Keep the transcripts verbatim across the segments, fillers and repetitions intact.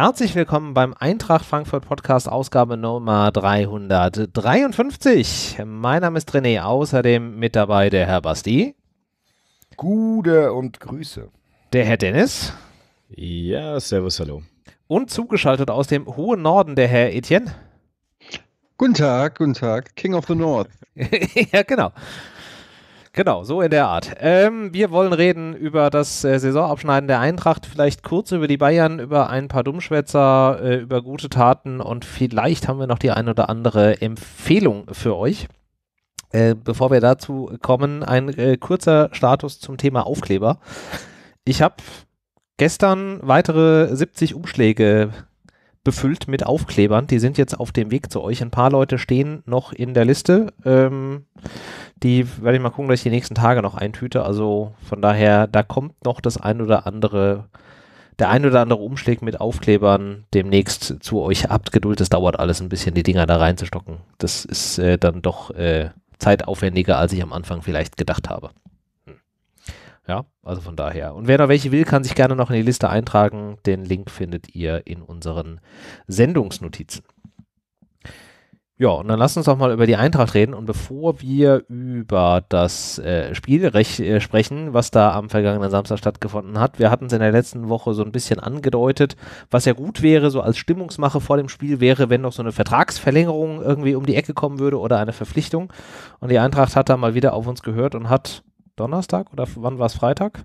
Herzlich willkommen beim Eintracht Frankfurt Podcast, Ausgabe Nummer dreihundertdreiundfünfzig. Mein Name ist René, außerdem mit dabei der Herr Basti. Gute und Grüße. Der Herr Dennis. Ja, servus, hallo. Und zugeschaltet aus dem hohen Norden der Herr Etienne. Guten Tag, guten Tag, King of the North. Ja, genau. Genau, so in der Art. Ähm, wir wollen reden über das äh, Saisonabschneiden der Eintracht, vielleicht kurz über die Bayern, über ein paar Dummschwätzer, äh, über gute Taten und vielleicht haben wir noch die ein oder andere Empfehlung für euch. Äh, bevor wir dazu kommen, ein äh, kurzer Status zum Thema Aufkleber. Ich habe gestern weitere siebzig Umschläge befüllt mit Aufklebern, die sind jetzt auf dem Weg zu euch. Ein paar Leute stehen noch in der Liste, ähm, die werde ich mal gucken, dass ich die nächsten Tage noch eintüte, also von daher, da kommt noch das ein oder andere, der ein oder andere Umschlag mit Aufklebern demnächst zu euch. Habt Geduld, das dauert alles ein bisschen, die Dinger da reinzustocken. Das ist äh, dann doch äh, zeitaufwendiger, als ich am Anfang vielleicht gedacht habe. Hm. Ja, also von daher. Und wer noch welche will, kann sich gerne noch in die Liste eintragen. Den Link findet ihr in unseren Sendungsnotizen. Ja, und dann lasst uns doch mal über die Eintracht reden. Und bevor wir über das äh, Spiel äh, sprechen, was da am vergangenen Samstag stattgefunden hat, wir hatten es in der letzten Woche so ein bisschen angedeutet, was ja gut wäre, so als Stimmungsmache vor dem Spiel wäre, wenn noch so eine Vertragsverlängerung irgendwie um die Ecke kommen würde oder eine Verpflichtung. Und die Eintracht hat da mal wieder auf uns gehört und hat Donnerstag oder wann war es, Freitag?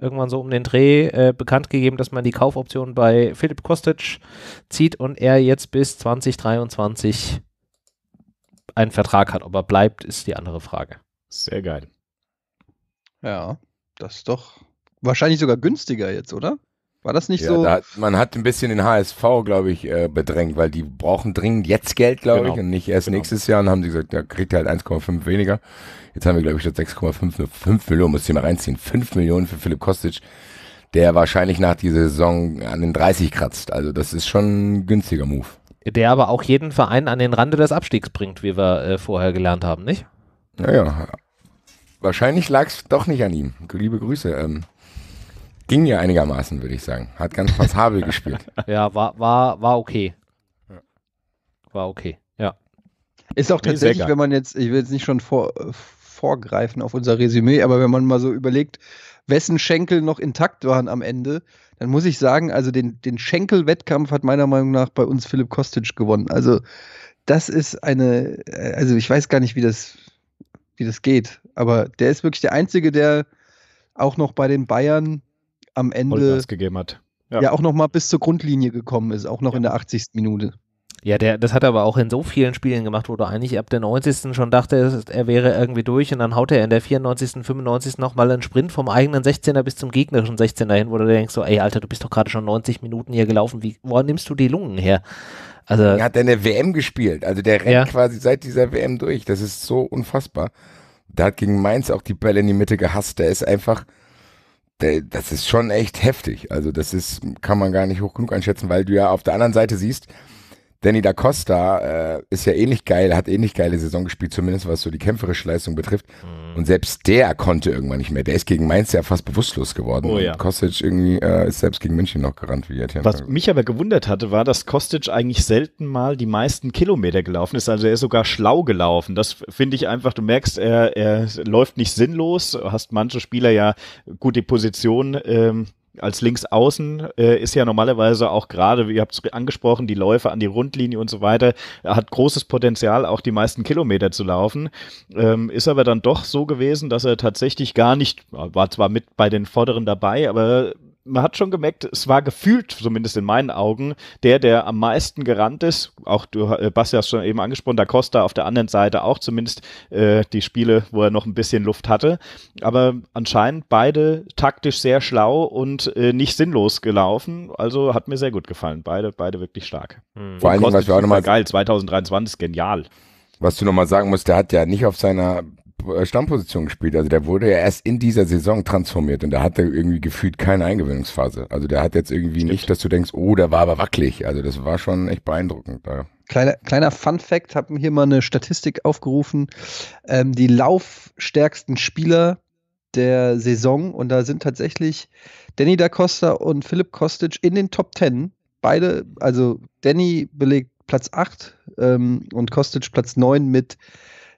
Irgendwann so um den Dreh äh, bekannt gegeben, dass man die Kaufoption bei Philipp Kostic zieht und er jetzt bis zwanzig dreiundzwanzig einen Vertrag hat. Ob er bleibt, ist die andere Frage. Sehr geil. Ja, das ist doch wahrscheinlich sogar günstiger jetzt, oder? War das nicht ja, so? Da hat, man hat ein bisschen den H S V, glaube ich, äh, bedrängt, weil die brauchen dringend jetzt Geld, glaube genau. ich, und nicht erst genau. nächstes Jahr. Und haben sie gesagt, da kriegt ihr halt eins Komma fünf weniger. Jetzt haben wir, glaube ich, statt sechs Komma fünf fünf Millionen, muss ich mal reinziehen, fünf Millionen für Philipp Kostic, der wahrscheinlich nach dieser Saison an den dreißig kratzt. Also das ist schon ein günstiger Move. Der aber auch jeden Verein an den Rande des Abstiegs bringt, wie wir äh, vorher gelernt haben, nicht? Naja, wahrscheinlich lag es doch nicht an ihm. Liebe Grüße, ähm. Ging ja einigermaßen, würde ich sagen. Hat ganz passabel gespielt. Ja, war, war, war okay. War okay, ja. Ist auch tatsächlich, wenn man jetzt, ich will jetzt nicht schon vor, äh, vorgreifen auf unser Resümee, aber wenn man mal so überlegt, wessen Schenkel noch intakt waren am Ende, dann muss ich sagen, also den, den Schenkel-Wettkampf hat meiner Meinung nach bei uns Philipp Kostic gewonnen. Also das ist eine, also ich weiß gar nicht, wie das, wie das geht, aber der ist wirklich der Einzige, der auch noch bei den Bayern am Ende gegeben hat. Ja. ja auch noch mal bis zur Grundlinie gekommen ist, auch noch ja. in der achtzigsten Minute. Ja, der, das hat er aber auch in so vielen Spielen gemacht, wo du eigentlich ab der neunzigsten schon dachte, er wäre irgendwie durch und dann haut er in der vierundneunzigsten, fünfundneunzigsten nochmal einen Sprint vom eigenen sechzehner bis zum gegnerischen sechzehner hin, wo du denkst so, ey Alter, du bist doch gerade schon neunzig Minuten hier gelaufen, wie, wo nimmst du die Lungen her? Also, er hat eine W M gespielt, also der rennt ja. quasi seit dieser W M durch, das ist so unfassbar. Der hat gegen Mainz auch die Bälle in die Mitte gehasst, der ist einfach... Das ist schon echt heftig. Also das ist, kann man gar nicht hoch genug einschätzen, weil du ja auf der anderen Seite siehst, Danny da Costa äh, ist ja ähnlich geil, hat ähnlich geile Saison gespielt, zumindest was so die kämpferische Leistung betrifft. Mhm. Und selbst der konnte irgendwann nicht mehr. Der ist gegen Mainz ja fast bewusstlos geworden. Oh, ja. Und Kostic irgendwie äh, ist selbst gegen München noch gerannt. Wie was mich aber gewundert hatte, war, dass Kostic eigentlich selten mal die meisten Kilometer gelaufen ist. Also er ist sogar schlau gelaufen. Das finde ich einfach, du merkst, er, er läuft nicht sinnlos. Hast manche Spieler ja gut die Position, ähm, als Linksaußen äh, ist ja normalerweise auch gerade, ihr habt es angesprochen, die Läufe an die Rundlinie und so weiter, hat großes Potenzial, auch die meisten Kilometer zu laufen. Ähm, ist aber dann doch so gewesen, dass er tatsächlich gar nicht, war zwar mit bei den Vorderen dabei, aber man hat schon gemerkt, es war gefühlt, zumindest in meinen Augen, der, der am meisten gerannt ist, auch du, äh, Basti, hast schon eben angesprochen, da Costa auf der anderen Seite auch, zumindest äh, die Spiele, wo er noch ein bisschen Luft hatte, aber anscheinend beide taktisch sehr schlau und äh, nicht sinnlos gelaufen, also hat mir sehr gut gefallen, beide beide wirklich stark. Mhm. Vor allem, was wir auch nochmal... Geil, zwanzig dreiundzwanzig ist genial. Was du nochmal sagen musst, der hat ja nicht auf seiner... Stammposition gespielt, also der wurde ja erst in dieser Saison transformiert und da hatte irgendwie gefühlt keine Eingewöhnungsphase, also der hat jetzt irgendwie Stimmt. nicht, dass du denkst, oh, der war aber wackelig, also das war schon echt beeindruckend. Ja. Kleiner, kleiner Fun-Fact, habe mir hier mal eine Statistik aufgerufen, ähm, die laufstärksten Spieler der Saison und da sind tatsächlich Danny da Costa und Philipp Kostic in den Top Ten beide, also Danny belegt Platz acht ähm, und Kostic Platz neun mit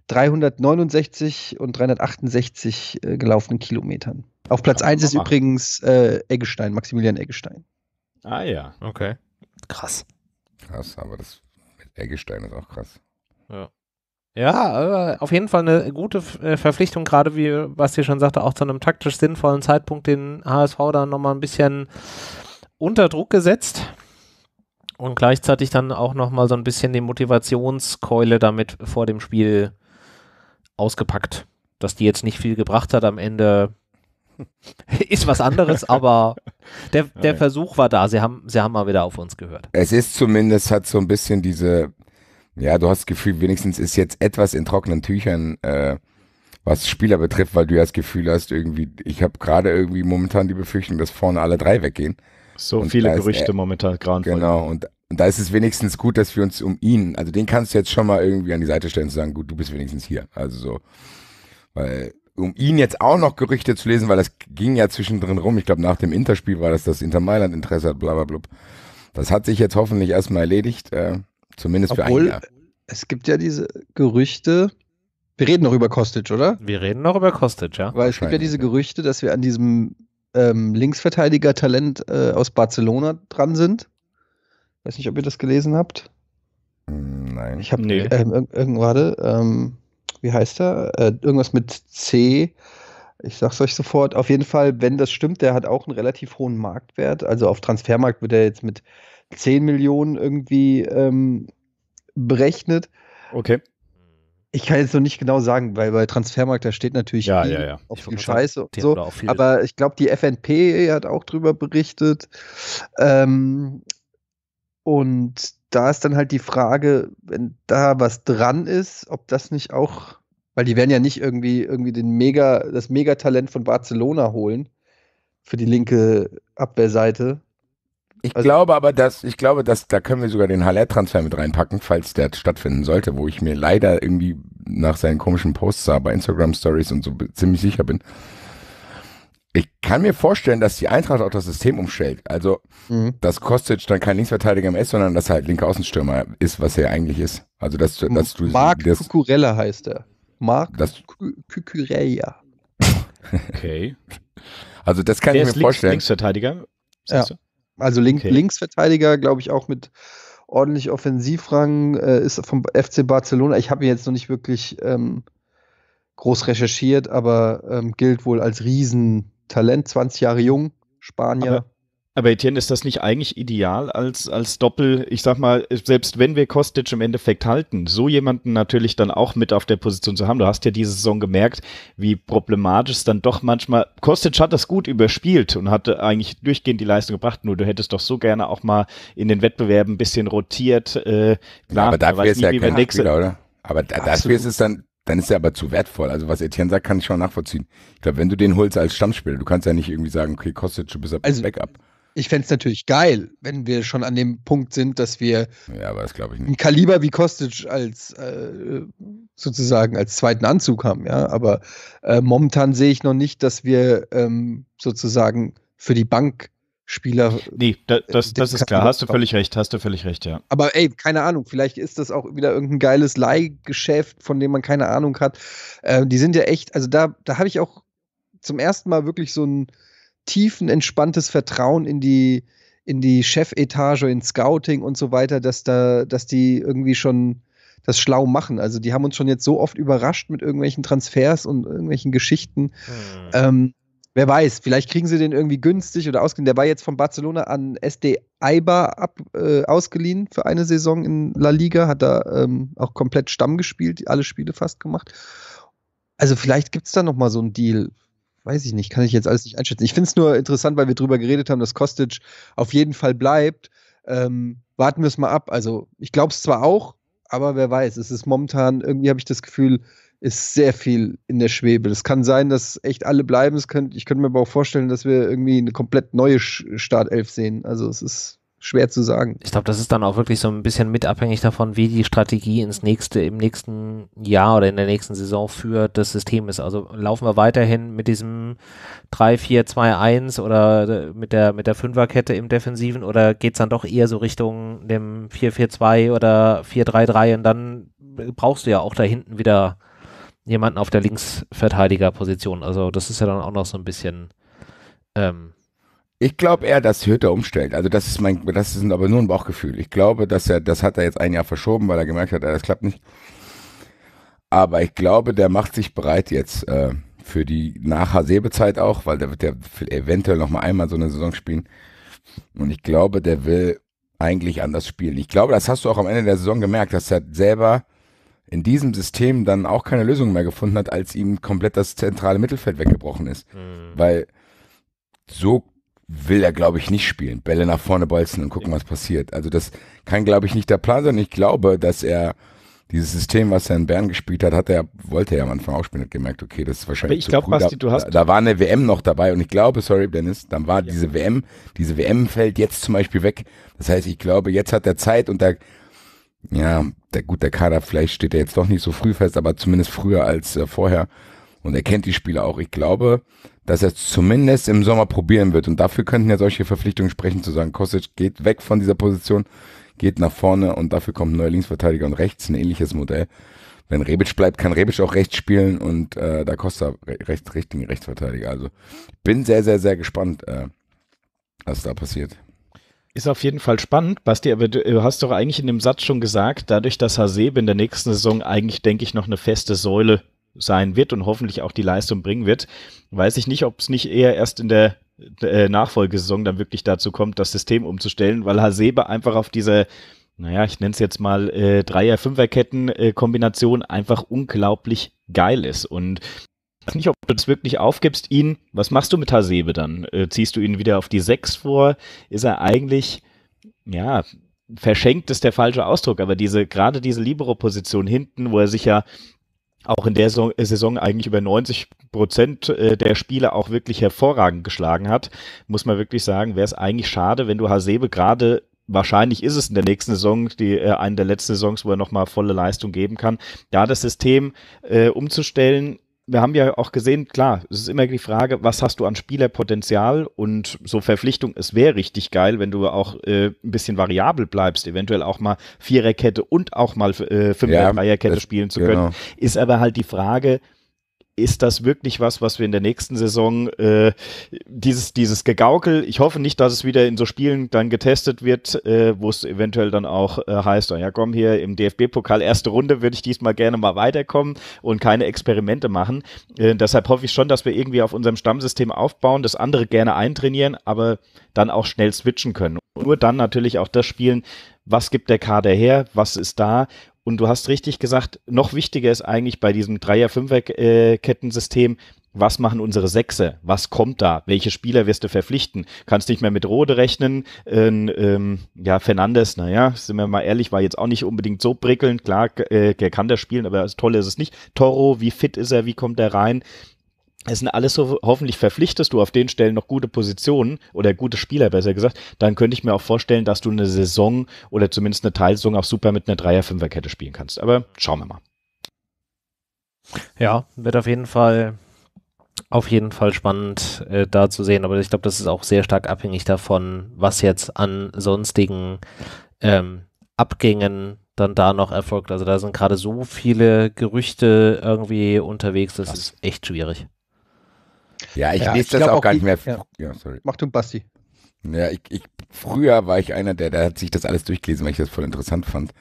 dreihundertneunundsechzig und dreihundertachtundsechzig äh, gelaufenen Kilometern. Auf Platz eins ist übrigens äh, Eggestein, Maximilian Eggestein. Ah ja, okay. Krass. Krass, aber das mit Eggestein ist auch krass. Ja. Ja, auf jeden Fall eine gute Verpflichtung, gerade wie Basti schon sagte, auch zu einem taktisch sinnvollen Zeitpunkt den H S V dann nochmal ein bisschen unter Druck gesetzt und gleichzeitig dann auch nochmal so ein bisschen die Motivationskeule damit vor dem Spiel ausgepackt, dass die jetzt nicht viel gebracht hat am Ende. Ist was anderes, aber der, der Versuch war da, sie haben, sie haben mal wieder auf uns gehört. Es ist zumindest, hat so ein bisschen diese, ja, du hast das Gefühl, wenigstens ist jetzt etwas in trockenen Tüchern, äh, was Spieler betrifft, weil du ja das Gefühl hast, irgendwie, ich habe gerade irgendwie momentan die Befürchtung, dass vorne alle drei weggehen. So und viele Gerüchte ist, äh, momentan gerade. Genau, und, und da ist es wenigstens gut, dass wir uns um ihn, also den kannst du jetzt schon mal irgendwie an die Seite stellen und sagen, gut, du bist wenigstens hier. Also so, weil um ihn jetzt auch noch Gerüchte zu lesen, weil das ging ja zwischendrin rum. Ich glaube, nach dem Interspiel war das, dass Inter Mailand Interesse hat, blablabla. Das hat sich jetzt hoffentlich erstmal erledigt, äh, zumindest Obwohl, für ein Jahr. Es gibt ja diese Gerüchte, wir reden noch über Kostic, oder? Wir reden noch über Kostic, ja. Weil es gibt ja diese Gerüchte, dass wir an diesem ähm, Linksverteidiger-Talent äh, aus Barcelona dran sind. Ich weiß nicht, ob ihr das gelesen habt. Nein. Ich habe nee. ähm, irgendwann, ähm, wie heißt er? Äh, irgendwas mit C. Ich sag's euch sofort. Auf jeden Fall, wenn das stimmt, der hat auch einen relativ hohen Marktwert. Also auf Transfermarkt wird er jetzt mit zehn Millionen irgendwie ähm, berechnet. Okay. Ich kann jetzt noch nicht genau sagen, weil bei Transfermarkt, da steht natürlich ja, ja, ja. auf viel Scheiße und so. Aber ich glaube, die F N P hat auch drüber berichtet. Ähm, und da ist dann halt die Frage, wenn da was dran ist, ob das nicht auch, weil die werden ja nicht irgendwie, irgendwie den Mega, das Megatalent von Barcelona holen für die linke Abwehrseite. Ich also, glaube aber, dass, ich glaube, dass, da können wir sogar den Haller-Transfer mit reinpacken, falls der stattfinden sollte, wo ich mir leider irgendwie nach seinen komischen Posts sah, bei Instagram-Stories und so ziemlich sicher bin. Ich kann mir vorstellen, dass die Eintracht auch das System umstellt. Also, mhm. dass Kostic dann kein Linksverteidiger mehr ist, sondern dass er halt linker Außenstürmer ist, was er eigentlich ist. Also, dass, dass du... Marc Cucurella heißt er. Marc Cucurella. Okay. Also, das kann Wer ich mir ist vorstellen. Links, Linksverteidiger? Ja. Du? Also Link, okay. Linksverteidiger, glaube ich, auch mit ordentlich Offensivrang, äh, ist vom F C Barcelona. Ich habe ihn jetzt noch nicht wirklich ähm, groß recherchiert, aber ähm, gilt wohl als Riesentalent, zwanzig Jahre jung, Spanier. Aber, aber Etienne, ist das nicht eigentlich ideal als, als Doppel? Ich sag mal, selbst wenn wir Kostic im Endeffekt halten, so jemanden natürlich dann auch mit auf der Position zu haben. Du hast ja diese Saison gemerkt, wie problematisch es dann doch manchmal, Kostic hat das gut überspielt und hatte eigentlich durchgehend die Leistung gebracht, nur du hättest doch so gerne auch mal in den Wettbewerben ein bisschen rotiert. Äh, klar, ja, aber dafür ist ja kein Spieler, oder? Aber da, dafür ist es dann Dann ist er aber zu wertvoll. Also was Etienne sagt, kann ich schon nachvollziehen. Ich glaube, wenn du den holst als Stammspieler, du kannst ja nicht irgendwie sagen, okay, Kostic, du bist also, Backup. Ich fände es natürlich geil, wenn wir schon an dem Punkt sind, dass wir ja, aber das glaub ich nicht. Ein Kaliber wie Kostic als äh, sozusagen als zweiten Anzug haben. Ja, aber äh, momentan sehe ich noch nicht, dass wir ähm, sozusagen für die Bank Spieler. Nee, das, das, das ist klar. Hast du völlig recht, hast du völlig recht, ja. Aber ey, keine Ahnung, vielleicht ist das auch wieder irgendein geiles Leihgeschäft, von dem man keine Ahnung hat. Äh, die sind ja echt, also da, da habe ich auch zum ersten Mal wirklich so ein tiefen, entspanntes Vertrauen in die, in die Chefetage, in Scouting und so weiter, dass da, dass die irgendwie schon das schlau machen. Also die haben uns schon jetzt so oft überrascht mit irgendwelchen Transfers und irgendwelchen Geschichten. Hm. Ähm, Wer weiß, vielleicht kriegen sie den irgendwie günstig oder ausgeliehen. Der war jetzt von Barcelona an S D Eibar ab, äh, ausgeliehen für eine Saison in La Liga. Hat da ähm, auch komplett Stamm gespielt, alle Spiele fast gemacht. Also vielleicht gibt es da nochmal so einen Deal. Weiß ich nicht, kann ich jetzt alles nicht einschätzen. Ich finde es nur interessant, weil wir drüber geredet haben, dass Kostic auf jeden Fall bleibt. Ähm, warten wir es mal ab. Also ich glaube es zwar auch, aber wer weiß. Es ist momentan, irgendwie habe ich das Gefühl, ist sehr viel in der Schwebe. Es kann sein, dass echt alle bleiben. Es könnt, ich könnte mir aber auch vorstellen, dass wir irgendwie eine komplett neue Startelf sehen. Also es ist schwer zu sagen. Ich glaube, das ist dann auch wirklich so ein bisschen mit abhängig davon, wie die Strategie ins nächste, im nächsten Jahr oder in der nächsten Saison für das System ist. Also laufen wir weiterhin mit diesem drei vier zwei eins oder mit der mit der Fünferkette im Defensiven, oder geht es dann doch eher so Richtung dem vier vier zwei oder vier drei drei, und dann brauchst du ja auch da hinten wieder jemanden auf der Linksverteidigerposition. Also das ist ja dann auch noch so ein bisschen... Ähm, Ich glaube eher, dass Hütter umstellt. Also das ist mein, das ist aber nur ein Bauchgefühl. Ich glaube, dass er, das hat er jetzt ein Jahr verschoben, weil er gemerkt hat, das klappt nicht. Aber ich glaube, der macht sich bereit jetzt äh, für die Nach-Hasebe-Zeit auch, weil der wird ja eventuell noch mal einmal so eine Saison spielen. Und ich glaube, der will eigentlich anders spielen. Ich glaube, das hast du auch am Ende der Saison gemerkt, dass er selber in diesem System dann auch keine Lösung mehr gefunden hat, als ihm komplett das zentrale Mittelfeld weggebrochen ist. Mhm. Weil so will er, glaube ich, nicht spielen. Bälle nach vorne bolzen und gucken, was passiert. Also das kann, glaube ich, nicht der Plan sein. Ich glaube, dass er dieses System, was er in Bern gespielt hat, hat er, wollte er am Anfang auch spielen, hat gemerkt, okay, das ist wahrscheinlich zu früh. Basti, du hast da, da war eine W M noch dabei, und ich glaube, sorry Dennis, dann war ja. diese W M, diese W M fällt jetzt zum Beispiel weg. Das heißt, ich glaube, jetzt hat er Zeit, und der, ja, der, gut, der Kader, vielleicht steht er jetzt doch nicht so früh fest, aber zumindest früher als äh, vorher. Und er kennt die Spieler auch. Ich glaube, dass er zumindest im Sommer probieren wird. Und dafür könnten ja solche Verpflichtungen sprechen, zu sagen, Kostic geht weg von dieser Position, geht nach vorne, und dafür kommt ein neuer Linksverteidiger und rechts, ein ähnliches Modell. Wenn Rebic bleibt, kann Rebic auch rechts spielen, und äh, da Costa rechts, richtigen Rechtsverteidiger. Also bin sehr, sehr, sehr gespannt, äh, was da passiert. Ist auf jeden Fall spannend, Basti, aber du hast doch eigentlich in dem Satz schon gesagt, dadurch, dass Hasebe in der nächsten Saison eigentlich, denke ich, noch eine feste Säule sein wird und hoffentlich auch die Leistung bringen wird, weiß ich nicht, ob es nicht eher erst in der äh, Nachfolgesaison dann wirklich dazu kommt, das System umzustellen, weil Hasebe einfach auf diese, naja, ich nenne es jetzt mal äh, Dreier-Fünfer-Ketten-Kombination einfach unglaublich geil ist. Und ich weiß nicht, ob du das wirklich aufgibst, ihn, was machst du mit Hasebe dann? Äh, ziehst du ihn wieder auf die Sechs vor? Ist er eigentlich, ja, verschenkt ist der falsche Ausdruck, aber diese, gerade diese Libero-Position hinten, wo er sich ja auch in der Saison eigentlich über neunzig Prozent der Spiele auch wirklich hervorragend geschlagen hat, muss man wirklich sagen, wäre es eigentlich schade, wenn du Hasebe gerade, wahrscheinlich ist es in der nächsten Saison, die äh, eine der letzten Saisons, wo er nochmal volle Leistung geben kann, da das System äh, umzustellen. Wir haben ja auch gesehen, klar, es ist immer die Frage, was hast du an Spielerpotenzial, und so Verpflichtung, es wäre richtig geil, wenn du auch äh, ein bisschen variabel bleibst, eventuell auch mal Viererkette und auch mal äh, Fünfer-Dreierkette ja, spielen zu können, genau. Ist aber halt die Frage, ist das wirklich was, was wir in der nächsten Saison, äh, dieses, dieses Gegaukel, ich hoffe nicht, dass es wieder in so Spielen dann getestet wird, äh, wo es eventuell dann auch äh, heißt, ja komm, hier im D F B-Pokal erste Runde würde ich diesmal gerne mal weiterkommen und keine Experimente machen. Äh, deshalb hoffe ich schon, dass wir irgendwie auf unserem Stammsystem aufbauen, das andere gerne eintrainieren, aber dann auch schnell switchen können. Und nur dann natürlich auch das spielen, was gibt der Kader her, was ist da. Und du hast richtig gesagt, noch wichtiger ist eigentlich bei diesem Dreier-Fünfer-Kettensystem, was machen unsere Sechser? Was kommt da? Welche Spieler wirst du verpflichten? Kannst nicht mehr mit Rode rechnen. Ähm, ähm, ja, Fernandes, naja, sind wir mal ehrlich, war jetzt auch nicht unbedingt so prickelnd. Klar, äh, der kann das spielen, aber toll ist es nicht. Toro, wie fit ist er? Wie kommt er rein? Es sind alles so, hoffentlich verpflichtest du auf den Stellen noch gute Positionen oder gute Spieler, besser gesagt, dann könnte ich mir auch vorstellen, dass du eine Saison oder zumindest eine Teilsaison auch super mit einer Dreier-Fünfer-Kette spielen kannst. Aber schauen wir mal. Ja, wird auf jeden Fall, auf jeden Fall spannend äh, da zu sehen, aber ich glaube, das ist auch sehr stark abhängig davon, was jetzt an sonstigen ähm, Abgängen dann da noch erfolgt. Also da sind gerade so viele Gerüchte irgendwie unterwegs, das Krass. ist echt schwierig. Ja, ich ja, lese ich das auch, auch gar die, nicht mehr. Ja. Ja, sorry. Mach du, Basti. Ja, ich, ich, früher war ich einer, der, der hat sich das alles durchgelesen, weil ich das voll interessant fand.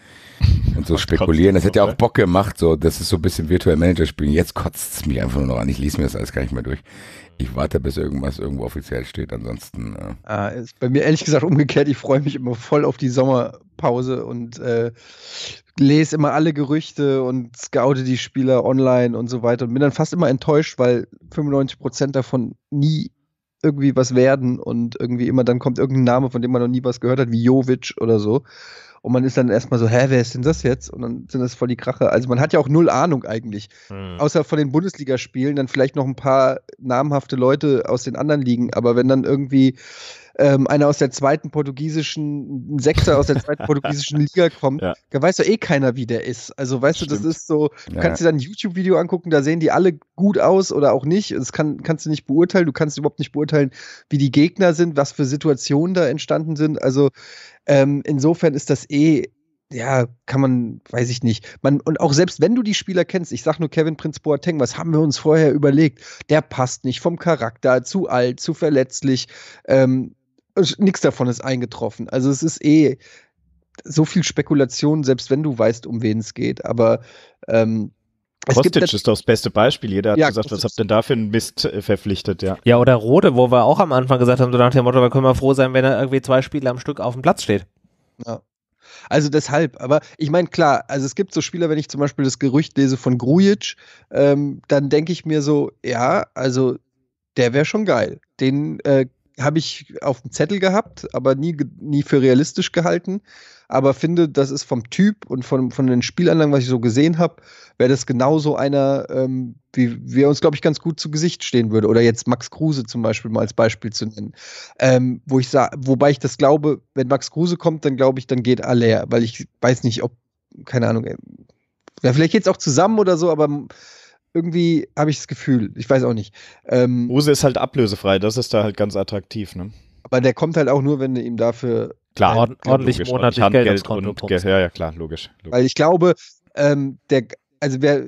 Und so spekulieren, das hätte ja auch Bock gemacht, so, das ist so ein bisschen virtuell Manager spielen. Jetzt kotzt es mich einfach nur noch an. Ich lese mir das alles gar nicht mehr durch. Ich warte, bis irgendwas irgendwo offiziell steht, ansonsten. Äh ah, ist bei mir ehrlich gesagt umgekehrt. Ich freue mich immer voll auf die Sommerpause und äh, lese immer alle Gerüchte und scoute die Spieler online und so weiter und bin dann fast immer enttäuscht, weil fünfundneunzig Prozent davon nie irgendwie was werden und irgendwie immer dann kommt irgendein Name, von dem man noch nie was gehört hat, wie Jovic oder so. Und man ist dann erstmal so, hä, wer ist denn das jetzt? Und dann sind das voll die Krache. Also man hat ja auch null Ahnung eigentlich. Mhm. Außer von den Bundesligaspielen, dann vielleicht noch ein paar namhafte Leute aus den anderen Ligen. Aber wenn dann irgendwie ähm, einer aus der zweiten portugiesischen, ein Sechser aus der zweiten portugiesischen Liga kommt, ja. da weiß doch eh keiner, wie der ist. Also weißt Stimmt. du, das ist so, du ja. kannst dir dann ein YouTube-Video angucken, da sehen die alle gut aus oder auch nicht. Das kann, kannst du nicht beurteilen, du kannst überhaupt nicht beurteilen, wie die Gegner sind, was für Situationen da entstanden sind. Also ähm, insofern ist das eh ja, kann man, weiß ich nicht. Man, und auch selbst wenn du die Spieler kennst, ich sag nur Kevin Prince Boateng, was haben wir uns vorher überlegt? Der passt nicht vom Charakter, zu alt, zu verletzlich. Ähm, nichts davon ist eingetroffen. Also es ist eh so viel Spekulation, selbst wenn du weißt, um wen es geht. Aber ähm, Kostic ist doch das beste Beispiel. Jeder hat ja, gesagt, Kostic. Was habt ihr denn da für einen Mist äh, verpflichtet? Ja. ja, oder Rode, wo wir auch am Anfang gesagt haben, so nach dem Motto, wir können mal froh sein, wenn er irgendwie zwei Spiele am Stück auf dem Platz steht. Ja. Also deshalb, aber ich meine, klar, also es gibt so Spieler, wenn ich zum Beispiel das Gerücht lese von Grujic, ähm, dann denke ich mir so, ja, also der wäre schon geil. Den äh, habe ich auf dem Zettel gehabt, aber nie, nie für realistisch gehalten, aber finde, das ist vom Typ und von, von den Spielanlagen, was ich so gesehen habe, wäre das genauso einer, ähm, wie wir uns, glaube ich, ganz gut zu Gesicht stehen würde. Oder jetzt Max Kruse zum Beispiel mal als Beispiel zu nennen. Ähm, wo ich sah, wobei ich das glaube, wenn Max Kruse kommt, dann glaube ich, dann geht Aller, weil ich weiß nicht, ob, keine Ahnung, äh, ja, vielleicht geht es auch zusammen oder so, aber irgendwie habe ich das Gefühl, ich weiß auch nicht. Ähm, Kruse ist halt ablösefrei, das ist da halt ganz attraktiv, ne? Aber der kommt halt auch nur, wenn du ihm dafür klar, nein, ordentlich logisch, monatlich ordentlich Geld, Geld und Geld, ja, ja, klar, logisch, logisch. Weil ich glaube, ähm, der, also wer,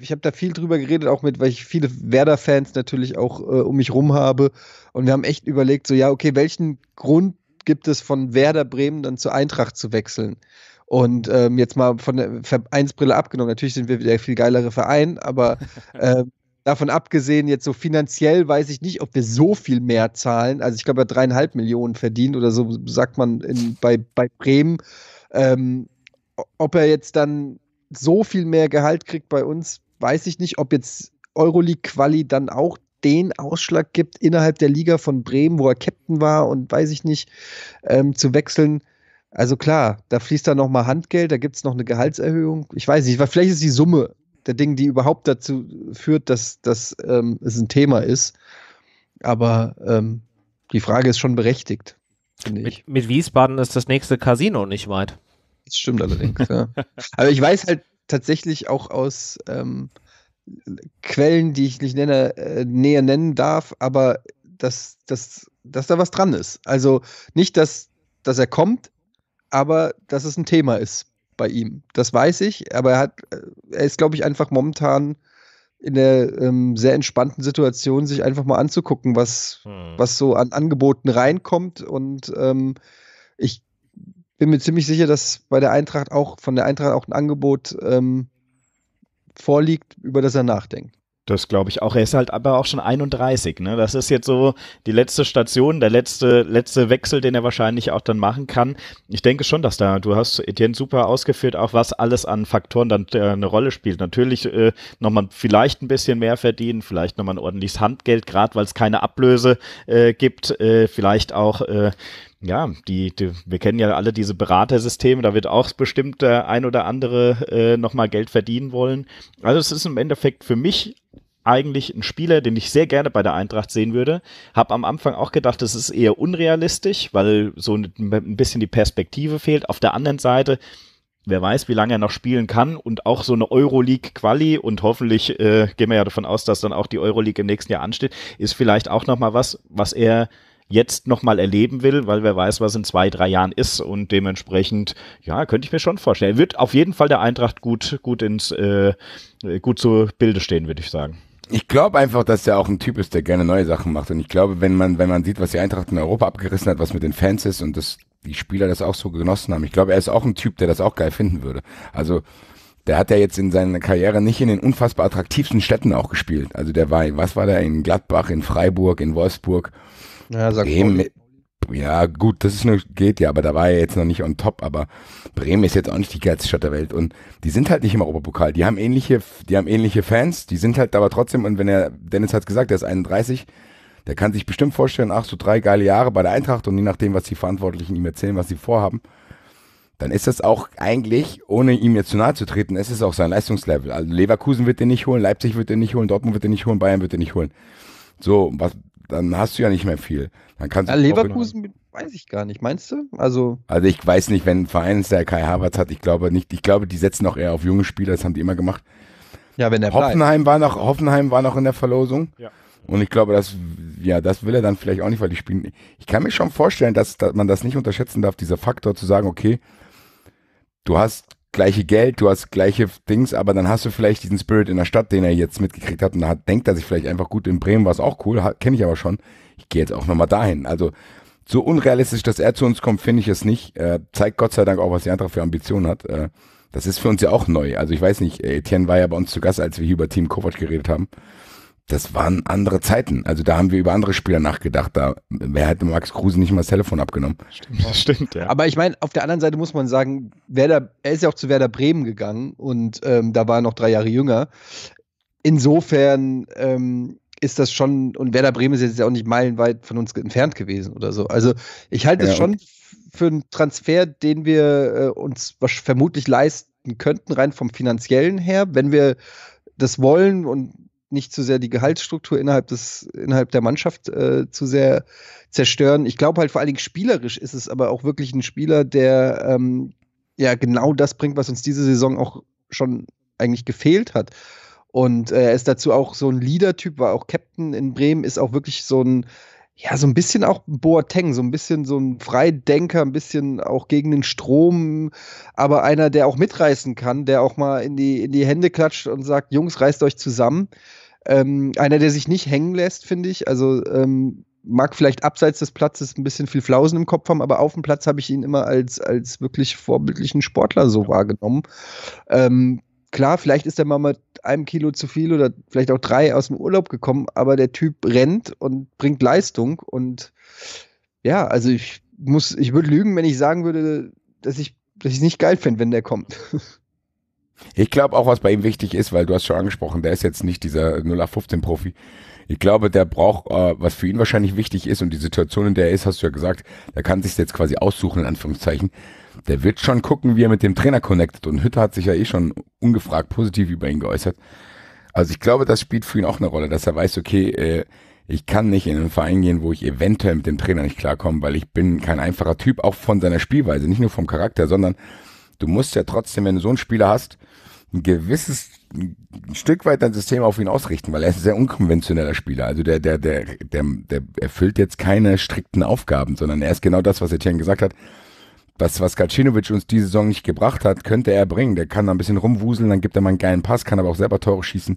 ich habe da viel drüber geredet, auch mit, weil ich viele Werder-Fans natürlich auch äh, um mich rum habe. Und wir haben echt überlegt, so, ja, okay, welchen Grund gibt es von Werder Bremen dann zur Eintracht zu wechseln? Und ähm, jetzt mal von der Vereinsbrille abgenommen, natürlich sind wir wieder ein viel geilere Verein, aber äh, davon abgesehen, jetzt so finanziell weiß ich nicht, ob wir so viel mehr zahlen. Also ich glaube, er hat dreieinhalb Millionen verdient oder so, sagt man in, bei, bei Bremen. Ähm, ob er jetzt dann so viel mehr Gehalt kriegt bei uns, weiß ich nicht. Ob jetzt Euroleague-Quali dann auch den Ausschlag gibt innerhalb der Liga von Bremen, wo er Captain war und weiß ich nicht, ähm, zu wechseln. Also klar, da fließt dann nochmal Handgeld, da gibt es noch eine Gehaltserhöhung. Ich weiß nicht, weil vielleicht ist die Summe der Ding, die überhaupt dazu führt, dass das ähm, es ein Thema ist. Aber ähm, die Frage ist schon berechtigt, finde ich. Mit, mit Wiesbaden ist das nächste Casino nicht weit. Das stimmt allerdings, ja. Aber ich weiß halt tatsächlich auch aus ähm, Quellen, die ich nicht nenne, äh, näher nennen darf, aber dass, dass, dass da was dran ist. Also nicht, dass, dass er kommt, aber dass es ein Thema ist bei ihm. Das weiß ich, aber er hat, er ist, glaube ich, einfach momentan in der ähm, sehr entspannten Situation, sich einfach mal anzugucken, was, hm. was so an Angeboten reinkommt. Und ähm, ich bin mir ziemlich sicher, dass bei der Eintracht auch, von der Eintracht auch ein Angebot ähm, vorliegt, über das er nachdenkt. Das glaube ich auch. Er ist halt aber auch schon einunddreißig, ne? Das ist jetzt so die letzte Station, der letzte, letzte Wechsel, den er wahrscheinlich auch dann machen kann. Ich denke schon, dass da, du hast Etienne super ausgeführt, auch was alles an Faktoren dann äh, eine Rolle spielt. Natürlich äh, nochmal vielleicht ein bisschen mehr verdienen, vielleicht nochmal ein ordentliches Handgeld, gerade weil es keine Ablöse äh, gibt, äh, vielleicht auch äh, ja, die, die, wir kennen ja alle diese Beratersysteme, da wird auch bestimmt der ein oder andere äh, nochmal Geld verdienen wollen. Also es ist im Endeffekt für mich eigentlich ein Spieler, den ich sehr gerne bei der Eintracht sehen würde. Habe am Anfang auch gedacht, das ist eher unrealistisch, weil so ein bisschen die Perspektive fehlt. Auf der anderen Seite, wer weiß, wie lange er noch spielen kann und auch so eine Euroleague-Quali und hoffentlich äh, gehen wir ja davon aus, dass dann auch die Euroleague im nächsten Jahr ansteht, ist vielleicht auch nochmal was, was er jetzt nochmal erleben will, weil wer weiß, was in zwei, drei Jahren ist und dementsprechend, ja, könnte ich mir schon vorstellen. Er wird auf jeden Fall der Eintracht gut, gut ins, äh, gut zu Bilde stehen, würde ich sagen. Ich glaube einfach, dass er auch ein Typ ist, der gerne neue Sachen macht. Und ich glaube, wenn man, wenn man sieht, was die Eintracht in Europa abgerissen hat, was mit den Fans ist und dass die Spieler das auch so genossen haben, ich glaube, er ist auch ein Typ, der das auch geil finden würde. Also der hat ja jetzt in seiner Karriere nicht in den unfassbar attraktivsten Städten auch gespielt. Also der war, was war der, in Gladbach, in Freiburg, in Wolfsburg. Ja, sag Bremen, ja gut, das ist nur, geht ja, aber da war er jetzt noch nicht on top, aber Bremen ist jetzt auch nicht die geilste Stadt der Welt und die sind halt nicht im Europapokal, die haben ähnliche, die haben ähnliche Fans, die sind halt aber trotzdem, und wenn er, Dennis hat gesagt, der ist einunddreißig, der kann sich bestimmt vorstellen, ach so drei geile Jahre bei der Eintracht und je nachdem, was die Verantwortlichen ihm erzählen, was sie vorhaben, dann ist das auch eigentlich, ohne ihm jetzt zu nahe zu treten, ist es auch sein Leistungslevel. Also Leverkusen wird den nicht holen, Leipzig wird den nicht holen, Dortmund wird den nicht holen, Bayern wird den nicht holen. So, was dann hast du ja nicht mehr viel. Dann kannst ja, du Leverkusen weiß ich gar nicht, meinst du? Also, also ich weiß nicht, wenn ein Verein ist, der Kai Havertz hat, ich glaube nicht, ich glaube, die setzen auch eher auf junge Spieler, das haben die immer gemacht. Ja, wenn der Hoffenheim bleibt. war noch, Hoffenheim war noch in der Verlosung. Ja. Und ich glaube, das, ja, das will er dann vielleicht auch nicht, weil die spielen. Ich kann mir schon vorstellen, dass, dass man das nicht unterschätzen darf, dieser Faktor zu sagen, okay, du hast gleiche Geld, du hast gleiche Dings, aber dann hast du vielleicht diesen Spirit in der Stadt, den er jetzt mitgekriegt hat und da denkt er sich vielleicht einfach gut, in Bremen war es auch cool, kenne ich aber schon, ich gehe jetzt auch nochmal dahin. Also so unrealistisch, dass er zu uns kommt, finde ich es nicht. Äh, zeigt Gott sei Dank auch, was die Eintracht für Ambitionen hat. Äh, das ist für uns ja auch neu. Also ich weiß nicht, Etienne war ja bei uns zu Gast, als wir hier über Team Kovac geredet haben. Das waren andere Zeiten. Also da haben wir über andere Spieler nachgedacht. Da wer hätte Max Kruse nicht mal das Telefon abgenommen. Stimmt, das stimmt, ja. Aber ich meine, auf der anderen Seite muss man sagen, Werder, er ist ja auch zu Werder Bremen gegangen und ähm, da war er noch drei Jahre jünger. Insofern ähm, ist das schon, und Werder Bremen ist jetzt ja auch nicht meilenweit von uns entfernt gewesen oder so. Also ich halte ja, es schon okay. für einen Transfer, den wir äh, uns vermutlich leisten könnten, rein vom Finanziellen her, wenn wir das wollen und nicht zu sehr die Gehaltsstruktur innerhalb des innerhalb der Mannschaft äh, zu sehr zerstören. Ich glaube halt vor allen Dingen spielerisch ist es aber auch wirklich ein Spieler, der ähm, ja genau das bringt, was uns diese Saison auch schon eigentlich gefehlt hat. Und äh, er ist dazu auch so ein Leader-Typ, war auch Captain in Bremen, ist auch wirklich so ein ja so ein bisschen auch Boateng, so ein bisschen so ein Freidenker, ein bisschen auch gegen den Strom, aber einer, der auch mitreißen kann, der auch mal in die in die Hände klatscht und sagt, Jungs, reißt euch zusammen. Ähm, einer, der sich nicht hängen lässt, finde ich. Also ähm, mag vielleicht abseits des Platzes ein bisschen viel Flausen im Kopf haben, aber auf dem Platz habe ich ihn immer als, als wirklich vorbildlichen Sportler so wahrgenommen. Ähm, klar, vielleicht ist er mal mit einem Kilo zu viel oder vielleicht auch drei aus dem Urlaub gekommen, aber der Typ rennt und bringt Leistung. Und ja, also ich muss, ich würde lügen, wenn ich sagen würde, dass ich dass ich es nicht geil finde, wenn der kommt. Ich glaube auch, was bei ihm wichtig ist, weil du hast schon angesprochen, der ist jetzt nicht dieser null acht fünfzehn Profi. Ich glaube, der braucht, äh, was für ihn wahrscheinlich wichtig ist und die Situation, in der er ist, hast du ja gesagt, der kann sich jetzt quasi aussuchen, in Anführungszeichen. Der wird schon gucken, wie er mit dem Trainer connectet und Hütter hat sich ja eh schon ungefragt positiv über ihn geäußert. Also ich glaube, das spielt für ihn auch eine Rolle, dass er weiß, okay, äh, ich kann nicht in einen Verein gehen, wo ich eventuell mit dem Trainer nicht klarkomme, weil ich bin kein einfacher Typ, auch von seiner Spielweise, nicht nur vom Charakter, sondern du musst ja trotzdem, wenn du so einen Spieler hast, ein gewisses ein Stück weit dein System auf ihn ausrichten, weil er ist ein sehr unkonventioneller Spieler. Also der, der, der, der, der erfüllt jetzt keine strikten Aufgaben, sondern er ist genau das, was Etienne gesagt hat. Das, was Kacinovic uns diese Saison nicht gebracht hat, könnte er bringen. Der kann da ein bisschen rumwuseln, dann gibt er mal einen geilen Pass, kann aber auch selber Tore schießen.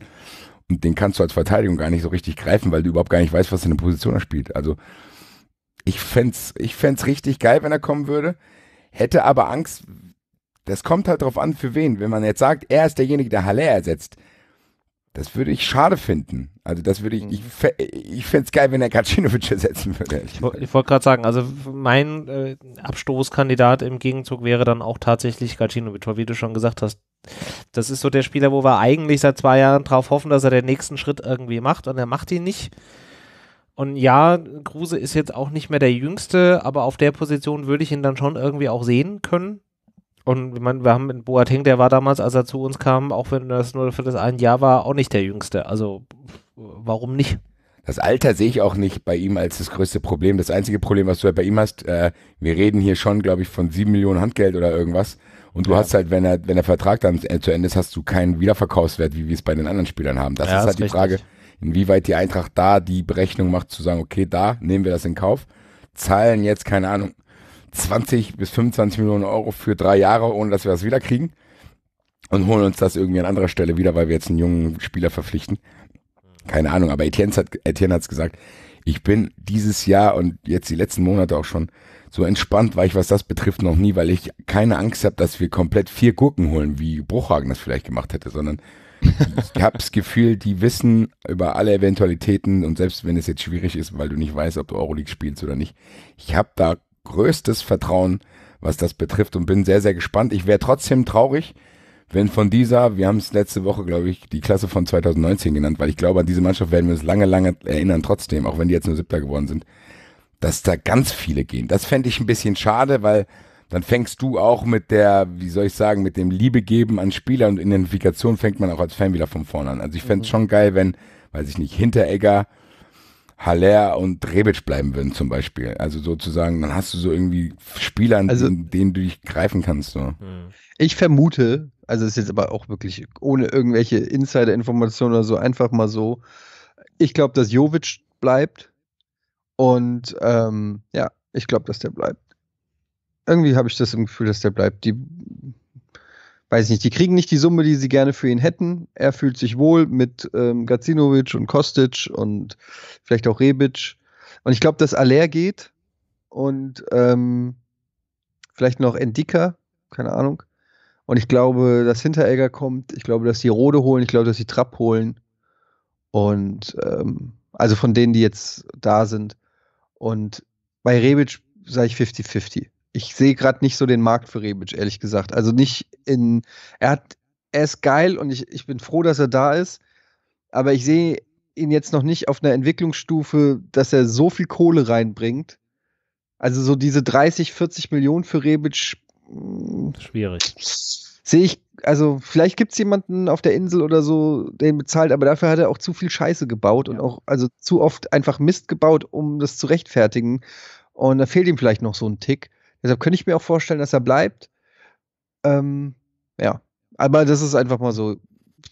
Und den kannst du als Verteidigung gar nicht so richtig greifen, weil du überhaupt gar nicht weißt, was in der Position er spielt. Also ich fände es ich fänd's richtig geil, wenn er kommen würde, hätte aber Angst. Das kommt halt drauf an, für wen. Wenn man jetzt sagt, er ist derjenige, der Haller ersetzt, das würde ich schade finden. Also das würde ich, ich, ich fände es geil, wenn er Kacinovic ersetzen würde. Ich, ich wollte gerade sagen, also mein äh, Abstoßkandidat im Gegenzug wäre dann auch tatsächlich Kacinovic, weil wie du schon gesagt hast, das ist so der Spieler, wo wir eigentlich seit zwei Jahren drauf hoffen, dass er den nächsten Schritt irgendwie macht und er macht ihn nicht. Und ja, Kruse ist jetzt auch nicht mehr der Jüngste, aber auf der Position würde ich ihn dann schon irgendwie auch sehen können. Und ich meine, wir haben mit Boateng, der war damals, als er zu uns kam, auch wenn das nur für das ein Jahr war, auch nicht der Jüngste. Also warum nicht? Das Alter sehe ich auch nicht bei ihm als das größte Problem. Das einzige Problem, was du halt bei ihm hast, äh, wir reden hier schon, glaube ich, von sieben Millionen Handgeld oder irgendwas. Und du ja. hast halt, wenn, er, wenn der Vertrag dann zu Ende ist, hast du keinen Wiederverkaufswert, wie wir es bei den anderen Spielern haben. Das ja, ist halt ist die richtig. Frage, inwieweit die Eintracht da die Berechnung macht, zu sagen, okay, da nehmen wir das in Kauf, zahlen jetzt, keine Ahnung, zwanzig bis fünfundzwanzig Millionen Euro für drei Jahre, ohne dass wir das wieder kriegen und holen uns das irgendwie an anderer Stelle wieder, weil wir jetzt einen jungen Spieler verpflichten. Keine Ahnung, aber Etienne hat Etienne hat's gesagt, ich bin dieses Jahr und jetzt die letzten Monate auch schon so entspannt, weil ich, was das betrifft, noch nie, weil ich keine Angst habe, dass wir komplett vier Gurken holen, wie Bruchhagen das vielleicht gemacht hätte, sondern ich habe das Gefühl, die wissen über alle Eventualitäten und selbst wenn es jetzt schwierig ist, weil du nicht weißt, ob du Euroleague spielst oder nicht, ich habe da größtes Vertrauen, was das betrifft und bin sehr, sehr gespannt. Ich wäre trotzdem traurig, wenn von dieser, wir haben es letzte Woche, glaube ich, die Klasse von zweitausendneunzehn genannt, weil ich glaube, an diese Mannschaft werden wir uns lange, lange erinnern, trotzdem, auch wenn die jetzt nur Siebter geworden sind, dass da ganz viele gehen. Das fände ich ein bisschen schade, weil dann fängst du auch mit der, wie soll ich sagen, mit dem Liebegeben an Spieler und Identifikation fängt man auch als Fan wieder von vorne an. Also ich fände es schon geil, wenn, weiß ich nicht, Hinteregger, Haller und Rebic bleiben würden zum Beispiel. Also sozusagen, dann hast du so irgendwie Spieler, an also, denen du dich greifen kannst. So. Ich vermute, also ist jetzt aber auch wirklich ohne irgendwelche Insider-Informationen oder so, einfach mal so, ich glaube, dass Jovic bleibt und ähm, ja, ich glaube, dass der bleibt. Irgendwie habe ich das im Gefühl, dass der bleibt. Die, weiß nicht, die kriegen nicht die Summe, die sie gerne für ihn hätten. Er fühlt sich wohl mit ähm, Gacinovic und Kostic und vielleicht auch Rebic. Und ich glaube, dass Aller geht und ähm, vielleicht noch Endika, keine Ahnung. Und ich glaube, dass Hinteregger kommt. Ich glaube, dass die Rode holen. Ich glaube, dass die Trapp holen. Und ähm, also von denen, die jetzt da sind. Und bei Rebic sage ich fifty fifty. Ich sehe gerade nicht so den Markt für Rebic, ehrlich gesagt. Also nicht in, er hat, er ist geil und ich, ich bin froh, dass er da ist, aber ich sehe ihn jetzt noch nicht auf einer Entwicklungsstufe, dass er so viel Kohle reinbringt. Also so diese dreißig, vierzig Millionen für Rebic, schwierig. Sehe ich, also vielleicht gibt es jemanden auf der Insel oder so, den bezahlt, aber dafür hat er auch zu viel Scheiße gebaut ja. und auch, also zu oft einfach Mist gebaut, um das zu rechtfertigen. Und da fehlt ihm vielleicht noch so ein Tick. Deshalb könnte ich mir auch vorstellen, dass er bleibt. Ähm, ja, aber das ist einfach mal so.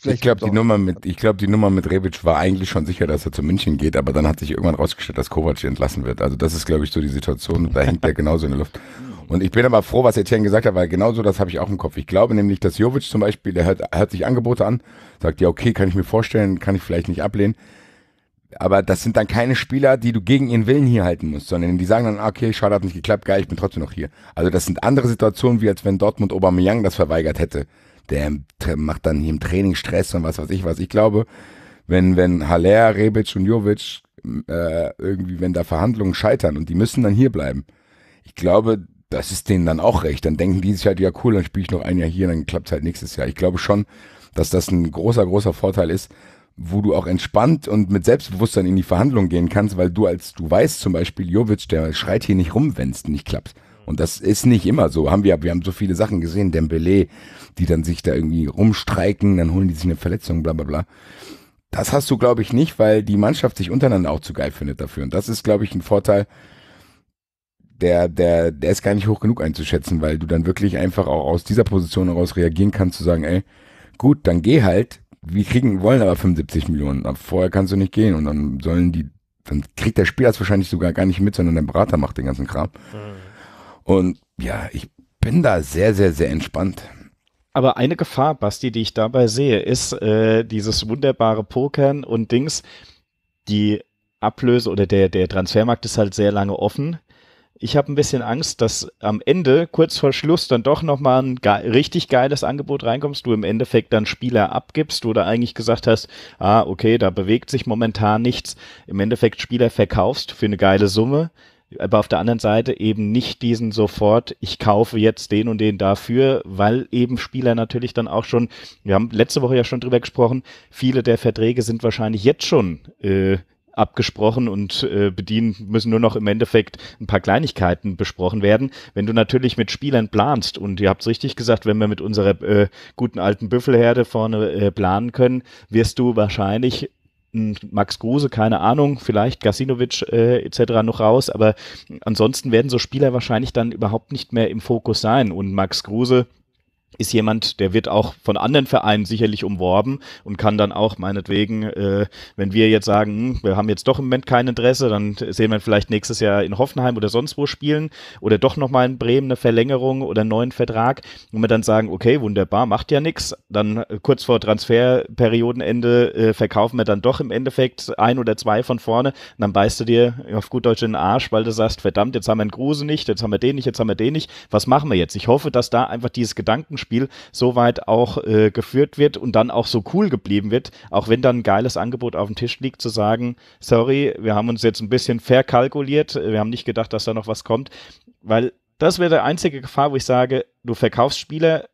Ich glaube, die Nummer mit, ich glaube, die Nummer mit Rebic war eigentlich schon sicher, dass er zu München geht, aber dann hat sich irgendwann rausgestellt, dass Kovac entlassen wird. Also das ist, glaube ich, so die Situation. Da hängt er genauso in der Luft. Und ich bin aber froh, was Etienne gesagt hat, weil genauso das habe ich auch im Kopf. Ich glaube nämlich, dass Jovic zum Beispiel, der hört, hört sich Angebote an, sagt, ja, okay, kann ich mir vorstellen, kann ich vielleicht nicht ablehnen. Aber das sind dann keine Spieler, die du gegen ihren Willen hier halten musst, sondern die sagen dann, okay, schade, hat nicht geklappt, geil, ich bin trotzdem noch hier. Also das sind andere Situationen, wie als wenn Dortmund Aubameyang das verweigert hätte. Der macht dann hier im Training Stress und was weiß ich was. Ich glaube, wenn, wenn Haller, Rebic und Jovic äh, irgendwie, wenn da Verhandlungen scheitern und die müssen dann hier bleiben, ich glaube, das ist denen dann auch recht. Dann denken die sich halt, ja cool, dann spiele ich noch ein Jahr hier, dann klappt es halt nächstes Jahr. Ich glaube schon, dass das ein großer, großer Vorteil ist, wo du auch entspannt und mit Selbstbewusstsein in die Verhandlungen gehen kannst, weil du als, du weißt zum Beispiel, Jovic, der schreit hier nicht rum, wenn es nicht klappt. Und das ist nicht immer so. Haben wir, wir haben so viele Sachen gesehen, Dembélé, die dann sich da irgendwie rumstreiken, dann holen die sich eine Verletzung, bla bla bla. Das hast du, glaube ich, nicht, weil die Mannschaft sich untereinander auch zu geil findet dafür. Und das ist, glaube ich, ein Vorteil, der, der, der ist gar nicht hoch genug einzuschätzen, weil du dann wirklich einfach auch aus dieser Position heraus reagieren kannst, zu sagen, ey, gut, dann geh halt. Wir kriegen, wollen aber fünfundsiebzig Millionen, aber vorher kannst du nicht gehen und dann sollen die, dann kriegt der Spieler das wahrscheinlich sogar gar nicht mit, sondern der Berater macht den ganzen Kram. Mhm. Und ja, ich bin da sehr, sehr, sehr entspannt. Aber eine Gefahr, Basti, die ich dabei sehe, ist äh, dieses wunderbare Pokern und Dings, die Ablöse oder der, der Transfermarkt ist halt sehr lange offen. Ich habe ein bisschen Angst, dass am Ende, kurz vor Schluss, dann doch nochmal ein ge- richtig geiles Angebot reinkommst, du im Endeffekt dann Spieler abgibst, wo du eigentlich gesagt hast, ah, okay, da bewegt sich momentan nichts, im Endeffekt Spieler verkaufst für eine geile Summe, aber auf der anderen Seite eben nicht diesen sofort, ich kaufe jetzt den und den dafür, weil eben Spieler natürlich dann auch schon, wir haben letzte Woche ja schon drüber gesprochen, viele der Verträge sind wahrscheinlich jetzt schon äh, abgesprochen und äh, bedienen, müssen nur noch im Endeffekt ein paar Kleinigkeiten besprochen werden. Wenn du natürlich mit Spielern planst und ihr habt es richtig gesagt, wenn wir mit unserer äh, guten alten Büffelherde vorne äh, planen können, wirst du wahrscheinlich m, Max Kruse, keine Ahnung, vielleicht Gacinovic äh, et cetera noch raus, aber ansonsten werden so Spieler wahrscheinlich dann überhaupt nicht mehr im Fokus sein und Max Kruse ist jemand, der wird auch von anderen Vereinen sicherlich umworben und kann dann auch meinetwegen, äh, wenn wir jetzt sagen, hm, wir haben jetzt doch im Moment kein Interesse, dann sehen wir vielleicht nächstes Jahr in Hoffenheim oder sonst wo spielen oder doch nochmal in Bremen eine Verlängerung oder einen neuen Vertrag, wo wir dann sagen, okay, wunderbar, macht ja nichts, dann äh, kurz vor Transferperiodenende äh, verkaufen wir dann doch im Endeffekt ein oder zwei von vorne und dann beißt du dir auf gut Deutsch in den Arsch, weil du sagst, verdammt, jetzt haben wir einen Kruse nicht, jetzt haben wir den nicht, jetzt haben wir den nicht, was machen wir jetzt? Ich hoffe, dass da einfach dieses Gedanken Spiel so weit auch äh, geführt wird und dann auch so cool geblieben wird, auch wenn dann ein geiles Angebot auf dem Tisch liegt, zu sagen, sorry, wir haben uns jetzt ein bisschen verkalkuliert, wir haben nicht gedacht, dass da noch was kommt, weil das wäre die einzige Gefahr, wo ich sage, du verkaufst Spieler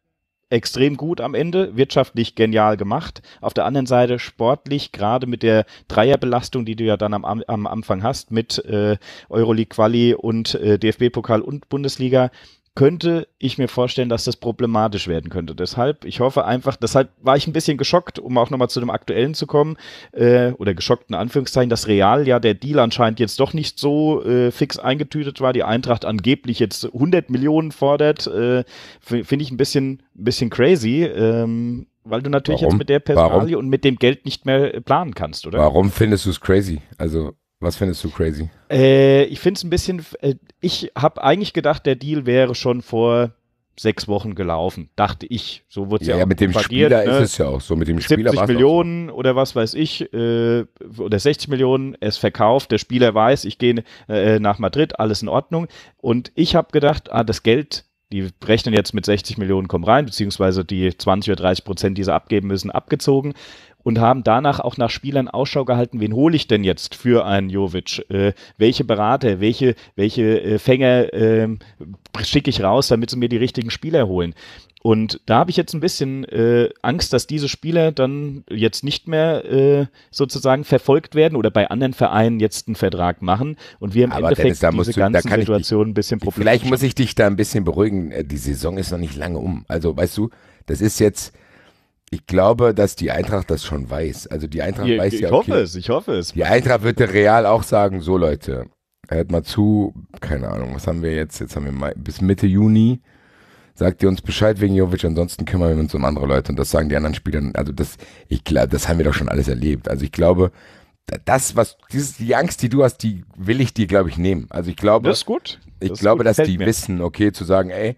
extrem gut am Ende, wirtschaftlich genial gemacht, auf der anderen Seite sportlich, gerade mit der Dreierbelastung, die du ja dann am, am Anfang hast, mit äh, Euroleague-Quali und äh, D F B-Pokal und Bundesliga, könnte ich mir vorstellen, dass das problematisch werden könnte. Deshalb, ich hoffe einfach, deshalb war ich ein bisschen geschockt, um auch nochmal zu dem Aktuellen zu kommen, äh, oder geschockt in Anführungszeichen, dass Real ja der Deal anscheinend jetzt doch nicht so äh, fix eingetütet war, die Eintracht angeblich jetzt hundert Millionen fordert, äh, finde ich ein bisschen, bisschen crazy, ähm, weil du natürlich Warum? jetzt mit der Personalie Warum? und mit dem Geld nicht mehr planen kannst, oder? Warum findest du es crazy? Also, was findest du crazy? Äh, ich finde es ein bisschen, äh, ich habe eigentlich gedacht, der Deal wäre schon vor sechs Wochen gelaufen, dachte ich. So wurde es ja, ja, ja auch mit dem Spieler, ne? Ist es ja auch so, mit dem Spieler siebzig Millionen so. Oder was weiß ich, äh, oder sechzig Millionen, es verkauft, der Spieler weiß, ich gehe äh, nach Madrid, alles in Ordnung. Und ich habe gedacht, ah, das Geld, die rechnen jetzt mit sechzig Millionen kommen rein, beziehungsweise die zwanzig oder dreißig Prozent, die sie abgeben müssen, abgezogen. Und haben danach auch nach Spielern Ausschau gehalten, wen hole ich denn jetzt für einen Jovic? Äh, welche Berater, welche, welche äh, Fänger äh, schicke ich raus, damit sie mir die richtigen Spieler holen? Und da habe ich jetzt ein bisschen äh, Angst, dass diese Spieler dann jetzt nicht mehr äh, sozusagen verfolgt werden oder bei anderen Vereinen jetzt einen Vertrag machen und wir im Aber Endeffekt Dennis, da diese ganze Situation ein bisschen problematisch. Vielleicht schaffen. Muss ich dich da ein bisschen beruhigen. Die Saison ist noch nicht lange um. Also weißt du, das ist jetzt... Ich glaube, dass die Eintracht das schon weiß. Also die Eintracht ich, weiß ich ja, okay. Ich hoffe es, ich hoffe es. Die Eintracht wird der Real auch sagen, so Leute, hört mal zu, keine Ahnung, was haben wir jetzt? Jetzt haben wir Mai, bis Mitte Juni, sagt ihr uns Bescheid wegen Jovic, ansonsten kümmern wir uns um andere Leute. Und das sagen die anderen Spieler, also das, ich glaube, das haben wir doch schon alles erlebt. Also ich glaube, das, was, dieses, die Angst, die du hast, die will ich dir, glaube ich, nehmen. Also ich glaube, das ist gut. Ich das glaube, gut, dass die mir. wissen, okay, zu sagen, ey,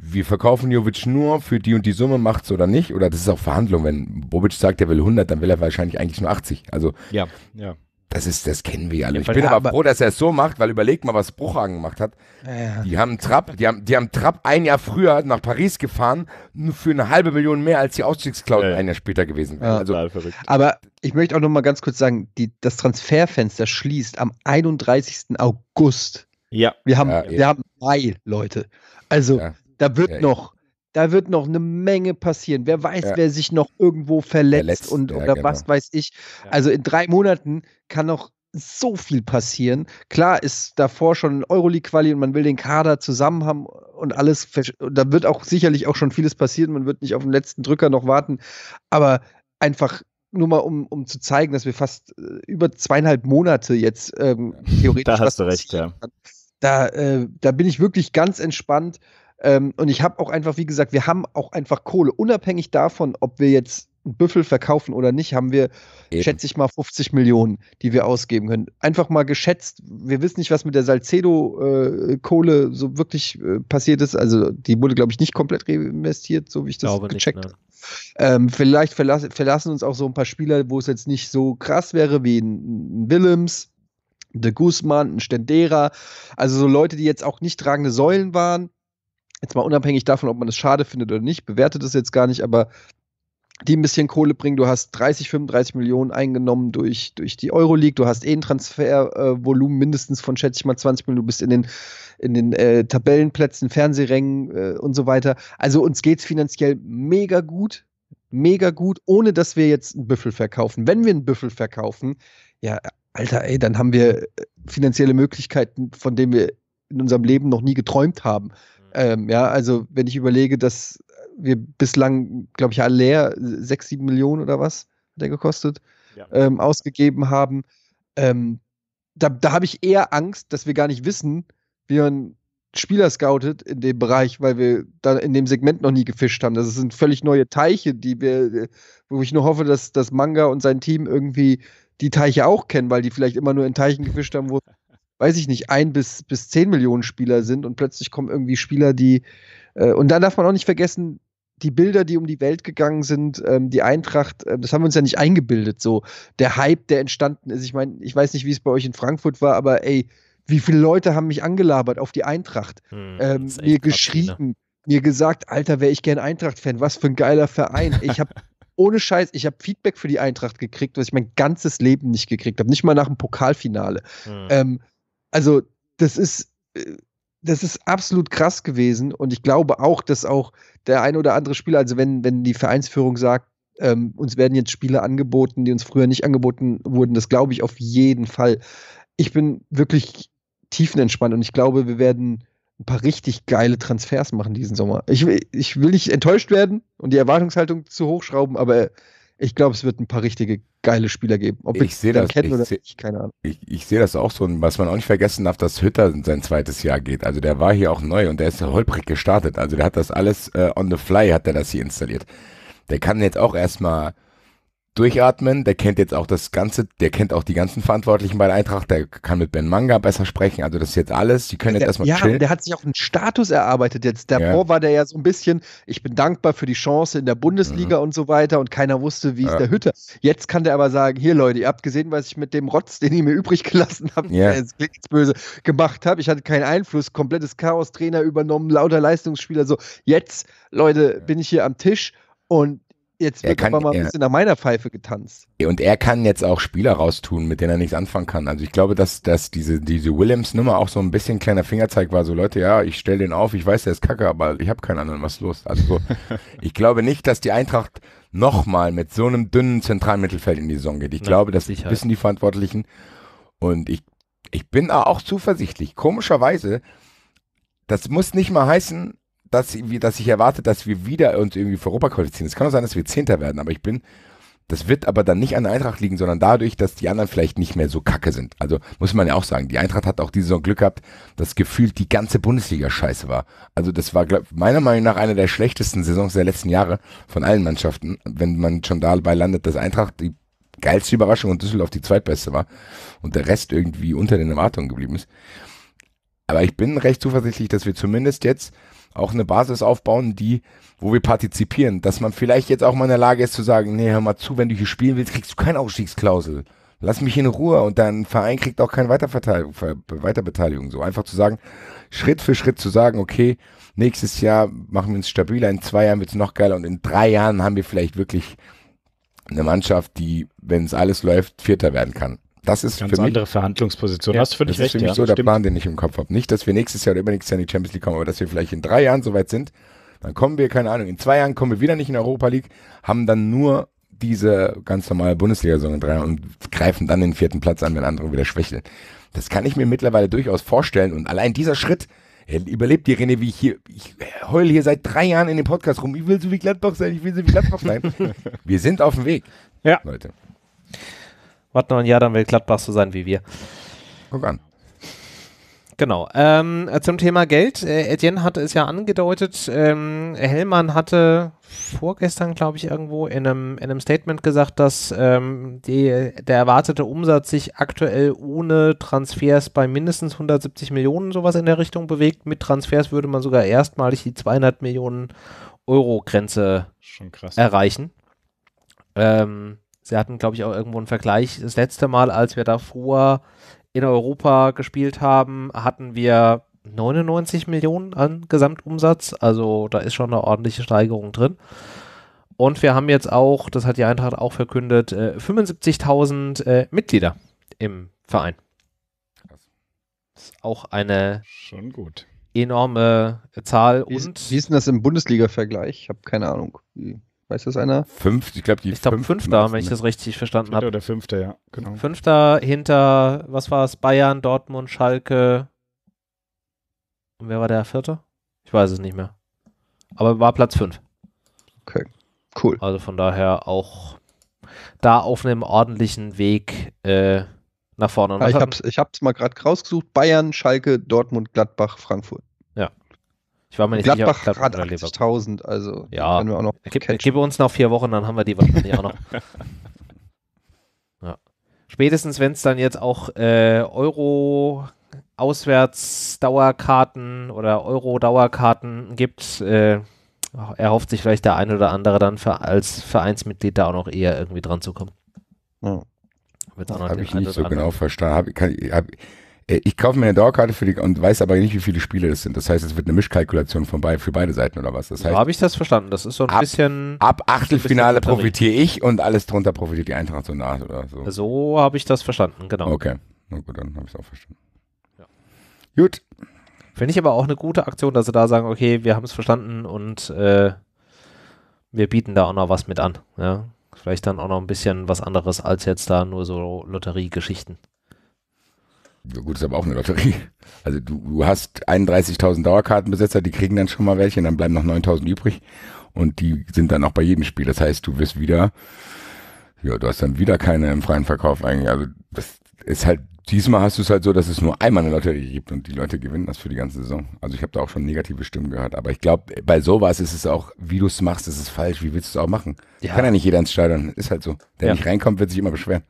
wir verkaufen Jovic nur für die und die Summe, macht's oder nicht. Oder das ist auch Verhandlung. Wenn Bobic sagt, er will hundert, dann will er wahrscheinlich eigentlich nur achtzig. Also, ja, ja. Das ist, das kennen wir alle. Ich bin aber froh, dass er es so macht, weil überleg mal, was Bruchhagen gemacht hat. Ja. Die haben Trapp, die haben, die haben Trapp ein Jahr früher nach Paris gefahren, nur für eine halbe Million mehr, als die Ausstiegsklausel ja. ein Jahr später gewesen wäre. Ja. Also, aber ich möchte auch noch mal ganz kurz sagen, die, das Transferfenster schließt am einunddreißigsten August. Ja. Wir haben, ja, wir haben Mai, Leute. Also, ja. Da wird ja, noch, da wird noch eine Menge passieren. Wer weiß, ja. wer sich noch irgendwo verletzt, verletzt und ja, oder genau. was weiß ich. Ja. Also in drei Monaten kann noch so viel passieren. Klar ist davor schon Euroleague-Quali und man will den Kader zusammen haben und alles. Da wird auch sicherlich auch schon vieles passieren. Man wird nicht auf den letzten Drücker noch warten. Aber einfach nur mal, um, um zu zeigen, dass wir fast über zweieinhalb Monate jetzt ähm, theoretisch Da hast du recht, ja. Da, äh, da bin ich wirklich ganz entspannt. Ähm, und ich habe auch einfach, wie gesagt, wir haben auch einfach Kohle. Unabhängig davon, ob wir jetzt einen Büffel verkaufen oder nicht, haben wir, Eben. schätze ich mal, fünfzig Millionen, die wir ausgeben können. Einfach mal geschätzt. Wir wissen nicht, was mit der Salcedo-Kohle äh, so wirklich äh, passiert ist. Also die wurde, glaube ich, nicht komplett reinvestiert, so wie ich das glaube gecheckt habe. Ähm, vielleicht verlassen, verlassen uns auch so ein paar Spieler, wo es jetzt nicht so krass wäre, wie ein, ein Willems, De Guzman, ein Stendera. Also so Leute, die jetzt auch nicht tragende Säulen waren. Jetzt mal unabhängig davon, ob man es schade findet oder nicht, bewertet es jetzt gar nicht, aber die ein bisschen Kohle bringen. Du hast dreißig, fünfunddreißig Millionen eingenommen durch, durch die Euroleague. Du hast eh ein Transfervolumen äh, mindestens von, schätze ich mal, zwanzig Millionen. Du bist in den, in den äh, Tabellenplätzen, Fernsehrängen äh, und so weiter. Also uns geht es finanziell mega gut, mega gut, ohne dass wir jetzt einen Büffel verkaufen. Wenn wir einen Büffel verkaufen, ja, Alter, ey, dann haben wir finanzielle Möglichkeiten, von denen wir in unserem Leben noch nie geträumt haben. Ähm, ja, also wenn ich überlege, dass wir bislang, glaube ich, Aller sechs, sieben Millionen oder was hat der gekostet, ja. ähm, ausgegeben haben, ähm, da, da habe ich eher Angst, dass wir gar nicht wissen, wie man Spieler scoutet in dem Bereich, weil wir da in dem Segment noch nie gefischt haben. Das sind völlig neue Teiche, die wir, wo ich nur hoffe, dass, dass Manga und sein Team irgendwie die Teiche auch kennen, weil die vielleicht immer nur in Teichen gefischt haben, wo weiß ich nicht, ein bis, bis zehn Millionen Spieler sind und plötzlich kommen irgendwie Spieler, die, äh, und dann darf man auch nicht vergessen, die Bilder, die um die Welt gegangen sind, ähm, die Eintracht, äh, das haben wir uns ja nicht eingebildet, so, der Hype, der entstanden ist, ich meine, ich weiß nicht, wie es bei euch in Frankfurt war, aber ey, wie viele Leute haben mich angelabert auf die Eintracht, hm, ähm, mir geschrieben, krass, ne? mir gesagt, Alter, wäre ich gern Eintracht-Fan, was für ein geiler Verein, ich habe Ohne Scheiß, ich habe Feedback für die Eintracht gekriegt, was ich mein ganzes Leben nicht gekriegt habe, nicht mal nach dem Pokalfinale, hm. ähm, Also, das ist, das ist absolut krass gewesen und ich glaube auch, dass auch der ein oder andere Spieler, also wenn, wenn die Vereinsführung sagt, ähm, uns werden jetzt Spiele angeboten, die uns früher nicht angeboten wurden, das glaube ich auf jeden Fall. Ich bin wirklich tiefenentspannt und ich glaube, wir werden ein paar richtig geile Transfers machen diesen Sommer. Ich, ich will nicht enttäuscht werden und die Erwartungshaltung zu hochschrauben, aber ich glaube, es wird ein paar richtige geile Spieler geben. Ob ich sehe das, ich, oder seh, nicht, keine Ahnung. Ich, ich sehe das auch so, und was man auch nicht vergessen darf, dass Hütter in sein zweites Jahr geht. Also der war hier auch neu und der ist ja holprig gestartet. Also der hat das alles äh, on the fly, hat er das hier installiert. Der kann jetzt auch erstmal durchatmen, der kennt jetzt auch das Ganze, der kennt auch die ganzen Verantwortlichen bei der Eintracht, der kann mit Ben Manga besser sprechen, also das ist jetzt alles, die können der, jetzt erstmal ja, chillen. Ja, der hat sich auch einen Status erarbeitet jetzt, davor ja. war der ja so ein bisschen, ich bin dankbar für die Chance in der Bundesliga mhm. und so weiter, und keiner wusste, wie ja. ist der Hütter. Jetzt kann der aber sagen, hier Leute, ihr habt gesehen, was ich mit dem Rotz, den ich mir übrig gelassen habe, ja. das klingt jetzt böse, gemacht habe, ich hatte keinen Einfluss, komplettes Chaos, Trainer übernommen, lauter Leistungsspieler, so jetzt, Leute, ja. bin ich hier am Tisch und jetzt wird er kann, aber mal ein bisschen er, nach meiner Pfeife getanzt. Und er kann jetzt auch Spieler raustun, mit denen er nichts anfangen kann. Also ich glaube, dass, dass diese, diese Williams-Nummer auch so ein bisschen kleiner Fingerzeig war. So Leute, ja, ich stelle den auf, ich weiß, der ist kacke, aber ich habe keinen anderen, was ist los? Also so, ich glaube nicht, dass die Eintracht nochmal mit so einem dünnen zentralen Mittelfeld in die Saison geht. Ich Nein, glaube, das Sicherheit. wissen die Verantwortlichen. Und ich, ich bin auch zuversichtlich. Komischerweise, das muss nicht mal heißen, dass ich erwarte, dass wir wieder uns irgendwie für Europa qualifizieren. Es kann auch sein, dass wir Zehnter werden, aber ich bin, das wird aber dann nicht an der Eintracht liegen, sondern dadurch, dass die anderen vielleicht nicht mehr so kacke sind. Also muss man ja auch sagen, die Eintracht hat auch diese Saison Glück gehabt, dass gefühlt die ganze Bundesliga scheiße war. Also das war glaub, meiner Meinung nach eine der schlechtesten Saisons der letzten Jahre von allen Mannschaften, wenn man schon dabei landet, dass Eintracht die geilste Überraschung und Düsseldorf die zweitbeste war und der Rest irgendwie unter den Erwartungen geblieben ist. Aber ich bin recht zuversichtlich, dass wir zumindest jetzt auch eine Basis aufbauen, die, wo wir partizipieren, dass man vielleicht jetzt auch mal in der Lage ist zu sagen, nee, hör mal zu, wenn du hier spielen willst, kriegst du keine Ausstiegsklausel. Lass mich in Ruhe, und dein Verein kriegt auch keine Weiterbeteiligung. So einfach zu sagen, Schritt für Schritt zu sagen, okay, nächstes Jahr machen wir uns stabiler, in zwei Jahren wird es noch geiler, und in drei Jahren haben wir vielleicht wirklich eine Mannschaft, die, wenn es alles läuft, Vierter werden kann. Das ist ganz für andere mich, Verhandlungsposition. Ja, hast du völlig das recht, ist für mich ja, so der stimmt. Plan, den ich im Kopf habe. Nicht, dass wir nächstes Jahr oder übernächstes Jahr in die Champions League kommen, aber dass wir vielleicht in drei Jahren soweit sind, dann kommen wir, keine Ahnung, in zwei Jahren kommen wir wieder nicht in die Europa League, haben dann nur diese ganz normale Bundesliga-Saison in drei Jahren und greifen dann den vierten Platz an, wenn andere wieder schwächeln. Das kann ich mir mittlerweile durchaus vorstellen, und allein dieser Schritt, überlebt ihr, René, wie ich hier, ich heule hier seit drei Jahren in dem Podcast rum, ich will so wie Gladbach sein, ich will so wie Gladbach sein. Wir sind auf dem Weg, ja. Leute. Warte noch ein Jahr, dann will Gladbach so sein wie wir. Guck an. Genau. Ähm, zum Thema Geld. Äh, Etienne hatte es ja angedeutet. Ähm, Hellmann hatte vorgestern, glaube ich, irgendwo in einem, in einem Statement gesagt, dass ähm, die, der erwartete Umsatz sich aktuell ohne Transfers bei mindestens hundertsiebzig Millionen sowas in der Richtung bewegt. Mit Transfers würde man sogar erstmalig die zweihundert Millionen Euro Grenze Schon krass. erreichen. Ähm, Sie hatten, glaube ich, auch irgendwo einen Vergleich. Das letzte Mal, als wir davor in Europa gespielt haben, hatten wir neunundneunzig Millionen an Gesamtumsatz. Also da ist schon eine ordentliche Steigerung drin. Und wir haben jetzt auch, das hat die Eintracht auch verkündet, äh, fünfundsiebzigtausend äh, Mitglieder im Verein. Das ist auch eine schon gut. enorme Zahl. Wie, und wie ist denn das im Bundesliga-Vergleich? Ich habe keine Ahnung. Wie? Weiß das einer? Fünf, ich glaube, die Ich glaube, Fünfter, wenn ich das richtig verstanden habe. Oder Fünfter, ja, genau. Fünfter hinter, was war es? Bayern, Dortmund, Schalke. Und wer war der Vierte? Ich weiß es nicht mehr. Aber war Platz fünf. Okay, cool. Also von daher auch da auf einem ordentlichen Weg äh, nach vorne. Und ja, ich hab's, ich hab's mal gerade rausgesucht. Bayern, Schalke, Dortmund, Gladbach, Frankfurt. Ja. Ich war mir nicht Gladbach sicher, Gladbach hat achtzigtausend, also ja. können wir auch noch catchen. Gib uns noch vier Wochen, dann haben wir die wahrscheinlich auch noch. Ja. Spätestens, wenn es dann jetzt auch äh, Euro-Auswärtsdauerkarten oder Euro-Dauerkarten gibt, äh, erhofft sich vielleicht der ein oder andere dann für, als Vereinsmitglied da auch noch eher irgendwie dran zu kommen. Oh. Habe ich nicht so anderen. genau verstanden. Hab, kann, hab, Ich kaufe mir eine Dauerkarte für die und weiß aber nicht, wie viele Spiele das sind. Das heißt, es wird eine Mischkalkulation von bei, für beide Seiten oder was? Das heißt, so habe ich das verstanden. Das ist so ein ab, bisschen... Ab Achtelfinale bisschen profitiere ich und alles drunter profitiert die Eintracht so nach oder so. So habe ich das verstanden, genau. Okay, na gut, dann habe ich es auch verstanden. Ja. Gut. Finde ich aber auch eine gute Aktion, dass sie da sagen, okay, wir haben es verstanden und äh, wir bieten da auch noch was mit an. Ja? Vielleicht dann auch noch ein bisschen was anderes als jetzt da nur so Lotteriegeschichten. Ja gut, ist aber auch eine Lotterie. Also du, du hast einunddreißigtausend Dauerkartenbesitzer, die kriegen dann schon mal welche und dann bleiben noch neuntausend übrig und die sind dann auch bei jedem Spiel. Das heißt, du wirst wieder, ja, du hast dann wieder keine im freien Verkauf eigentlich. Also das ist halt, diesmal hast du es halt so, dass es nur einmal eine Lotterie gibt und die Leute gewinnen das für die ganze Saison. Also ich habe da auch schon negative Stimmen gehört, aber ich glaube, bei sowas ist es auch, wie du es machst, ist es falsch. Wie willst du es auch machen? Ja. Kann ja nicht jeder ins Stadion, ist halt so. Der ja. nicht reinkommt, wird sich immer beschweren.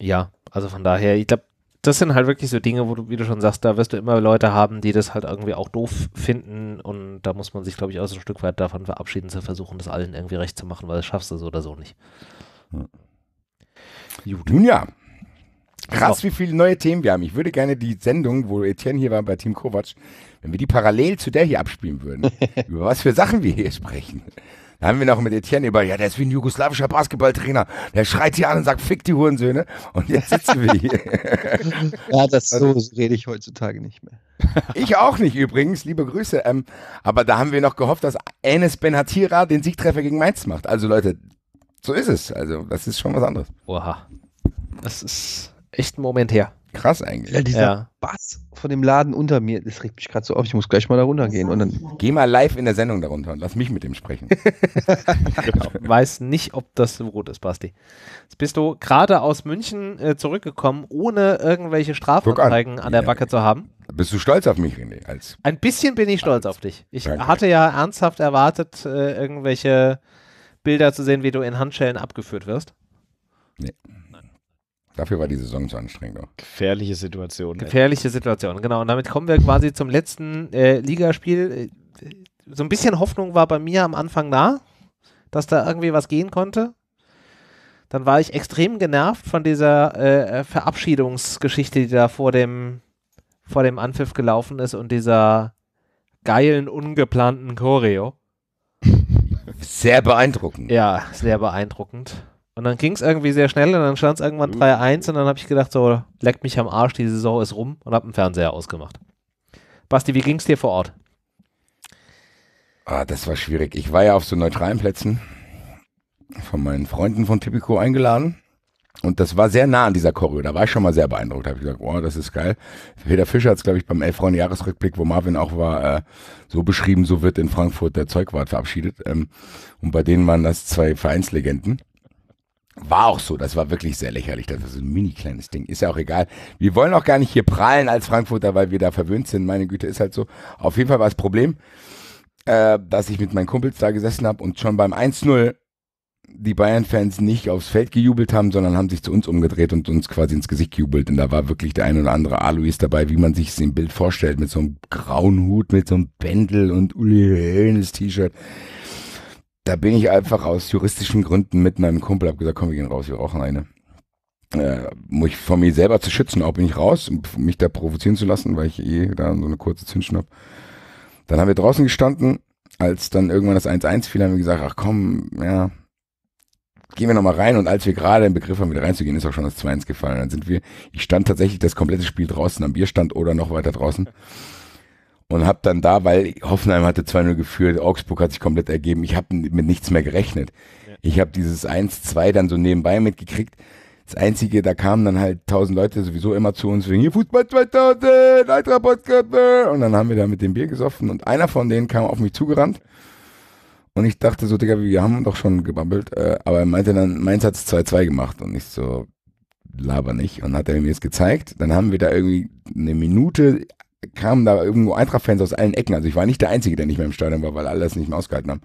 Ja, also von daher, ich glaube, das sind halt wirklich so Dinge, wo du, wie du schon sagst, da wirst du immer Leute haben, die das halt irgendwie auch doof finden und da muss man sich, glaube ich, auch so ein Stück weit davon verabschieden, zu versuchen, das allen irgendwie recht zu machen, weil das schaffst du so oder so nicht. Hm. Gut. Nun ja, krass, so. Wie viele neue Themen wir haben. Ich würde gerne die Sendung, wo Etienne hier war bei Team Kovac, wenn wir die parallel zu der hier abspielen würden, über was für Sachen wir hier sprechen. Da haben wir noch mit Etienne über, ja, der ist wie ein jugoslawischer Basketballtrainer. Der schreit hier an und sagt, fick die Hurensöhne. Und jetzt sitzen wir hier. Ja, das so rede ich heutzutage nicht mehr. Ich auch nicht übrigens, liebe Grüße. Ähm, aber da haben wir noch gehofft, dass Enes Benhatira den Siegtreffer gegen Mainz macht. Also Leute, so ist es. Also das ist schon was anderes. Oha, das ist echt ein Moment her. Krass eigentlich. Ja, dieser ja. Bass von dem Laden unter mir, das regt mich gerade so auf, ich muss gleich mal da runter gehen. Und dann geh mal live in der Sendung darunter und lass mich mit dem sprechen. Genau. Ich weiß nicht, ob das rot ist, Basti. Jetzt bist du gerade aus München äh, zurückgekommen, ohne irgendwelche Strafanzeigen an, an der ja. Backe zu haben. Bist du stolz auf mich, René? Als Ein bisschen bin ich stolz auf dich. Ich Danke. hatte ja ernsthaft erwartet, äh, irgendwelche Bilder zu sehen, wie du in Handschellen abgeführt wirst. Nee. Dafür war die Saison zu anstrengend. Auch. Gefährliche Situation. Gefährliche ey. Situation, genau. Und damit kommen wir quasi zum letzten äh, Ligaspiel. So ein bisschen Hoffnung war bei mir am Anfang nah, dass da irgendwie was gehen konnte. Dann war ich extrem genervt von dieser äh, Verabschiedungsgeschichte, die da vor dem, vor dem Anpfiff gelaufen ist und dieser geilen, ungeplanten Choreo. Sehr beeindruckend. Ja, sehr beeindruckend. Und dann ging es irgendwie sehr schnell und dann stand es irgendwann drei eins und dann habe ich gedacht, so, leckt mich am Arsch, die Saison ist rum und habe den Fernseher ausgemacht. Basti, wie ging es dir vor Ort? Ah, das war schwierig. Ich war ja auf so neutralen Plätzen von meinen Freunden von Tipico eingeladen und das war sehr nah an dieser Choreo. Da war ich schon mal sehr beeindruckt. Da habe ich gesagt, oh, das ist geil. Peter Fischer hat es, glaube ich, beim Elf-Freunde-Jahresrückblick, wo Marvin auch war, äh, so beschrieben, so wird in Frankfurt der Zeugwart verabschiedet. Ähm, und bei denen waren das zwei Vereinslegenden. War auch so, das war wirklich sehr lächerlich, das war so ein mini kleines Ding, ist ja auch egal. Wir wollen auch gar nicht hier prahlen als Frankfurter, weil wir da verwöhnt sind, meine Güte, ist halt so. Auf jeden Fall war das Problem, äh, dass ich mit meinen Kumpels da gesessen habe und schon beim eins null die Bayern-Fans nicht aufs Feld gejubelt haben, sondern haben sich zu uns umgedreht und uns quasi ins Gesicht gejubelt. Und da war wirklich der ein oder andere Alois dabei, wie man sich es im Bild vorstellt, mit so einem grauen Hut, mit so einem Bändel und Uli Hoeneß T-Shirt. Da bin ich einfach aus juristischen Gründen mit meinem Kumpel, hab gesagt, komm, wir gehen raus, wir rauchen eine. Äh, um mich von mir selber zu schützen, auch bin ich raus, um mich da provozieren zu lassen, weil ich eh da so eine kurze Zündschnur habe. Dann haben wir draußen gestanden, als dann irgendwann das eins eins fiel, haben wir gesagt, ach komm, ja, gehen wir nochmal rein. Und als wir gerade im Begriff waren, wieder reinzugehen, ist auch schon das zwei eins gefallen. Dann sind wir, ich stand tatsächlich das komplette Spiel draußen am Bierstand oder noch weiter draußen. Und hab dann da, weil Hoffenheim hatte zwei null geführt, Augsburg hat sich komplett ergeben, ich habe mit nichts mehr gerechnet. Ja. Ich habe dieses eins zwei dann so nebenbei mitgekriegt. Das Einzige, da kamen dann halt tausend Leute sowieso immer zu uns wegen hier Fußball zweitausend, Eintracht Podcast. Und dann haben wir da mit dem Bier gesoffen und einer von denen kam auf mich zugerannt. Und ich dachte so, Digga, wir haben doch schon gebabbelt. Aber er meinte dann, Mainz hat es zwei zwei gemacht und ich so, laber nicht. Und hat er mir das gezeigt. Dann haben wir da irgendwie eine Minute... kamen da irgendwo Eintracht-Fans aus allen Ecken, also ich war nicht der Einzige, der nicht mehr im Stadion war, weil alle das nicht mehr ausgehalten haben,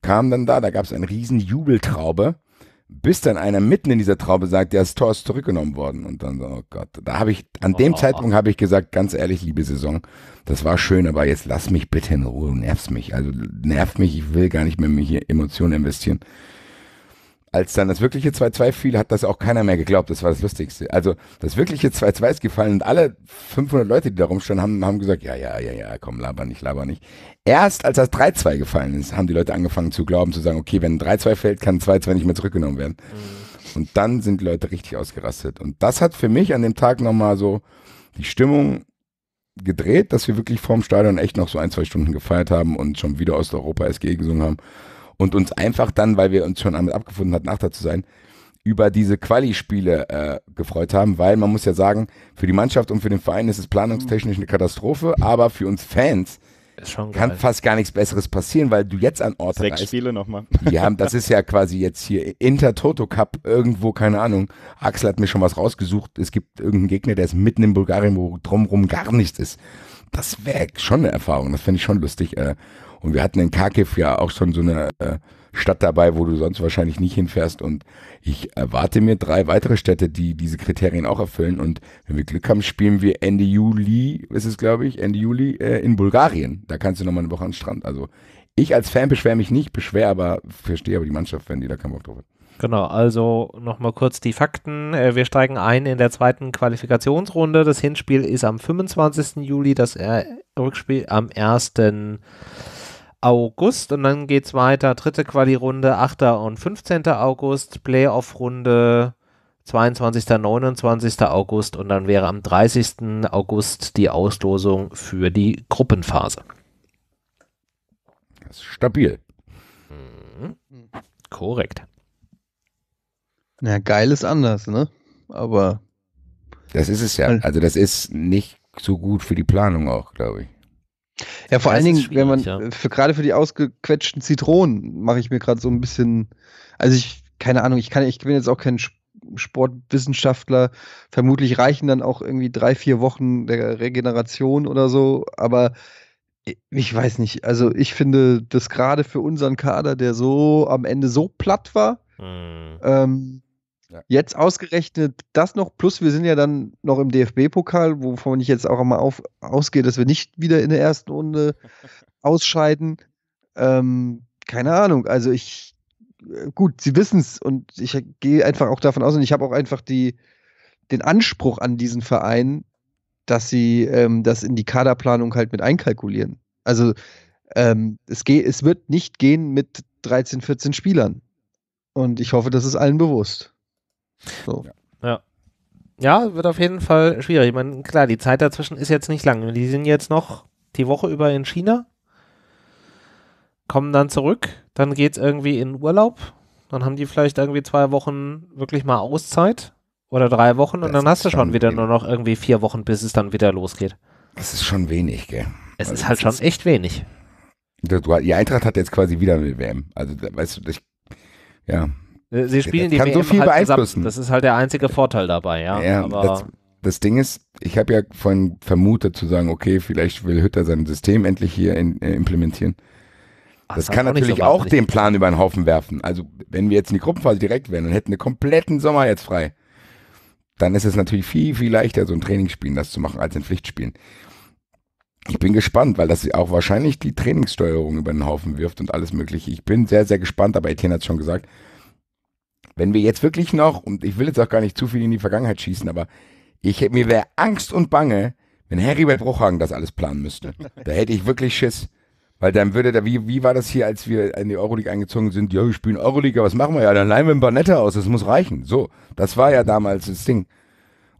kamen dann da, da gab es eine riesen Jubeltraube, bis dann einer mitten in dieser Traube sagt, ja, das Tor ist zurückgenommen worden und dann so, oh Gott, da habe ich, an dem oh. Zeitpunkt habe ich gesagt, ganz ehrlich, liebe Saison, das war schön, aber jetzt lass mich bitte in Ruhe, nervst mich, also nervt mich, ich will gar nicht mehr in Emotionen investieren. Als dann das wirkliche zwei zwei fiel, hat das auch keiner mehr geglaubt. Das war das Lustigste. Also das wirkliche zwei zwei ist gefallen und alle fünfhundert Leute, die da rumstanden, haben, haben gesagt, ja, ja, ja, ja, komm, laber nicht, laber nicht. Erst als das drei zwei gefallen ist, haben die Leute angefangen zu glauben, zu sagen, okay, wenn drei zwei fällt, kann zwei zwei nicht mehr zurückgenommen werden. Mhm. Und dann sind die Leute richtig ausgerastet. Und das hat für mich an dem Tag nochmal so die Stimmung gedreht, dass wir wirklich vorm Stadion echt noch so ein, zwei Stunden gefeiert haben und schon wieder Osteuropa S G gesungen haben. Und uns einfach dann, weil wir uns schon damit abgefunden hatten, Achter zu sein, über diese Quali-Spiele äh, gefreut haben, weil man muss ja sagen, für die Mannschaft und für den Verein ist es planungstechnisch eine Katastrophe, aber für uns Fans kann fast gar nichts Besseres passieren, weil du jetzt an Orte reist. Sechs Spiele nochmal. Ja, das ist ja quasi jetzt hier Inter-Toto Cup irgendwo, keine Ahnung. Axel hat mir schon was rausgesucht. Es gibt irgendeinen Gegner, der ist mitten in Bulgarien, wo drumherum gar nichts ist. Das wäre schon eine Erfahrung. Das fände ich schon lustig. Und wir hatten in Kharkiv ja auch schon so eine Stadt dabei, wo du sonst wahrscheinlich nicht hinfährst. Und ich erwarte mir drei weitere Städte, die diese Kriterien auch erfüllen. Und wenn wir Glück haben, spielen wir Ende Juli, ist es glaube ich, Ende Juli in Bulgarien. Da kannst du nochmal eine Woche an den Strand. Also ich als Fan beschwere mich nicht, beschwere aber, verstehe aber die Mannschaft, wenn die da keinen Bock drauf hat. Genau, also nochmal kurz die Fakten. Wir steigen ein in der zweiten Qualifikationsrunde. Das Hinspiel ist am fünfundzwanzigsten Juli, das Rückspiel am ersten August und dann geht es weiter. Dritte Quali-Runde, achten und fünfzehnten August, Playoff-Runde zweiundzwanzigsten und neunundzwanzigsten August und dann wäre am dreißigsten August die Auslosung für die Gruppenphase. Das ist stabil. Mhm. Korrekt. Na, geil ist anders, ne? Aber das ist es ja. Also das ist nicht so gut für die Planung auch, glaube ich. Ja, vor allen Dingen, wenn man, ja. für, gerade für die ausgequetschten Zitronen mache ich mir gerade so ein bisschen, also ich, keine Ahnung, ich kann, ich bin jetzt auch kein Sportwissenschaftler, vermutlich reichen dann auch irgendwie drei, vier Wochen der Regeneration oder so, aber ich weiß nicht, also ich finde, dass gerade für unseren Kader, der so am Ende so platt war, mhm. ähm, ja. jetzt ausgerechnet das noch, plus wir sind ja dann noch im D F B-Pokal, wovon ich jetzt auch mal auf, ausgehe, dass wir nicht wieder in der ersten Runde ausscheiden. Ähm, keine Ahnung, also ich, gut, sie wissen es und ich gehe einfach auch davon aus und ich habe auch einfach die, den Anspruch an diesen Verein, dass sie ähm, das in die Kaderplanung halt mit einkalkulieren. Also ähm, es, geht, es wird nicht gehen mit dreizehn, vierzehn Spielern und ich hoffe, das ist allen bewusst. So. Ja. Ja, wird auf jeden Fall schwierig. Ich meine, klar, die Zeit dazwischen ist jetzt nicht lang. Die sind jetzt noch die Woche über in China, kommen dann zurück, dann geht's irgendwie in Urlaub, dann haben die vielleicht irgendwie zwei Wochen wirklich mal Auszeit oder drei Wochen das und dann hast du schon wieder wenig. Nur noch irgendwie vier Wochen, bis es dann wieder losgeht. Das ist schon wenig, gell? Es also ist halt schon ist echt wenig. Die Eintracht hat jetzt quasi wieder eine W M. Also, weißt du, ich, ja. Sie spielen die W M so viel halt beeinflussen. Das ist halt der einzige Vorteil dabei, ja. ja aber das, das Ding ist, ich habe ja vorhin vermutet zu sagen, okay, vielleicht will Hütter sein System endlich hier in, äh, implementieren. Ach, das, das kann natürlich so auch den Plan über den Haufen werfen. Also wenn wir jetzt in die Gruppenphase direkt wären und hätten einen kompletten Sommer jetzt frei, dann ist es natürlich viel, viel leichter, so ein Trainingsspielen das zu machen, als in Pflichtspielen. Ich bin gespannt, weil das auch wahrscheinlich die Trainingssteuerung über den Haufen wirft und alles mögliche. Ich bin sehr, sehr gespannt, aber Etienne hat es schon gesagt, wenn wir jetzt wirklich noch, und ich will jetzt auch gar nicht zu viel in die Vergangenheit schießen, aber ich hätte, mir wäre Angst und Bange, wenn Heribert Bruchhagen das alles planen müsste. Da hätte ich wirklich Schiss. Weil dann würde da, wie, wie war das hier, als wir in die Euroleague eingezogen sind? Ja, wir spielen Euroleague, was machen wir? Ja, dann leihen wir ein paar Netter aus, das muss reichen. So, das war ja damals das Ding.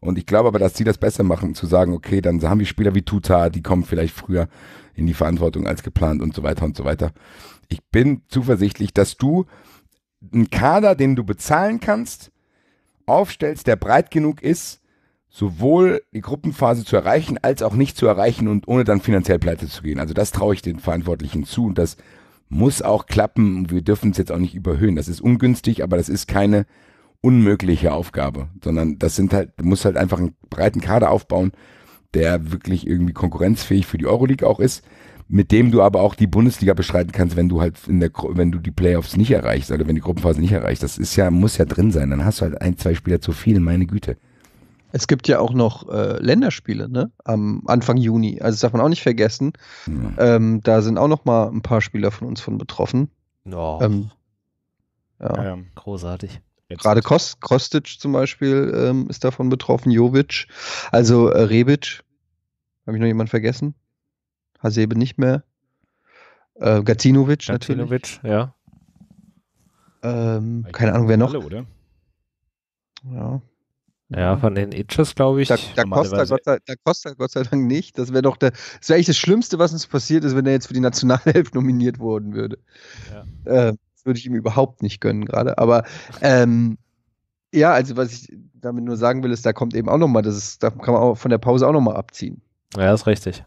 Und ich glaube aber, dass die das besser machen, zu sagen, okay, dann haben wir Spieler wie Tuta, die kommen vielleicht früher in die Verantwortung als geplant und so weiter und so weiter. Ich bin zuversichtlich, dass du einen Kader, den du bezahlen kannst, aufstellst, der breit genug ist, sowohl die Gruppenphase zu erreichen, als auch nicht zu erreichen und ohne dann finanziell pleite zu gehen. Also das traue ich den Verantwortlichen zu und das muss auch klappen. Wir dürfen es jetzt auch nicht überhöhen. Das ist ungünstig, aber das ist keine unmögliche Aufgabe, sondern das sind halt, du musst halt einfach einen breiten Kader aufbauen, der wirklich irgendwie konkurrenzfähig für die Euroleague auch ist, mit dem du aber auch die Bundesliga bestreiten kannst, wenn du halt in der, wenn du die Playoffs nicht erreichst oder wenn die Gruppenphase nicht erreichst. Das ist ja, muss ja drin sein. Dann hast du halt ein, zwei Spieler zu viel, meine Güte. Es gibt ja auch noch äh, Länderspiele, ne? Am Anfang Juni. Also das darf man auch nicht vergessen. Hm. Ähm, da sind auch noch mal ein paar Spieler von uns von betroffen. Oh. Ähm, ja. Ja, ja, großartig. Gerade Kost, Kostic zum Beispiel ähm, ist davon betroffen. Jovic, also äh, Rebic. Habe ich noch jemanden vergessen? Hasebe nicht mehr. Äh, Gacinovic natürlich. Gacinovic, ja. Ähm, keine Ahnung, wer noch. Alle, oder? Ja. Ja, von den Itches, glaube ich. Da, da, Costa, Gott sei, da Costa Gott sei Dank nicht. Das wäre doch der, das wäre eigentlich das Schlimmste, was uns passiert ist, wenn er jetzt für die Nationalelf nominiert worden würde. Ja. Äh, das würde ich ihm überhaupt nicht gönnen gerade. Aber ähm, Ja, also was ich damit nur sagen will, ist, da kommt eben auch nochmal, das ist, da kann man auch von der Pause auch nochmal abziehen. Ja, das ist richtig.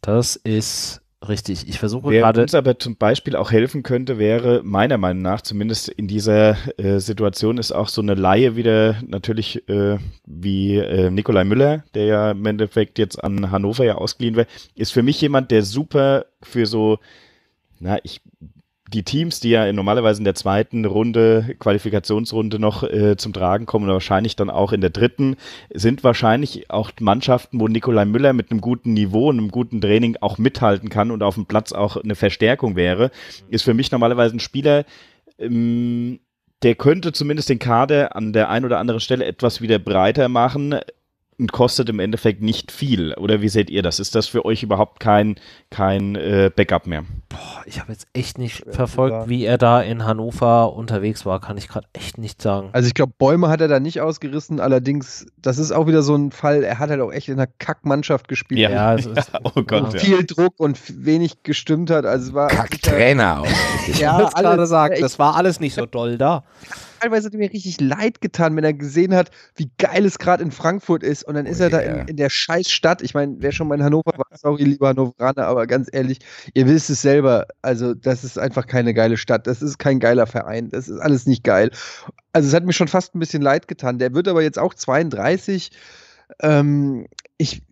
Das ist richtig. Ich versuche gerade. Wer uns aber zum Beispiel auch helfen könnte, wäre meiner Meinung nach, zumindest in dieser äh, Situation, ist auch so eine Laie wieder natürlich äh, wie äh, Nikolai Müller, der ja im Endeffekt jetzt an Hannover ja ausgeliehen wird, ist für mich jemand, der super für so, na, ich. die Teams, die ja normalerweise in der zweiten Runde, Qualifikationsrunde noch äh, zum Tragen kommen oder wahrscheinlich dann auch in der dritten, sind wahrscheinlich auch Mannschaften, wo Nikolai Müller mit einem guten Niveau und einem guten Training auch mithalten kann und auf dem Platz auch eine Verstärkung wäre, ist für mich normalerweise ein Spieler, ähm, der könnte zumindest den Kader an der einen oder anderen Stelle etwas wieder breiter machen und kostet im Endeffekt nicht viel. Oder wie seht ihr das? Ist das für euch überhaupt kein, kein äh, Backup mehr? Boah, ich habe jetzt echt nicht verfolgt, wie er da in Hannover unterwegs war. Kann ich gerade echt nicht sagen. Also ich glaube, Bäume hat er da nicht ausgerissen. Allerdings, das ist auch wieder so ein Fall, er hat halt auch echt in einer Kackmannschaft gespielt. Ja, ja, es ist, ja oh Gott, ja. Viel Druck und wenig gestimmt hat. Also war Kacktrainer. Ich ja, wollte gerade sagen, das war alles nicht so doll da. Teilweise hat mir richtig leid getan, wenn er gesehen hat, wie geil es gerade in Frankfurt ist. Und dann ist oh, er da yeah. in, in der Scheißstadt. Ich meine, wer schon mal in Hannover war, sorry, lieber Hannoveraner, aber ganz ehrlich, ihr wisst es selber. Also, das ist einfach keine geile Stadt. Das ist kein geiler Verein. Das ist alles nicht geil. Also, es hat mir schon fast ein bisschen leid getan. Der wird aber jetzt auch zweiunddreißig. Ähm, ich,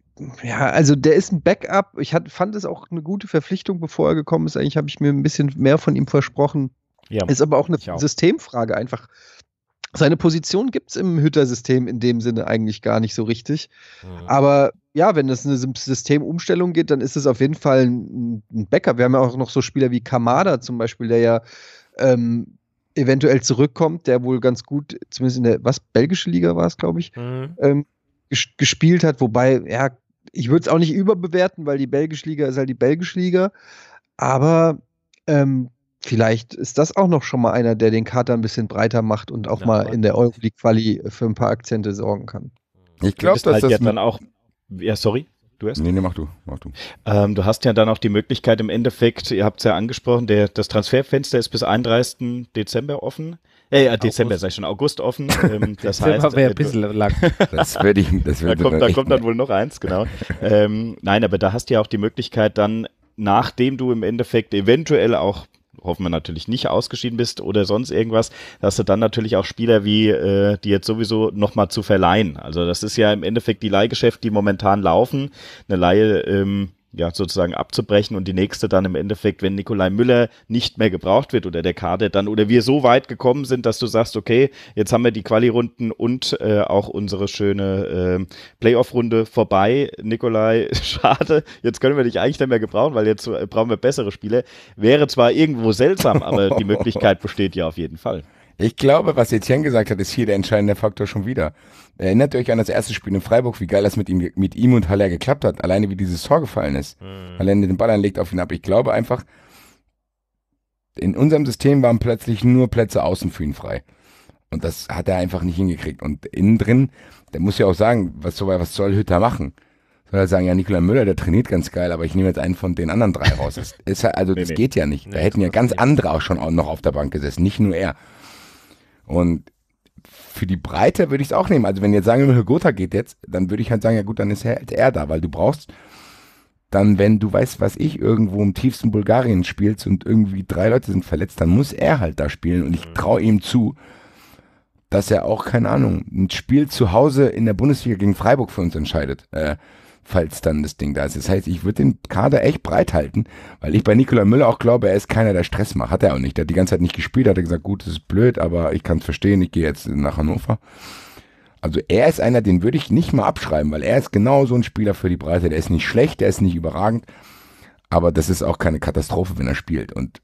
ja, also, der ist ein Backup. Ich hat, fand es auch eine gute Verpflichtung, bevor er gekommen ist. Eigentlich habe ich mir ein bisschen mehr von ihm versprochen. Ja, ist aber auch eine auch. Systemfrage einfach. Seine Position gibt es im Hütter-System in dem Sinne eigentlich gar nicht so richtig. Mhm. Aber ja, wenn es eine Systemumstellung geht, dann ist es auf jeden Fall ein, ein Backup. Wir haben ja auch noch so Spieler wie Kamada zum Beispiel, der ja ähm, eventuell zurückkommt, der wohl ganz gut, zumindest in der, was, belgische Liga war es, glaube ich, mhm. ähm, ges- gespielt hat. Wobei, ja, ich würde es auch nicht überbewerten, weil die belgische Liga ist halt die belgische Liga. Aber ähm, vielleicht ist das auch noch schon mal einer, der den Kater ein bisschen breiter macht und auch ja, mal in der Euroleague-Quali für ein paar Akzente sorgen kann. Ich glaube, dass halt das ja dann auch. Ja, sorry, du hast. Nee, nee, mach du. Mach du. Ähm, du hast ja dann auch die Möglichkeit im Endeffekt, ihr habt es ja angesprochen, der, das Transferfenster ist bis einunddreißigsten Dezember offen. Äh, ja, Dezember, sag ich schon, August offen. Ähm, das heißt, wäre ein bisschen lang. Das würde ich. Das da kommt, da kommt dann wohl noch eins, genau. ähm, nein, aber da hast du ja auch die Möglichkeit dann, nachdem du im Endeffekt eventuell auch, hoffen wir natürlich nicht, ausgeschieden bist oder sonst irgendwas, dass du dann natürlich auch Spieler wie äh, die jetzt sowieso nochmal zu verleihen. Also das ist ja im Endeffekt die Leihgeschäfte, die momentan laufen, eine Leihe ähm, ja sozusagen abzubrechen und die nächste dann im Endeffekt, wenn Nikolai Müller nicht mehr gebraucht wird oder der Kader dann oder wir so weit gekommen sind, dass du sagst, okay, jetzt haben wir die Quali-Runden und äh, auch unsere schöne äh, Playoff-Runde vorbei. Nikolai, schade, jetzt können wir dich eigentlich nicht mehr gebrauchen, weil jetzt brauchen wir bessere Spieler. Wäre zwar irgendwo seltsam, aber die Möglichkeit besteht ja auf jeden Fall. Ich glaube, was Etienne gesagt hat, ist hier der entscheidende Faktor schon wieder. Erinnert ihr euch an das erste Spiel in Freiburg, wie geil das mit ihm, mit ihm und Haller geklappt hat? Alleine wie dieses Tor gefallen ist. Mhm. Alleine den Ball anlegt auf ihn ab. Ich glaube einfach, in unserem System waren plötzlich nur Plätze außen für ihn frei. Und das hat er einfach nicht hingekriegt. Und innen drin, der muss ja auch sagen, was soll, was soll Hütter machen? Soll er sagen, ja, Nikolai Müller, der trainiert ganz geil, aber ich nehme jetzt einen von den anderen drei raus. Das ist halt, also nee, das nee. geht ja nicht. Da nee, hätten ja ganz andere auch schon auch noch auf der Bank gesessen, nicht nur er. Und für die Breite würde ich es auch nehmen. Also wenn jetzt sagen, Herr Gotha geht jetzt, dann würde ich halt sagen, ja gut, dann ist er, er da, weil du brauchst dann, wenn du weißt, was ich irgendwo im tiefsten Bulgarien spielst und irgendwie drei Leute sind verletzt, dann muss er halt da spielen und ich traue ihm zu, dass er auch, keine Ahnung, ein Spiel zu Hause in der Bundesliga gegen Freiburg für uns entscheidet, äh, falls dann das Ding da ist. Das heißt, ich würde den Kader echt breit halten, weil ich bei Nikolai Müller auch glaube, er ist keiner, der Stress macht. Hat er auch nicht. Der hat die ganze Zeit nicht gespielt, hat er gesagt, gut, das ist blöd, aber ich kann es verstehen, ich gehe jetzt nach Hannover. Also er ist einer, den würde ich nicht mal abschreiben, weil er ist genau so ein Spieler für die Breite. Der ist nicht schlecht, der ist nicht überragend, aber das ist auch keine Katastrophe, wenn er spielt. Und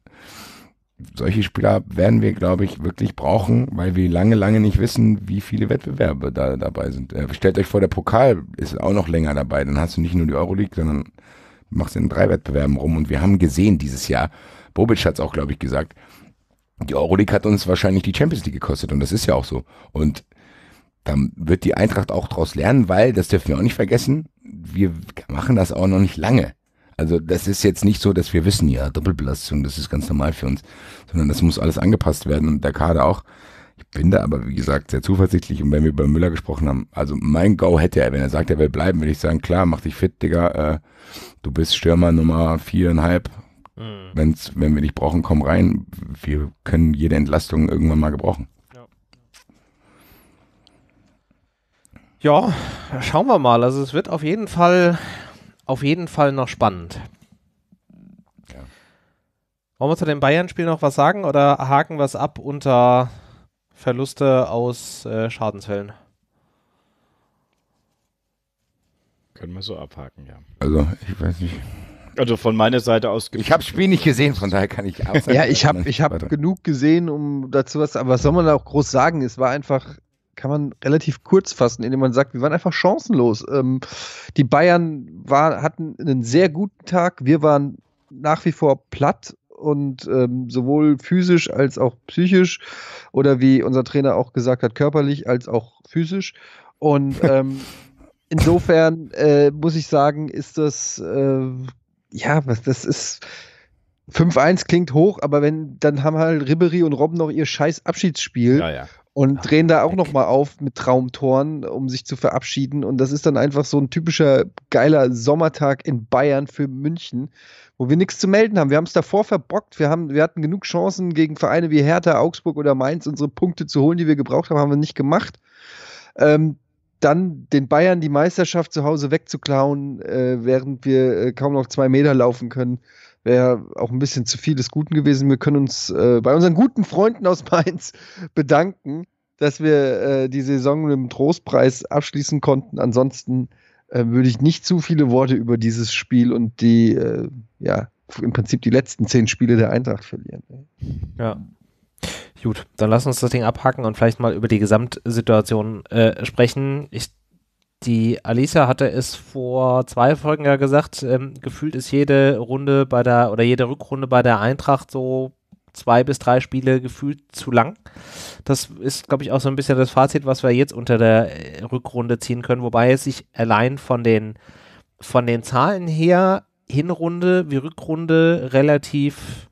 solche Spieler werden wir, glaube ich, wirklich brauchen, weil wir lange, lange nicht wissen, wie viele Wettbewerbe da dabei sind. Äh, stellt euch vor, der Pokal ist auch noch länger dabei. Dann hast du nicht nur die Euroleague, sondern machst in drei Wettbewerben rum. Und wir haben gesehen dieses Jahr, Bobic hat es auch, glaube ich, gesagt, die Euroleague hat uns wahrscheinlich die Champions League gekostet. Und das ist ja auch so. Und dann wird die Eintracht auch daraus lernen, weil, das dürfen wir auch nicht vergessen, wir machen das auch noch nicht lange. Also das ist jetzt nicht so, dass wir wissen, ja, Doppelbelastung, das ist ganz normal für uns, sondern das muss alles angepasst werden und der Kader auch. bin da aber, wie gesagt, sehr zuversichtlich. Und wenn wir über Müller gesprochen haben, also mein Go hätte er, wenn er sagt, er will bleiben, würde ich sagen, klar, mach dich fit, Digga, äh, du bist Stürmer Nummer viereinhalb. Mhm. Wenn's, wenn wir dich brauchen, komm rein. Wir können jede Entlastung irgendwann mal gebrauchen. Ja, schauen wir mal. Also es wird auf jeden Fall, auf jeden Fall noch spannend. Ja. Wollen wir zu dem Bayern-Spiel noch was sagen oder haken wir es ab unter Verluste aus äh, Schadensfällen? Können wir so abhaken, ja. Also ich weiß nicht. Also von meiner Seite aus... Ich habe das Spiel nicht gesehen, von daher kann ich absagen. Ja, ich habe ich hab genug gesehen, um dazu was... Aber was soll man da auch groß sagen? Es war einfach... kann man relativ kurz fassen, indem man sagt, wir waren einfach chancenlos. Ähm, die Bayern war, hatten einen sehr guten Tag, wir waren nach wie vor platt und ähm, sowohl physisch als auch psychisch oder wie unser Trainer auch gesagt hat, körperlich als auch physisch. Und ähm, insofern äh, muss ich sagen, ist das, äh, ja, was das ist... fünf eins klingt hoch, aber wenn, dann haben halt Ribéry und Robben noch ihr scheiß Abschiedsspiel ja, ja. und Ach, drehen da auch nochmal auf mit Traumtoren, um sich zu verabschieden. Und das ist dann einfach so ein typischer geiler Sommertag in Bayern für München, wo wir nichts zu melden haben. Wir haben es davor verbockt. Wir, haben, wir hatten genug Chancen gegen Vereine wie Hertha, Augsburg oder Mainz, unsere Punkte zu holen, die wir gebraucht haben, haben wir nicht gemacht. Ähm, Dann den Bayern die Meisterschaft zu Hause wegzuklauen, äh, während wir äh, kaum noch zwei Meter laufen können, wäre auch ein bisschen zu viel des Guten gewesen. Wir können uns äh, bei unseren guten Freunden aus Mainz bedanken, dass wir äh, die Saison mit einem Trostpreis abschließen konnten. Ansonsten äh, würde ich nicht zu viele Worte über dieses Spiel und die, äh, ja, im Prinzip die letzten zehn Spiele der Eintracht verlieren. Ja. Gut, dann lass uns das Ding abhaken und vielleicht mal über die Gesamtsituation äh, sprechen. Ich, die Alisa hatte es vor zwei Folgen ja gesagt, ähm, gefühlt ist jede Runde bei der, oder jede Rückrunde bei der Eintracht so zwei bis drei Spiele gefühlt zu lang. Das ist, glaube ich, auch so ein bisschen das Fazit, was wir jetzt unter der äh, Rückrunde ziehen können, wobei es sich allein von den, von den Zahlen her Hinrunde wie Rückrunde relativ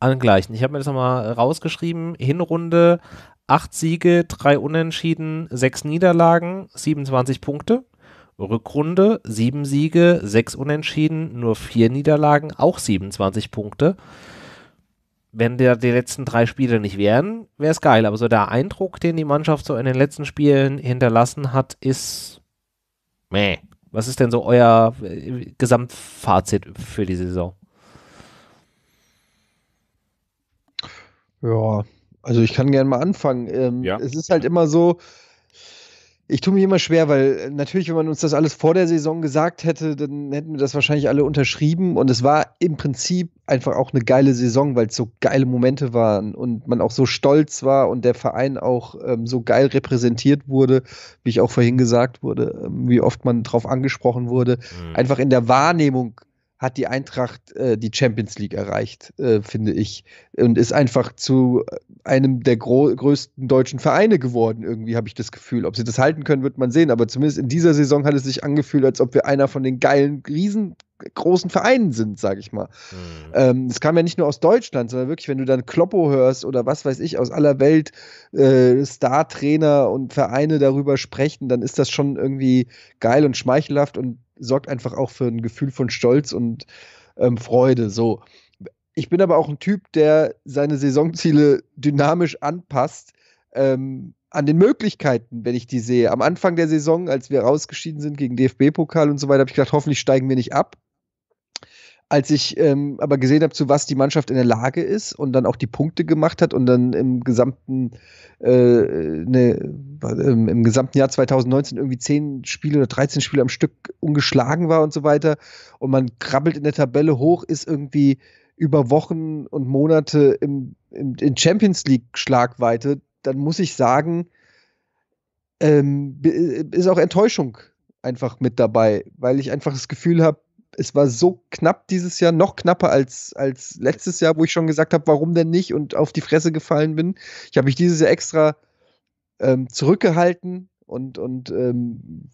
angleichen. Ich habe mir das nochmal rausgeschrieben. Hinrunde, acht Siege, drei Unentschieden, sechs Niederlagen, siebenundzwanzig Punkte. Rückrunde, sieben Siege, sechs Unentschieden, nur vier Niederlagen, auch siebenundzwanzig Punkte. Wenn der, die letzten drei Spiele nicht wären, wäre es geil. Aber so der Eindruck, den die Mannschaft so in den letzten Spielen hinterlassen hat, ist meh. Was ist denn so euer Gesamtfazit für die Saison? Ja, also ich kann gerne mal anfangen. Ähm, ja. Es ist halt immer so, ich tue mich immer schwer, weil natürlich, wenn man uns das alles vor der Saison gesagt hätte, dann hätten wir das wahrscheinlich alle unterschrieben. Und es war im Prinzip einfach auch eine geile Saison, weil es so geile Momente waren und man auch so stolz war und der Verein auch ähm, so geil repräsentiert wurde, wie ich auch vorhin gesagt wurde, ähm, wie oft man drauf angesprochen wurde. Mhm. Einfach in der Wahrnehmung hat die Eintracht äh, die Champions League erreicht, äh, finde ich. Und ist einfach zu einem der größten deutschen Vereine geworden, irgendwie habe ich das Gefühl. Ob sie das halten können, wird man sehen. Aber zumindest in dieser Saison hat es sich angefühlt, als ob wir einer von den geilen, riesengroßen Vereinen sind, sage ich mal. Mhm. Ähm, das kam ja nicht nur aus Deutschland, sondern wirklich, wenn du dann Kloppo hörst oder was weiß ich, aus aller Welt äh, Star-Trainer und Vereine darüber sprechen, dann ist das schon irgendwie geil und schmeichelhaft und sorgt einfach auch für ein Gefühl von Stolz und ähm, Freude. So. Ich bin aber auch ein Typ, der seine Saisonziele dynamisch anpasst ähm, an den Möglichkeiten, wenn ich die sehe. Am Anfang der Saison, als wir rausgeschieden sind gegen D F B-Pokal und so weiter, habe ich gedacht, hoffentlich steigen wir nicht ab. Als ich ähm, aber gesehen habe, zu was die Mannschaft in der Lage ist und dann auch die Punkte gemacht hat und dann im gesamten, äh, ne, im, im gesamten Jahr zweitausendneunzehn irgendwie zehn Spiele oder dreizehn Spiele am Stück ungeschlagen war und so weiter und man krabbelt in der Tabelle hoch, ist irgendwie über Wochen und Monate im, im, in Champions League Schlagweite, dann muss ich sagen, ähm, ist auch Enttäuschung einfach mit dabei, weil ich einfach das Gefühl habe, es war so knapp dieses Jahr, noch knapper als, als letztes Jahr, wo ich schon gesagt habe, warum denn nicht und auf die Fresse gefallen bin. Ich habe mich dieses Jahr extra ähm, zurückgehalten und, und ähm,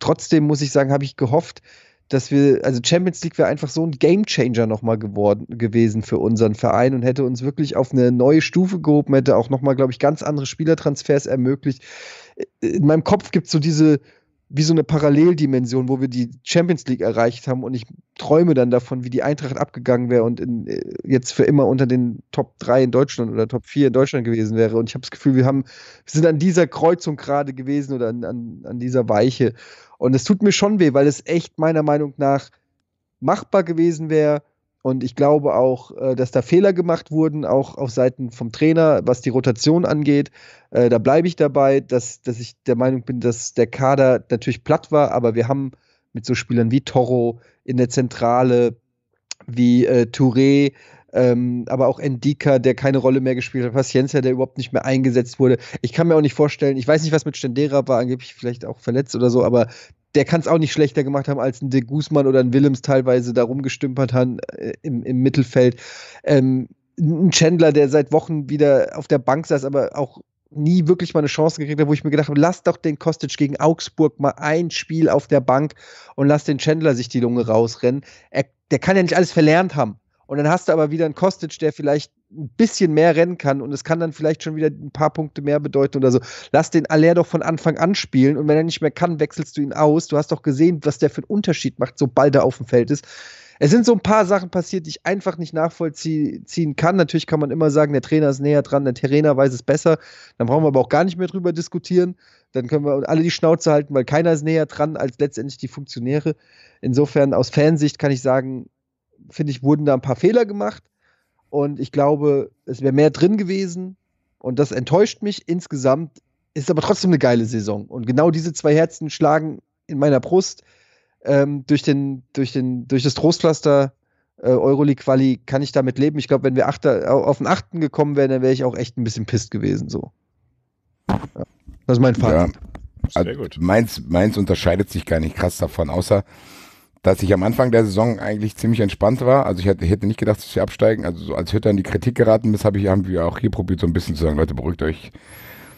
trotzdem muss ich sagen, habe ich gehofft, dass wir, also Champions League wäre einfach so ein Gamechanger nochmal geworden gewesen für unseren Verein und hätte uns wirklich auf eine neue Stufe gehoben, hätte auch nochmal, glaube ich, ganz andere Spielertransfers ermöglicht. In meinem Kopf gibt es so diese, wie so eine Paralleldimension, wo wir die Champions League erreicht haben, und ich träume dann davon, wie die Eintracht abgegangen wäre und in, jetzt für immer unter den Top drei in Deutschland oder Top vier in Deutschland gewesen wäre, und ich habe das Gefühl, wir haben, wir sind an dieser Kreuzung gerade gewesen oder an, an, an dieser Weiche, und es tut mir schon weh, weil es echt meiner Meinung nach machbar gewesen wäre. Und ich glaube auch, dass da Fehler gemacht wurden, auch auf Seiten vom Trainer, was die Rotation angeht. Da bleibe ich dabei, dass, dass ich der Meinung bin, dass der Kader natürlich platt war, aber wir haben mit so Spielern wie Toro in der Zentrale, wie äh, Touré, ähm, aber auch Endika, der keine Rolle mehr gespielt hat, Paciencia, der überhaupt nicht mehr eingesetzt wurde. Ich kann mir auch nicht vorstellen, ich weiß nicht, was mit Stendera war, angeblich vielleicht auch verletzt oder so, aber der kann es auch nicht schlechter gemacht haben, als ein De Guzman oder ein Willems teilweise da rumgestümpert haben äh, im, im Mittelfeld. Ähm, ein Chandler, der seit Wochen wieder auf der Bank saß, aber auch nie wirklich mal eine Chance gekriegt hat, wo ich mir gedacht habe, lass doch den Kostic gegen Augsburg mal ein Spiel auf der Bank und lass den Chandler sich die Lunge rausrennen. Er, der kann ja nicht alles verlernt haben. Und dann hast du aber wieder einen Kostic, der vielleicht ein bisschen mehr rennen kann, und es kann dann vielleicht schon wieder ein paar Punkte mehr bedeuten oder so. Lass den Aller doch von Anfang an spielen, und wenn er nicht mehr kann, wechselst du ihn aus. Du hast doch gesehen, was der für einen Unterschied macht, sobald er auf dem Feld ist. Es sind so ein paar Sachen passiert, die ich einfach nicht nachvollziehen kann. Natürlich kann man immer sagen, der Trainer ist näher dran, der Trainer weiß es besser. Dann brauchen wir aber auch gar nicht mehr drüber diskutieren. Dann können wir alle die Schnauze halten, weil keiner ist näher dran als letztendlich die Funktionäre. Insofern, aus Fansicht kann ich sagen, finde ich, wurden da ein paar Fehler gemacht, und ich glaube, es wäre mehr drin gewesen, und das enttäuscht mich insgesamt, ist aber trotzdem eine geile Saison, und genau diese zwei Herzen schlagen in meiner Brust. ähm, durch, den, durch, den, durch das Trostpflaster äh, Euroleague-Quali kann ich damit leben. Ich glaube, wenn wir Achter, auf den Achten gekommen wären, dann wäre ich auch echt ein bisschen pisst gewesen. So. Ja. Das ist mein Fazit. Ja, sehr gut. Meins, meins unterscheidet sich gar nicht krass davon, außer dass ich am Anfang der Saison eigentlich ziemlich entspannt war. Also ich hätte nicht gedacht, dass wir absteigen. Also so als Hütter in die Kritik geraten ist, hab ich, haben wir auch hier probiert, so ein bisschen zu sagen, Leute, beruhigt euch.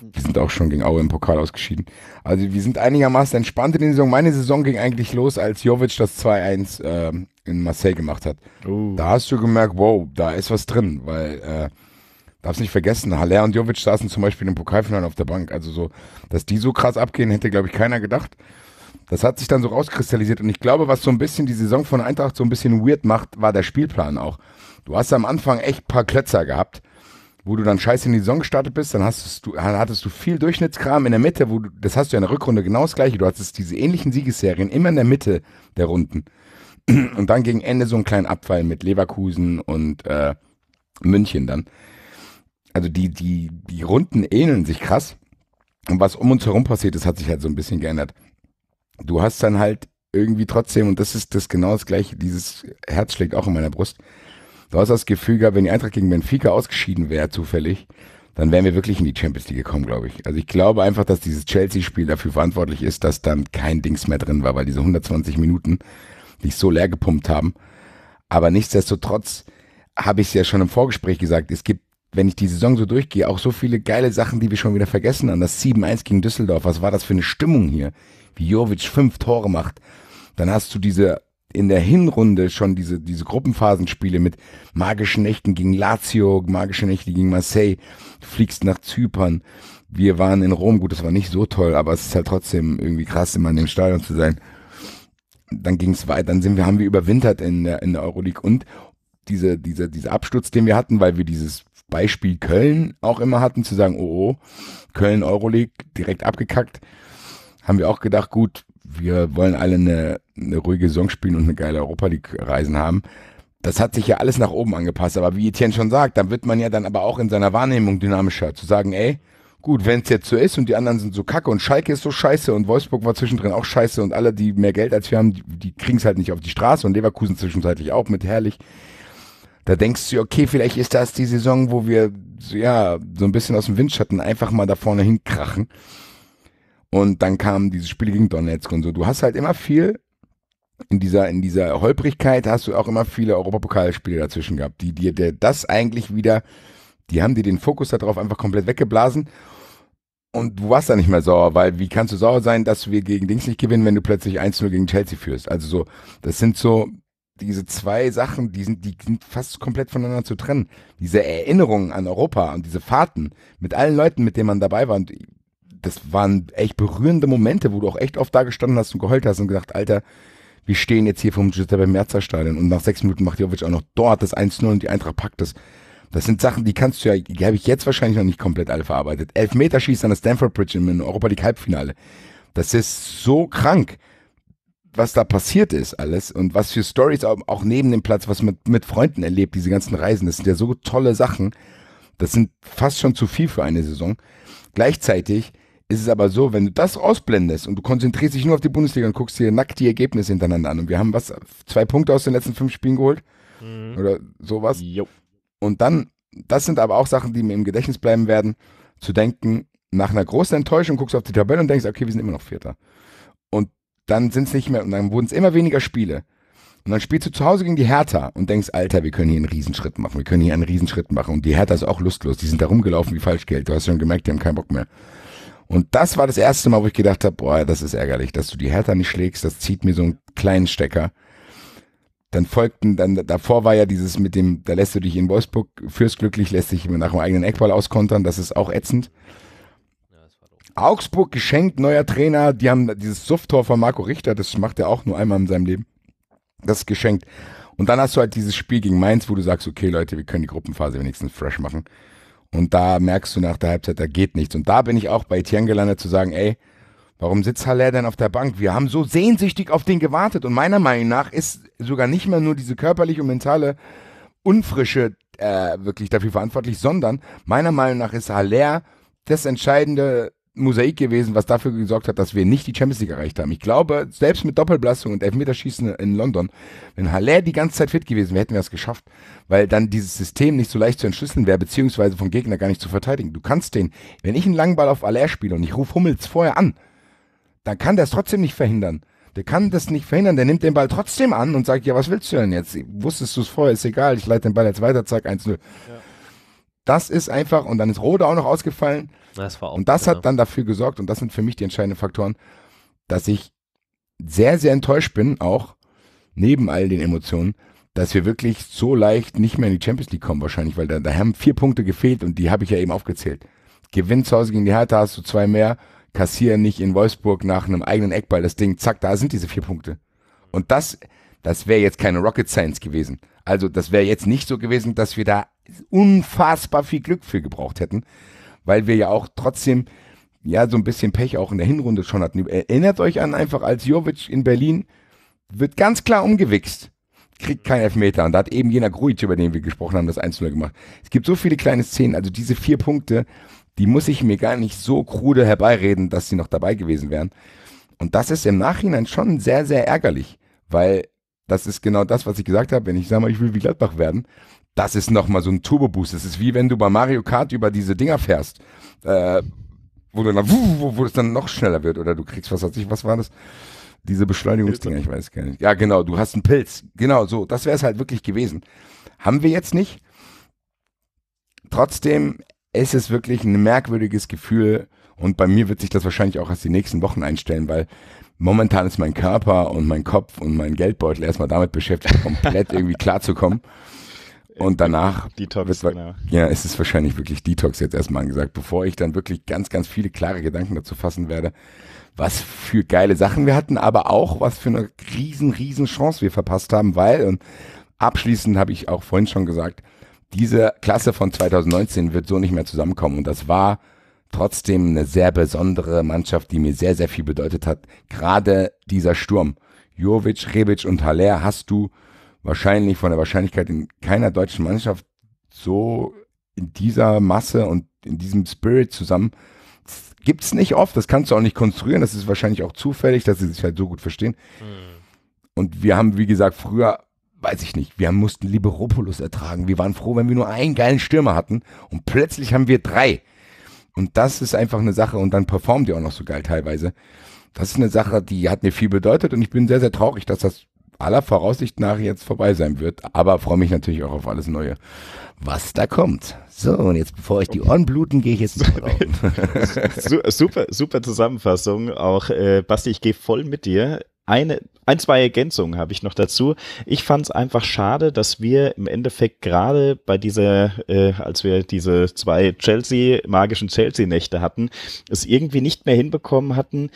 Wir sind auch schon gegen Aue im Pokal ausgeschieden. Also wir sind einigermaßen entspannt in der Saison. Meine Saison ging eigentlich los, als Jovic das zwei eins äh, in Marseille gemacht hat. Uh. Da hast du gemerkt, wow, da ist was drin. Weil, äh, darfst nicht vergessen, Haller und Jovic saßen zum Beispiel im Pokalfinale auf der Bank. Also so, dass die so krass abgehen, hätte, glaube ich, keiner gedacht. Das hat sich dann so rauskristallisiert, und ich glaube, was so ein bisschen die Saison von Eintracht so ein bisschen weird macht, war der Spielplan auch. Du hast am Anfang echt ein paar Klötzer gehabt, wo du dann scheiße in die Saison gestartet bist, dann hast du, dann hattest du viel Durchschnittskram in der Mitte, wo du, das hast du ja in der Rückrunde genau das gleiche, du hattest diese ähnlichen Siegesserien immer in der Mitte der Runden, und dann gegen Ende so einen kleinen Abfall mit Leverkusen und äh, München dann. Also die, die, die Runden ähneln sich krass, und was um uns herum passiert ist, hat sich halt so ein bisschen geändert. Du hast dann halt irgendwie trotzdem, und das ist das genau das Gleiche, dieses Herz schlägt auch in meiner Brust, du hast das Gefühl gehabt, wenn die Eintracht gegen Benfica ausgeschieden wäre, zufällig, dann wären wir wirklich in die Champions League gekommen, glaube ich. Also ich glaube einfach, dass dieses Chelsea-Spiel dafür verantwortlich ist, dass dann kein Dings mehr drin war, weil diese hundertzwanzig Minuten dich so leer gepumpt haben. Aber nichtsdestotrotz habe ich es ja schon im Vorgespräch gesagt, es gibt, wenn ich die Saison so durchgehe, auch so viele geile Sachen, die wir schon wieder vergessen haben. Das sieben eins gegen Düsseldorf, was war das für eine Stimmung hier? Wie Jovic fünf Tore macht, dann hast du diese in der Hinrunde schon diese, diese Gruppenphasenspiele mit magischen Nächten gegen Lazio, magische Nächte gegen Marseille, du fliegst nach Zypern, wir waren in Rom, gut, das war nicht so toll, aber es ist halt trotzdem irgendwie krass, immer in dem Stadion zu sein. Dann ging es weiter, dann sind wir, haben wir überwintert in der, in der Euroleague, und diese, diese, dieser Absturz, den wir hatten, weil wir dieses Beispiel Köln auch immer hatten, zu sagen, oh, oh, Köln Euroleague, direkt abgekackt, haben wir auch gedacht, gut, wir wollen alle eine, eine ruhige Saison spielen und eine geile Europa-League-Reisen haben. Das hat sich ja alles nach oben angepasst, aber wie Etienne schon sagt, dann wird man ja dann aber auch in seiner Wahrnehmung dynamischer, zu sagen, ey, gut, wenn es jetzt so ist und die anderen sind so kacke und Schalke ist so scheiße und Wolfsburg war zwischendrin auch scheiße und alle, die mehr Geld als wir haben, die, die kriegen es halt nicht auf die Straße, und Leverkusen zwischenzeitlich auch mit herrlich. Da denkst du, okay, vielleicht ist das die Saison, wo wir ja so ein bisschen aus dem Windschatten einfach mal da vorne hinkrachen. Und dann kamen diese Spiele gegen Donetsk und so. Du hast halt immer viel, in dieser, in dieser Holprigkeit hast du auch immer viele Europapokalspiele dazwischen gehabt, die dir das eigentlich wieder, die haben dir den Fokus darauf einfach komplett weggeblasen. Und du warst da nicht mehr sauer, weil wie kannst du sauer sein, dass wir gegen Dings nicht gewinnen, wenn du plötzlich eins null gegen Chelsea führst? Also so, das sind so diese zwei Sachen, die sind, die sind fast komplett voneinander zu trennen. Diese Erinnerungen an Europa und diese Fahrten mit allen Leuten, mit denen man dabei war. Und das waren echt berührende Momente, wo du auch echt oft da gestanden hast und geheult hast und gedacht, Alter, wir stehen jetzt hier vom Giuseppe-Meazza-Stadion und nach sechs Minuten macht Jovic auch noch dort das eins null und die Eintracht packt das. Das sind Sachen, die kannst du ja, die habe ich jetzt wahrscheinlich noch nicht komplett alle verarbeitet. Elfmeterschießen an der Stamford Bridge im Europa League Halbfinale. Das ist so krank, was da passiert ist alles und was für Stories auch neben dem Platz, was man mit Freunden erlebt, diese ganzen Reisen. Das sind ja so tolle Sachen. Das sind fast schon zu viel für eine Saison. Gleichzeitig ist es aber so, wenn du das ausblendest und du konzentrierst dich nur auf die Bundesliga und guckst dir nackt die Ergebnisse hintereinander an und wir haben was, zwei Punkte aus den letzten fünf Spielen geholt mhm. oder sowas. Jo. Und dann, das sind aber auch Sachen, die mir im Gedächtnis bleiben werden, zu denken, nach einer großen Enttäuschung guckst du auf die Tabelle und denkst, okay, wir sind immer noch Vierter. Und dann sind es nicht mehr, und dann wurden es immer weniger Spiele. Und dann spielst du zu Hause gegen die Hertha und denkst, Alter, wir können hier einen Riesenschritt machen, wir können hier einen Riesenschritt machen. Und die Hertha ist auch lustlos, die sind da rumgelaufen wie Falschgeld, du hast schon gemerkt, die haben keinen Bock mehr. Und das war das erste Mal, wo ich gedacht habe, boah, das ist ärgerlich, dass du die Hertha nicht schlägst, das zieht mir so einen kleinen Stecker. Dann folgten, dann davor war ja dieses mit dem, da lässt du dich in Wolfsburg, führst glücklich, lässt dich nach dem eigenen Eckball auskontern, das ist auch ätzend. Ja, das war Augsburg geschenkt, neuer Trainer, die haben dieses Sufttor von Marco Richter, das macht er auch nur einmal in seinem Leben, das ist geschenkt. Und dann hast du halt dieses Spiel gegen Mainz, wo du sagst, okay Leute, wir können die Gruppenphase wenigstens fresh machen. Und da merkst du nach der Halbzeit, da geht nichts. Und da bin ich auch bei Etienne gelandet, zu sagen, ey, warum sitzt Haller denn auf der Bank? Wir haben so sehnsüchtig auf den gewartet. Und meiner Meinung nach ist sogar nicht mehr nur diese körperliche und mentale Unfrische äh, wirklich dafür verantwortlich, sondern meiner Meinung nach ist Haller das entscheidende Mosaik gewesen, was dafür gesorgt hat, dass wir nicht die Champions League erreicht haben. Ich glaube, selbst mit Doppelbelastung und Elfmeterschießen in London, wenn Haller die ganze Zeit fit gewesen wäre, hätten wir das geschafft, weil dann dieses System nicht so leicht zu entschlüsseln wäre, beziehungsweise vom Gegner gar nicht zu verteidigen. Du kannst den, wenn ich einen langen Ball auf Haller spiele und ich rufe Hummels vorher an, dann kann der es trotzdem nicht verhindern. Der kann das nicht verhindern, der nimmt den Ball trotzdem an und sagt, ja, was willst du denn jetzt? Wusstest du es vorher, ist egal, ich leite den Ball jetzt weiter, zack, eins null. Ja. Das ist einfach, und dann ist Rode auch noch ausgefallen. Das war auch, und das genau. hat dann dafür gesorgt, und das sind für mich die entscheidenden Faktoren, dass ich sehr, sehr enttäuscht bin, auch neben all den Emotionen, dass wir wirklich so leicht nicht mehr in die Champions League kommen wahrscheinlich, weil da, da haben vier Punkte gefehlt und die habe ich ja eben aufgezählt. Gewinn zu Hause gegen die Hertha, hast du zwei mehr, kassieren nicht in Wolfsburg nach einem eigenen Eckball das Ding, zack, da sind diese vier Punkte. Und das, das wäre jetzt keine Rocket Science gewesen. Also das wäre jetzt nicht so gewesen, dass wir da unfassbar viel Glück für gebraucht hätten, weil wir ja auch trotzdem ja so ein bisschen Pech auch in der Hinrunde schon hatten. Erinnert euch an einfach, als Jovic in Berlin wird ganz klar umgewichst, kriegt keinen Elfmeter und da hat eben jener Grujic, über den wir gesprochen haben, das eins null gemacht. Es gibt so viele kleine Szenen, also diese vier Punkte, die muss ich mir gar nicht so krude herbeireden, dass sie noch dabei gewesen wären. Und das ist im Nachhinein schon sehr, sehr ärgerlich, weil das ist genau das, was ich gesagt habe, wenn ich sage mal, ich will wie Gladbach werden. Das ist nochmal so ein Turbo-Boost. Das ist wie wenn du bei Mario Kart über diese Dinger fährst, äh, wo du dann, wo, wo, wo es dann noch schneller wird oder du kriegst, was weiß ich, was war das? Diese Beschleunigungsdinger, ich weiß gar nicht. Ja, genau, du hast einen Pilz. Genau, so, das wäre es halt wirklich gewesen. Haben wir jetzt nicht. Trotzdem ist es wirklich ein merkwürdiges Gefühl und bei mir wird sich das wahrscheinlich auch erst die nächsten Wochen einstellen, weil momentan ist mein Körper und mein Kopf und mein Geldbeutel erstmal damit beschäftigt, komplett irgendwie klarzukommen. Und danach Detox, wird, genau. ja, ist es wahrscheinlich wirklich Detox jetzt erstmal angesagt, bevor ich dann wirklich ganz, ganz viele klare Gedanken dazu fassen werde, was für geile Sachen wir hatten, aber auch was für eine riesen, riesen Chance wir verpasst haben, weil, und abschließend habe ich auch vorhin schon gesagt, diese Klasse von zweitausendneunzehn wird so nicht mehr zusammenkommen und das war trotzdem eine sehr besondere Mannschaft, die mir sehr, sehr viel bedeutet hat. Gerade dieser Sturm, Jovic, Rebic und Haller hast du wahrscheinlich von der Wahrscheinlichkeit in keiner deutschen Mannschaft so in dieser Masse und in diesem Spirit zusammen. Das gibt's nicht oft, das kannst du auch nicht konstruieren, das ist wahrscheinlich auch zufällig, dass sie sich halt so gut verstehen. Mhm. Und wir haben, wie gesagt, früher, weiß ich nicht, wir mussten Liberopoulos ertragen, wir waren froh, wenn wir nur einen geilen Stürmer hatten und plötzlich haben wir drei. Und das ist einfach eine Sache und dann performt ihr auch noch so geil teilweise. Das ist eine Sache, die hat mir viel bedeutet und ich bin sehr, sehr traurig, dass das aller Voraussicht nach jetzt vorbei sein wird. Aber freue mich natürlich auch auf alles Neue, was da kommt. So, und jetzt, bevor ich die Ohren bluten, gehe ich jetzt noch drauf. Super, super Zusammenfassung. Auch äh, Basti, ich gehe voll mit dir. Eine, ein, zwei Ergänzungen habe ich noch dazu. Ich fand es einfach schade, dass wir im Endeffekt gerade bei dieser, äh, als wir diese zwei Chelsea, magischen Chelsea-Nächte hatten, es irgendwie nicht mehr hinbekommen hatten,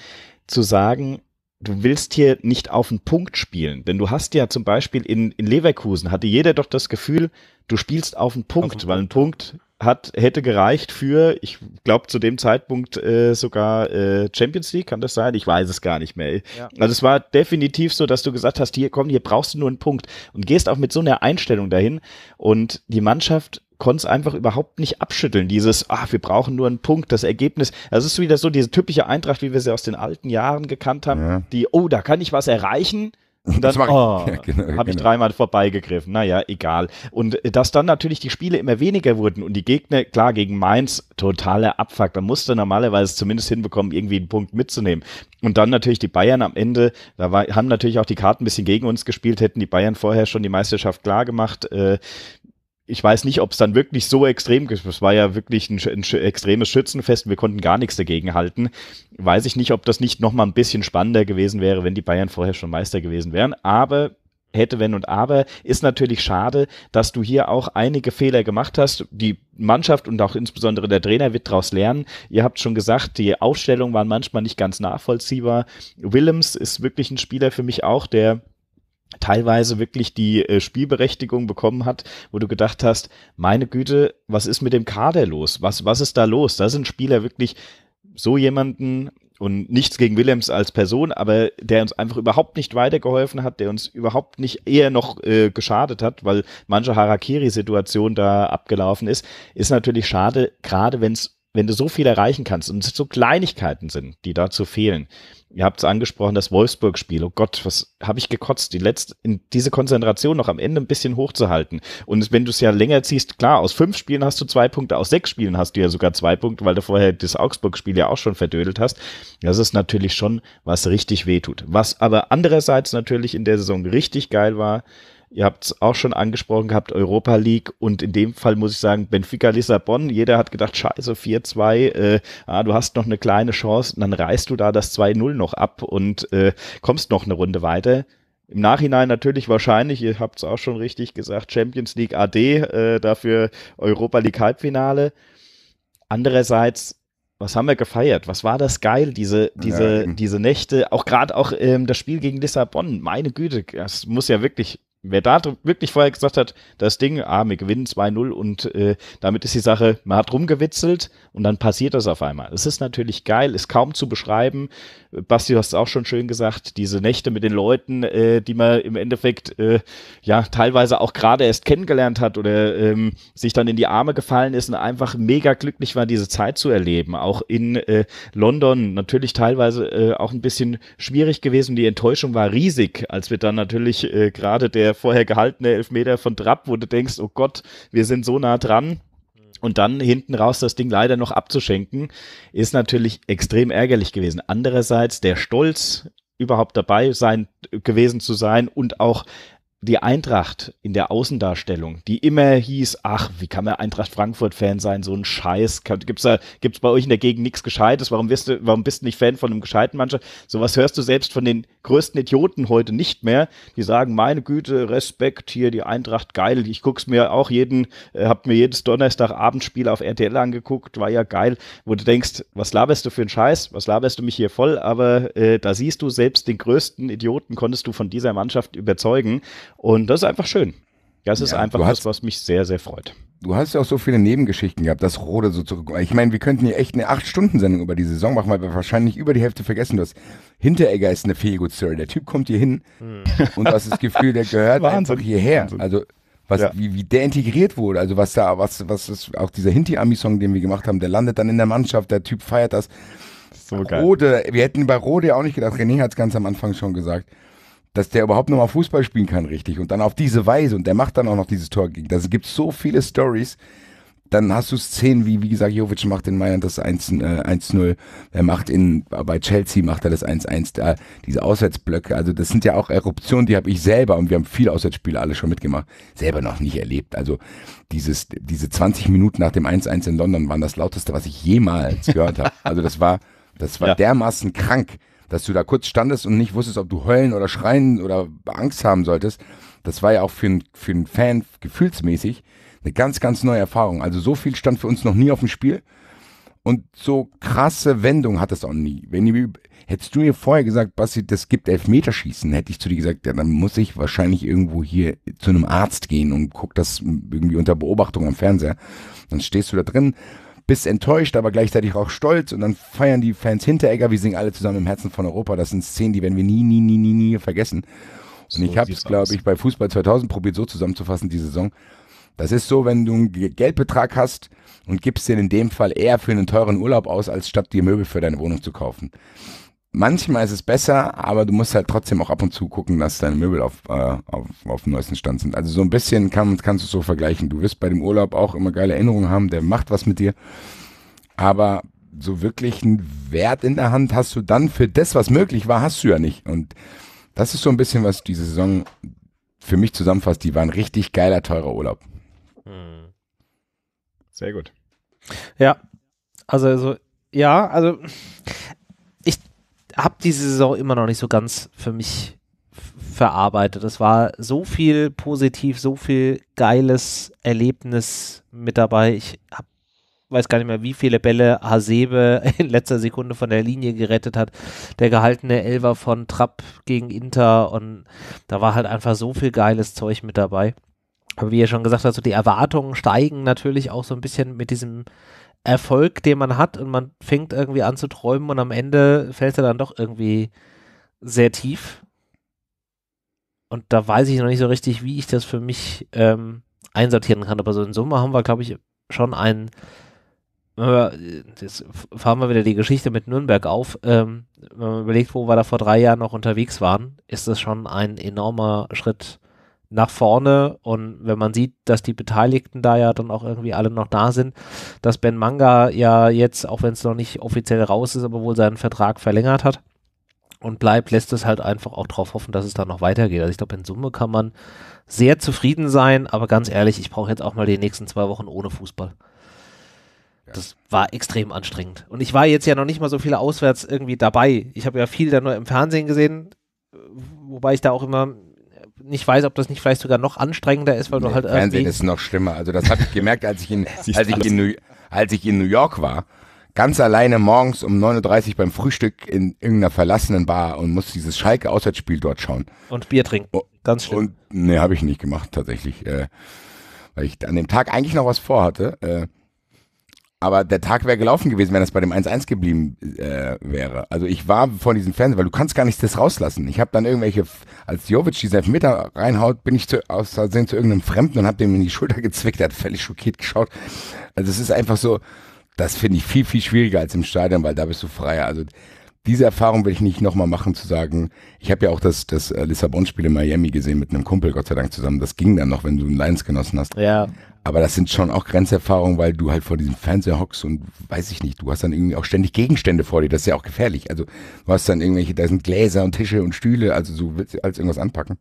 zu sagen, du willst hier nicht auf den Punkt spielen. Denn du hast ja zum Beispiel in, in Leverkusen, hatte jeder doch das Gefühl, du spielst auf den Punkt, auf den weil ein Punkt hat, hätte gereicht für, ich glaube zu dem Zeitpunkt äh, sogar äh, Champions League, kann das sein? Ich weiß es gar nicht mehr. Ja. Also es war definitiv so, dass du gesagt hast, hier komm, hier brauchst du nur einen Punkt und gehst auch mit so einer Einstellung dahin und die Mannschaft konnte es einfach überhaupt nicht abschütteln, dieses, ah, wir brauchen nur einen Punkt, das Ergebnis, das ist wieder so diese typische Eintracht, wie wir sie aus den alten Jahren gekannt haben, ja. Die, oh, da kann ich was erreichen. Und dann oh, ja, genau, habe ich genau. dreimal vorbeigegriffen. Naja, egal. Und dass dann natürlich die Spiele immer weniger wurden und die Gegner, klar, gegen Mainz, totaler Abfuck. Da musste normalerweise zumindest hinbekommen, irgendwie einen Punkt mitzunehmen. Und dann natürlich die Bayern am Ende, da war, haben natürlich auch die Karten ein bisschen gegen uns gespielt, hätten die Bayern vorher schon die Meisterschaft klar gemacht. Äh, Ich weiß nicht, ob es dann wirklich so extrem ist. Es war ja wirklich ein, ein extremes Schützenfest. Wir konnten gar nichts dagegen halten. Weiß ich nicht, ob das nicht nochmal ein bisschen spannender gewesen wäre, wenn die Bayern vorher schon Meister gewesen wären. Aber hätte, wenn und aber, ist natürlich schade, dass du hier auch einige Fehler gemacht hast. Die Mannschaft und auch insbesondere der Trainer wird daraus lernen. Ihr habt schon gesagt, die Aufstellungen waren manchmal nicht ganz nachvollziehbar. Willems ist wirklich ein Spieler für mich auch, der teilweise wirklich die äh, Spielberechtigung bekommen hat, wo du gedacht hast, meine Güte, was ist mit dem Kader los? Was, was ist da los? Da sind Spieler wirklich so jemanden, und nichts gegen Willems als Person, aber der uns einfach überhaupt nicht weitergeholfen hat, der uns überhaupt nicht eher noch äh, geschadet hat, weil manche Harakiri-Situation da abgelaufen ist, ist natürlich schade, gerade wenn's, wenn du so viel erreichen kannst und es so Kleinigkeiten sind, die dazu fehlen. Ihr habt es angesprochen, das Wolfsburg-Spiel. Oh Gott, was habe ich gekotzt, die letzte, diese Konzentration noch am Ende ein bisschen hochzuhalten. Und wenn du es ja länger ziehst, klar, aus fünf Spielen hast du zwei Punkte, aus sechs Spielen hast du ja sogar zwei Punkte, weil du vorher das Augsburg-Spiel ja auch schon verdödelt hast. Das ist natürlich schon, was richtig wehtut. Was aber andererseits natürlich in der Saison richtig geil war, ihr habt es auch schon angesprochen gehabt, Europa League, und in dem Fall muss ich sagen, Benfica Lissabon, jeder hat gedacht, scheiße, vier zwei, äh, ah, du hast noch eine kleine Chance und dann reißt du da das zwei null noch ab und äh, kommst noch eine Runde weiter. Im Nachhinein natürlich wahrscheinlich, ihr habt es auch schon richtig gesagt, Champions League A D, äh, dafür Europa League Halbfinale. Andererseits, was haben wir gefeiert? Was war das geil, diese, diese, ja. diese Nächte, auch gerade auch ähm, das Spiel gegen Lissabon, meine Güte, das muss ja wirklich... Wer da wirklich vorher gesagt hat, das Ding, ah, wir gewinnen zwei null und äh, damit ist die Sache, man hat rumgewitzelt und dann passiert das auf einmal. Es ist natürlich geil, ist kaum zu beschreiben. Basti, du hast es auch schon schön gesagt, diese Nächte mit den Leuten, äh, die man im Endeffekt äh, ja teilweise auch gerade erst kennengelernt hat oder ähm, sich dann in die Arme gefallen ist und einfach mega glücklich war, diese Zeit zu erleben. Auch in äh, London natürlich teilweise äh, auch ein bisschen schwierig gewesen. Die Enttäuschung war riesig, als wir dann natürlich äh, gerade der vorher gehaltene Elfmeter von Trapp, wo du denkst, oh Gott, wir sind so nah dran, und dann hinten raus das Ding leider noch abzuschenken, ist natürlich extrem ärgerlich gewesen. Andererseits der Stolz, überhaupt dabei sein gewesen zu sein, und auch die Eintracht in der Außendarstellung, die immer hieß, ach, wie kann man Eintracht Frankfurt-Fan sein, so ein Scheiß, gibt's da, gibt's bei euch in der Gegend nichts Gescheites, warum bist du, warum bist du nicht Fan von einem gescheiten Mannschaft, sowas hörst du selbst von den größten Idioten heute nicht mehr, die sagen, meine Güte, Respekt, hier die Eintracht, geil, ich guck's mir auch jeden, äh, hab mir jedes Donnerstagabendspiel auf R T L angeguckt, war ja geil, wo du denkst, was laberst du für einen Scheiß, was laberst du mich hier voll, aber äh, da siehst du, selbst den größten Idioten konntest du von dieser Mannschaft überzeugen. Und das ist einfach schön. Das ist ja einfach das, was mich sehr, sehr freut. Du hast ja auch so viele Nebengeschichten gehabt, das Rode so zurück. Ich meine, wir könnten hier echt eine acht-Stunden-Sendung über die Saison machen, weil wir wahrscheinlich über die Hälfte vergessen. Du hast, Hinteregger ist eine Fehlgut-Story. Der Typ kommt hier hin hm. und du hast das Gefühl, der gehört einfach hierher. Wahnsinn. Also was, ja. wie, wie der integriert wurde, also was da, was, was ist, auch dieser Hinti-Ami-Song, den wir gemacht haben, der landet dann in der Mannschaft, der Typ feiert das. So Rode, geil. Wir hätten bei Rode ja auch nicht gedacht, René hat es ganz am Anfang schon gesagt, dass der überhaupt nochmal Fußball spielen kann, richtig. Und dann auf diese Weise. Und der macht dann auch noch dieses Tor gegen. Also es gibt so viele Stories, Dann hast du Szenen wie, wie gesagt, Jovic macht in Mailand das eins zu null, er macht in, bei Chelsea macht er das eins eins, da, diese Auswärtsblöcke, also das sind ja auch Eruptionen, die habe ich selber, und wir haben viele Auswärtsspiele alle schon mitgemacht, selber noch nicht erlebt. Also dieses, diese zwanzig Minuten nach dem eins eins in London waren das lauteste, was ich jemals gehört habe. Also das war, das war ja dermaßen krank, dass du da kurz standest und nicht wusstest, ob du heulen oder schreien oder Angst haben solltest. Das war ja auch für einen für einen Fan gefühlsmäßig eine ganz, ganz neue Erfahrung. Also so viel stand für uns noch nie auf dem Spiel. Und so krasse Wendung hat es auch nie. Wenn ich, hättest du mir vorher gesagt, Basti, das gibt Elfmeterschießen, hätte ich zu dir gesagt, ja, dann muss ich wahrscheinlich irgendwo hier zu einem Arzt gehen und guck das irgendwie unter Beobachtung am Fernseher. Dann stehst du da drin, bist enttäuscht, aber gleichzeitig auch stolz, und dann feiern die Fans Hinteregger, wir singen alle zusammen im Herzen von Europa. Das sind Szenen, die werden wir nie, nie, nie, nie, nie vergessen. Und ich habe es, glaube ich, bei Fußball zweitausend probiert, so zusammenzufassen, die Saison. Das ist so, wenn du einen Geldbetrag hast und gibst den in dem Fall eher für einen teuren Urlaub aus, als statt dir Möbel für deine Wohnung zu kaufen. Manchmal ist es besser, aber du musst halt trotzdem auch ab und zu gucken, dass deine Möbel auf, äh, auf, auf dem neuesten Stand sind. Also so ein bisschen kann, kannst du es so vergleichen. Du wirst bei dem Urlaub auch immer geile Erinnerungen haben, der macht was mit dir. Aber so wirklich einen Wert in der Hand hast du dann für das, was möglich war, hast du ja nicht. Und das ist so ein bisschen, was diese Saison für mich zusammenfasst. Die war ein richtig geiler, teurer Urlaub. Sehr gut. Ja, also, also ja, also ich habe diese Saison immer noch nicht so ganz für mich verarbeitet. Es war so viel positiv, so viel geiles Erlebnis mit dabei. Ich hab, weiß gar nicht mehr, wie viele Bälle Hasebe in letzter Sekunde von der Linie gerettet hat. Der gehaltene Elfer von Trapp gegen Inter, und da war halt einfach so viel geiles Zeug mit dabei. Aber wie ihr schon gesagt habt, so die Erwartungen steigen natürlich auch so ein bisschen mit diesem Erfolg, den man hat, und man fängt irgendwie an zu träumen, und am Ende fällt er dann doch irgendwie sehr tief. Und da weiß ich noch nicht so richtig, wie ich das für mich ähm, einsortieren kann. Aber so in Summe haben wir, glaube ich, schon einen, jetzt fahren wir wieder die Geschichte mit Nürnberg auf, ähm, wenn man überlegt, wo wir da vor drei Jahren noch unterwegs waren, ist das schon ein enormer Schritt nach vorne. Und wenn man sieht, dass die Beteiligten da ja dann auch irgendwie alle noch da sind, dass Ben Manga ja jetzt, auch wenn es noch nicht offiziell raus ist, aber wohl seinen Vertrag verlängert hat und bleibt, lässt es halt einfach auch darauf hoffen, dass es dann noch weitergeht. Also ich glaube, in Summe kann man sehr zufrieden sein, aber ganz ehrlich, ich brauche jetzt auch mal die nächsten zwei Wochen ohne Fußball. Das war extrem anstrengend. Und ich war jetzt ja noch nicht mal so viele auswärts irgendwie dabei. Ich habe ja viel da nur im Fernsehen gesehen, wobei ich da auch immer nicht weiß, ob das nicht vielleicht sogar noch anstrengender ist, weil nee, du halt Fernsehen ist noch schlimmer. Also das habe ich gemerkt, als ich in, als ich in, New, als ich in New York war, ganz alleine morgens um neun Uhr dreißig beim Frühstück in irgendeiner verlassenen Bar und musste dieses Schalke-Auswärtsspiel dort schauen. Und Bier trinken, oh, ganz schlimm. Und, nee, habe ich nicht gemacht tatsächlich, äh, weil ich an dem Tag eigentlich noch was vorhatte. Äh, Aber der Tag wäre gelaufen gewesen, wenn das bei dem eins eins geblieben äh, wäre. Also ich war vor diesem Fernseher, weil du kannst gar nichts das rauslassen. Ich habe dann irgendwelche, als Jovic diesen Elfmeter reinhaut, bin ich zu, aus Versehen zu irgendeinem Fremden und habe dem in die Schulter gezwickt. Er hat völlig schockiert geschaut. Also es ist einfach so, das finde ich viel, viel schwieriger als im Stadion, weil da bist du freier. Also diese Erfahrung will ich nicht nochmal machen, zu sagen, ich habe ja auch das, das Lissabon-Spiel in Miami gesehen mit einem Kumpel, Gott sei Dank zusammen. Das ging dann noch, wenn du einen Lions genossen hast. Ja. Aber das sind schon auch Grenzerfahrungen, weil du halt vor diesem Fernseher hockst und weiß ich nicht, du hast dann irgendwie auch ständig Gegenstände vor dir, das ist ja auch gefährlich. Also du hast dann irgendwelche, da sind Gläser und Tische und Stühle, also du willst alles irgendwas anpacken.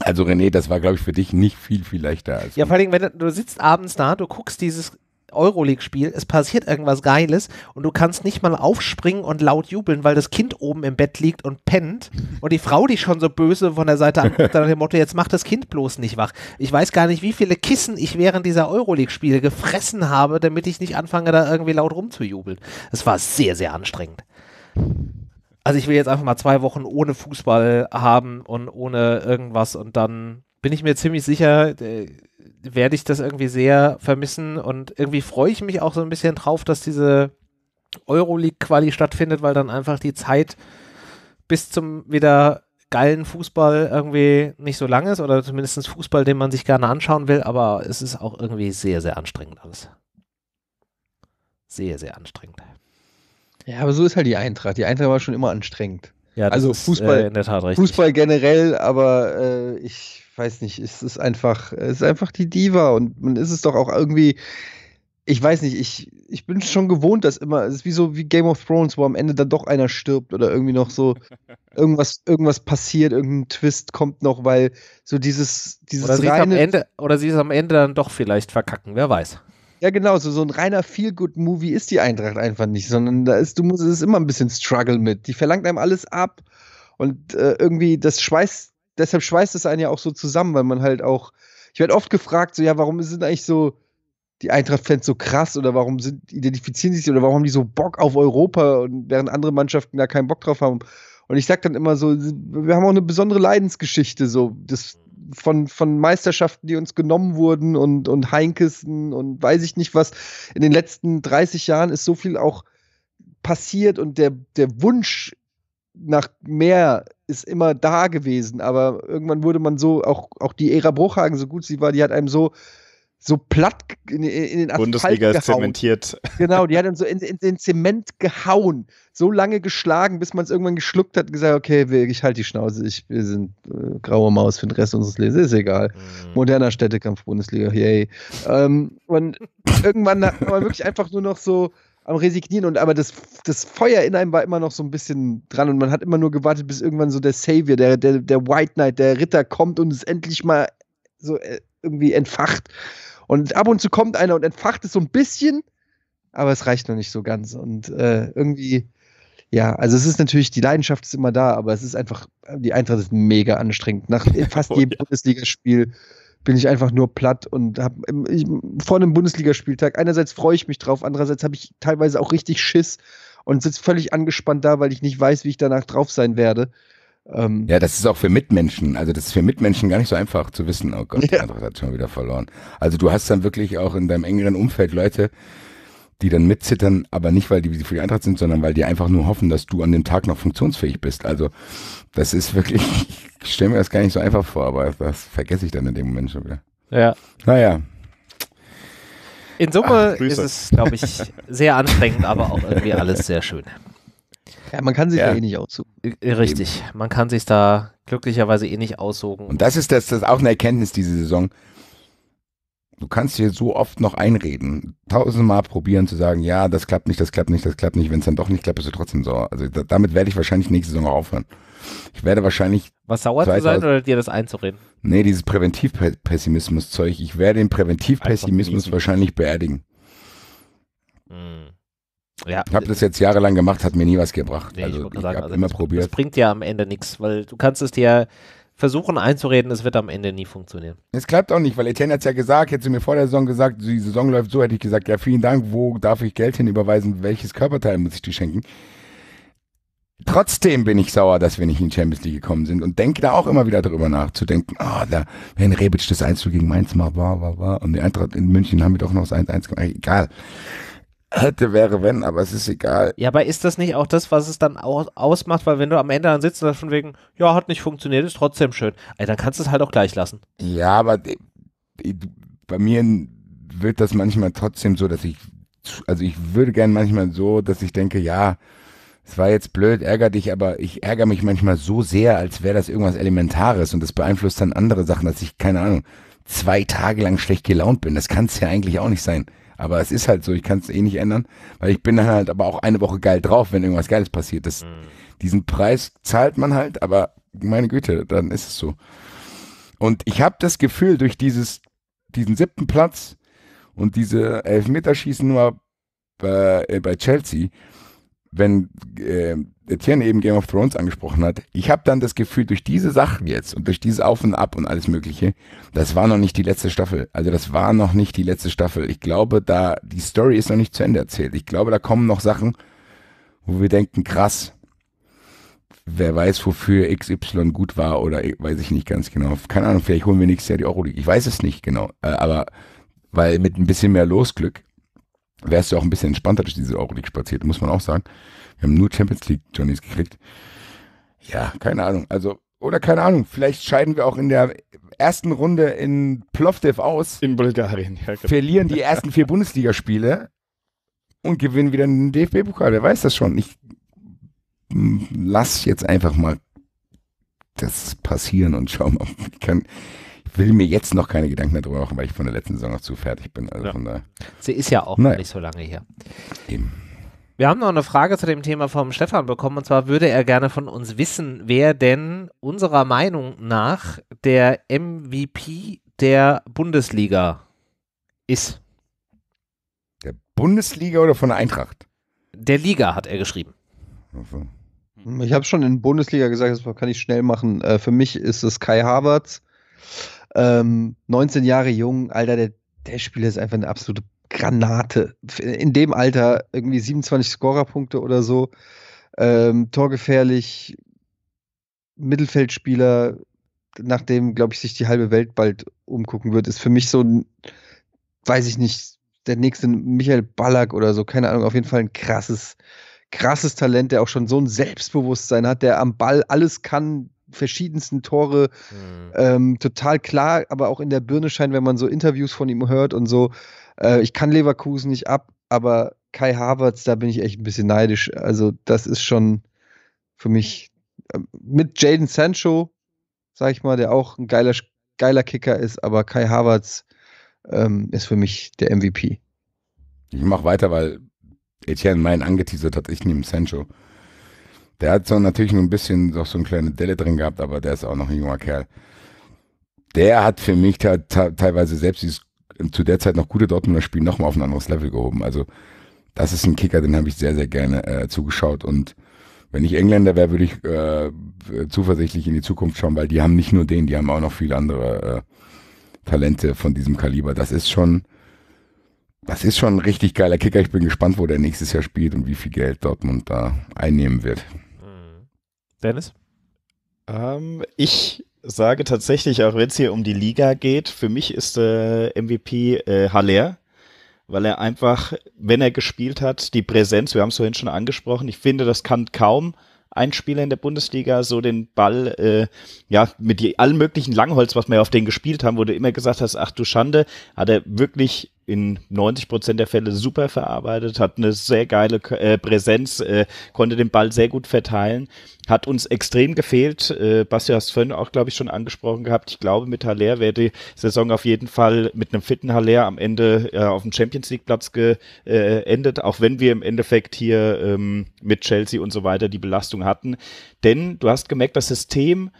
Also René, das war, glaube ich, für dich nicht viel, viel leichter. Als ja, vor allem, wenn du, du sitzt abends da, du guckst dieses Euroleague-Spiel, es passiert irgendwas Geiles und du kannst nicht mal aufspringen und laut jubeln, weil das Kind oben im Bett liegt und pennt und die Frau dich schon so böse von der Seite anguckt, nach dem Motto, jetzt mach das Kind bloß nicht wach. Ich weiß gar nicht, wie viele Kissen ich während dieser Euroleague-Spiele gefressen habe, damit ich nicht anfange, da irgendwie laut rumzujubeln. Es war sehr, sehr anstrengend. Also ich will jetzt einfach mal zwei Wochen ohne Fußball haben und ohne irgendwas, und dann bin ich mir ziemlich sicher, werde ich das irgendwie sehr vermissen, und irgendwie freue ich mich auch so ein bisschen drauf, dass diese Euroleague-Quali stattfindet, weil dann einfach die Zeit bis zum wieder geilen Fußball irgendwie nicht so lang ist, oder zumindest Fußball, den man sich gerne anschauen will, aber es ist auch irgendwie sehr, sehr anstrengend alles. Sehr, sehr anstrengend. Ja, aber so ist halt die Eintracht. Die Eintracht war schon immer anstrengend. Ja, also ist, Fußball, äh, in der Tat richtig. Fußball generell, aber äh, ich weiß nicht, es ist einfach, es ist einfach die Diva, und man ist es doch auch irgendwie, ich weiß nicht, ich, ich bin schon gewohnt, dass immer, es ist wie so wie Game of Thrones, wo am Ende dann doch einer stirbt oder irgendwie noch so irgendwas, irgendwas passiert, irgendein Twist kommt noch, weil so dieses, dieses oder reine... Sie am Ende, oder sie ist am Ende dann doch vielleicht verkacken, wer weiß. Ja genau, so, so ein reiner Feel-Good-Movie ist die Eintracht einfach nicht, sondern da ist, du musst, es ist immer ein bisschen Struggle mit, die verlangt einem alles ab und äh, irgendwie das schweißt, deshalb schweißt es einen ja auch so zusammen, weil man halt auch, ich werde oft gefragt, so ja, warum sind eigentlich so die Eintracht-Fans so krass oder warum sind, identifizieren sie sich oder warum haben die so Bock auf Europa und während andere Mannschaften da keinen Bock drauf haben. Und ich sag dann immer so, wir haben auch eine besondere Leidensgeschichte so das, von, von Meisterschaften, die uns genommen wurden und, und Heinkissen und weiß ich nicht was. In den letzten dreißig Jahren ist so viel auch passiert und der, der Wunsch nach mehr ist immer da gewesen, aber irgendwann wurde man so, auch, auch die Ära Bruchhagen, so gut sie war, die hat einem so so platt in, in den Asphalt Bundesliga gehauen. Ist zementiert. Genau, die hat dann so in, in den Zement gehauen. So lange geschlagen, bis man es irgendwann geschluckt hat und gesagt, okay, ich halte die Schnauze, ich, wir sind äh, graue Maus für den Rest unseres Lebens, ist egal. Mhm. Moderner Städtekampf, Bundesliga, yay. Ähm, und irgendwann war man wirklich einfach nur noch so am Resignieren, und aber das, das Feuer in einem war immer noch so ein bisschen dran und man hat immer nur gewartet, bis irgendwann so der Savior, der, der, der White Knight, der Ritter kommt und es endlich mal so äh, irgendwie entfacht. Und ab und zu kommt einer und entfacht es so ein bisschen, aber es reicht noch nicht so ganz. Und äh, irgendwie, ja, also es ist natürlich, die Leidenschaft ist immer da, aber es ist einfach, die Eintracht ist mega anstrengend. Nach fast jedem oh, ja. Bundesligaspiel bin ich einfach nur platt und habe vor einem Bundesligaspieltag, einerseits freue ich mich drauf, andererseits habe ich teilweise auch richtig Schiss und sitze völlig angespannt da, weil ich nicht weiß, wie ich danach drauf sein werde. Ähm, ja, das ist auch für Mitmenschen, also das ist für Mitmenschen gar nicht so einfach zu wissen, oh Gott, die ja. Eintracht hat schon wieder verloren. Also du hast dann wirklich auch in deinem engeren Umfeld Leute, die dann mitzittern, aber nicht, weil die für die Eintracht sind, sondern weil die einfach nur hoffen, dass du an dem Tag noch funktionsfähig bist. Also das ist wirklich, ich stelle mir das gar nicht so einfach vor, aber das vergesse ich dann in dem Moment schon wieder. Ja. Naja. In Summe Ach, ist es, glaube ich, sehr anstrengend, aber auch irgendwie alles sehr schön. Ja, man kann sich ja eh nicht aussuchen. Richtig, Eben. man kann sich da glücklicherweise eh nicht aussuchen. Und das ist, das, das ist auch eine Erkenntnis diese Saison. Du kannst dir so oft noch einreden, tausendmal probieren zu sagen, ja, das klappt nicht, das klappt nicht, das klappt nicht. Wenn es dann doch nicht klappt, bist du trotzdem sauer. Also da, damit werde ich wahrscheinlich nächste Saison auch aufhören. Ich werde wahrscheinlich... Was sauer zu sein oder dir das einzureden? Nee, dieses Präventivpessimismus-Zeug. Ich werde den Präventivpessimismus wahrscheinlich beerdigen. Hm. Ja, ich habe das jetzt jahrelang gemacht, hat mir nie was gebracht. Nee, also ich, ich habe also immer das, probiert. Das bringt ja am Ende nichts, weil du kannst es dir versuchen einzureden, es wird am Ende nie funktionieren. Es klappt auch nicht, weil Etienne hat es ja gesagt, hätte sie mir vor der Saison gesagt, die Saison läuft so, hätte ich gesagt, ja vielen Dank, wo darf ich Geld hin überweisen, welches Körperteil muss ich dir schenken? Trotzdem bin ich sauer, dass wir nicht in die Champions League gekommen sind und denke da auch immer wieder drüber nachzudenken, ah, oh, da, wenn Rebic das eins zu null gegen Mainz macht, war, war, war, und die Eintracht in München haben wir doch noch das eins eins gemacht, egal. Hätte, wäre, wenn, aber es ist egal. Ja, aber ist das nicht auch das, was es dann aus ausmacht? Weil wenn du am Ende dann sitzt und dann von wegen, ja, hat nicht funktioniert, ist trotzdem schön. Ey, dann kannst du es halt auch gleich lassen. Ja, aber bei mir wird das manchmal trotzdem so, dass ich, also ich würde gern manchmal so, dass ich denke, ja, es war jetzt blöd, ärger dich, aber ich ärgere mich manchmal so sehr, als wäre das irgendwas Elementares und das beeinflusst dann andere Sachen, dass ich, keine Ahnung, zwei Tage lang schlecht gelaunt bin. Das kann es ja eigentlich auch nicht sein. Aber es ist halt so, ich kann es eh nicht ändern, weil ich bin dann halt aber auch eine Woche geil drauf, wenn irgendwas Geiles passiert. Das, mhm. Diesen Preis zahlt man halt, aber meine Güte, dann ist es so. Und ich habe das Gefühl, durch dieses, diesen siebten Platz und diese Elfmeterschießen-Nummer bei, äh, bei Chelsea, wenn äh, Etienne eben Game of Thrones angesprochen hat, ich habe dann das Gefühl, durch diese Sachen jetzt und durch dieses Auf und Ab und alles Mögliche, das war noch nicht die letzte Staffel. Also das war noch nicht die letzte Staffel. Ich glaube, da die Story ist noch nicht zu Ende erzählt. Ich glaube, da kommen noch Sachen, wo wir denken, krass, wer weiß, wofür X Y gut war oder weiß ich nicht ganz genau. Keine Ahnung, vielleicht holen wir nächstes Jahr die Euroleague. Ich weiß es nicht genau, aber weil mit ein bisschen mehr Losglück wärst du auch ein bisschen entspannter durch diese Euroleague spaziert, muss man auch sagen. Wir haben nur Champions League Journeys gekriegt. Ja, keine Ahnung. Also, oder keine Ahnung, vielleicht scheiden wir auch in der ersten Runde in Plovdiv aus. In Bulgarien, ja, genau. Verlieren die ersten vier Bundesligaspiele und gewinnen wieder den D F B-Pokal. Wer weiß das schon? Ich lass jetzt einfach mal das passieren und schau mal. Ich kann. will mir jetzt noch keine Gedanken darüber machen, weil ich von der letzten Saison noch zu fertig bin. Also ja. Von da, sie ist ja auch naja. Nicht so lange hier. Eben. Wir haben noch eine Frage zu dem Thema vom Stefan bekommen, und zwar würde er gerne von uns wissen, wer denn unserer Meinung nach der M V P der Bundesliga ist. Der Bundesliga oder von der Eintracht? Der Liga, hat er geschrieben. Also. Ich habe schon in Bundesliga gesagt, das kann ich schnell machen. Für mich ist es Kai Havertz, ähm, neunzehn Jahre jung, Alter, der, der Spieler ist einfach eine absolute Granate. In dem Alter irgendwie siebenundzwanzig Scorerpunkte oder so. Ähm, torgefährlich, Mittelfeldspieler, nachdem, glaube ich, sich die halbe Welt bald umgucken wird, ist für mich so ein, weiß ich nicht, der nächste Michael Ballack oder so, keine Ahnung, auf jeden Fall ein krasses, krasses Talent, der auch schon so ein Selbstbewusstsein hat, der am Ball alles kann, verschiedensten Tore, mhm. ähm, total klar, aber auch in der Birne scheint, wenn man so Interviews von ihm hört und so. Ich kann Leverkusen nicht ab, aber Kai Havertz, da bin ich echt ein bisschen neidisch. Also das ist schon für mich mit Jadon Sancho, sag ich mal, der auch ein geiler, geiler Kicker ist, aber Kai Havertz ähm, ist für mich der M V P. Ich mache weiter, weil Etienne meinen angeteasert hat, ich nehme Sancho. Der hat so natürlich nur ein bisschen so eine kleine Delle drin gehabt, aber der ist auch noch ein junger Kerl. Der hat für mich te- te- teilweise selbst dieses zu der Zeit noch gute Dortmunder Spiel nochmal auf ein anderes Level gehoben. Also das ist ein Kicker, den habe ich sehr, sehr gerne äh, zugeschaut. Und wenn ich Engländer wäre, würde ich äh, zuversichtlich in die Zukunft schauen, weil die haben nicht nur den, die haben auch noch viele andere äh, Talente von diesem Kaliber. Das ist schon, das ist schon ein richtig geiler Kicker. Ich bin gespannt, wo der nächstes Jahr spielt und wie viel Geld Dortmund da einnehmen wird. Dennis? Ähm, ich sage tatsächlich, auch wenn es hier um die Liga geht, für mich ist der äh, M V P äh, Haller, weil er einfach, wenn er gespielt hat, die Präsenz, wir haben es vorhin schon angesprochen, ich finde, das kann kaum ein Spieler in der Bundesliga so den Ball, äh, ja, mit die, allen möglichen Langholz, was wir ja auf den gespielt haben, wo du immer gesagt hast, ach du Schande, hat er wirklich in neunzig Prozent der Fälle super verarbeitet, hat eine sehr geile äh, Präsenz, äh, konnte den Ball sehr gut verteilen, hat uns extrem gefehlt. Äh, Basti, hast vorhin auch, glaube ich, schon angesprochen gehabt. Ich glaube, mit Haller wäre die Saison auf jeden Fall mit einem fitten Haller am Ende äh, auf dem Champions-League-Platz geendet, äh, auch wenn wir im Endeffekt hier ähm, mit Chelsea und so weiter die Belastung hatten. Denn du hast gemerkt, das System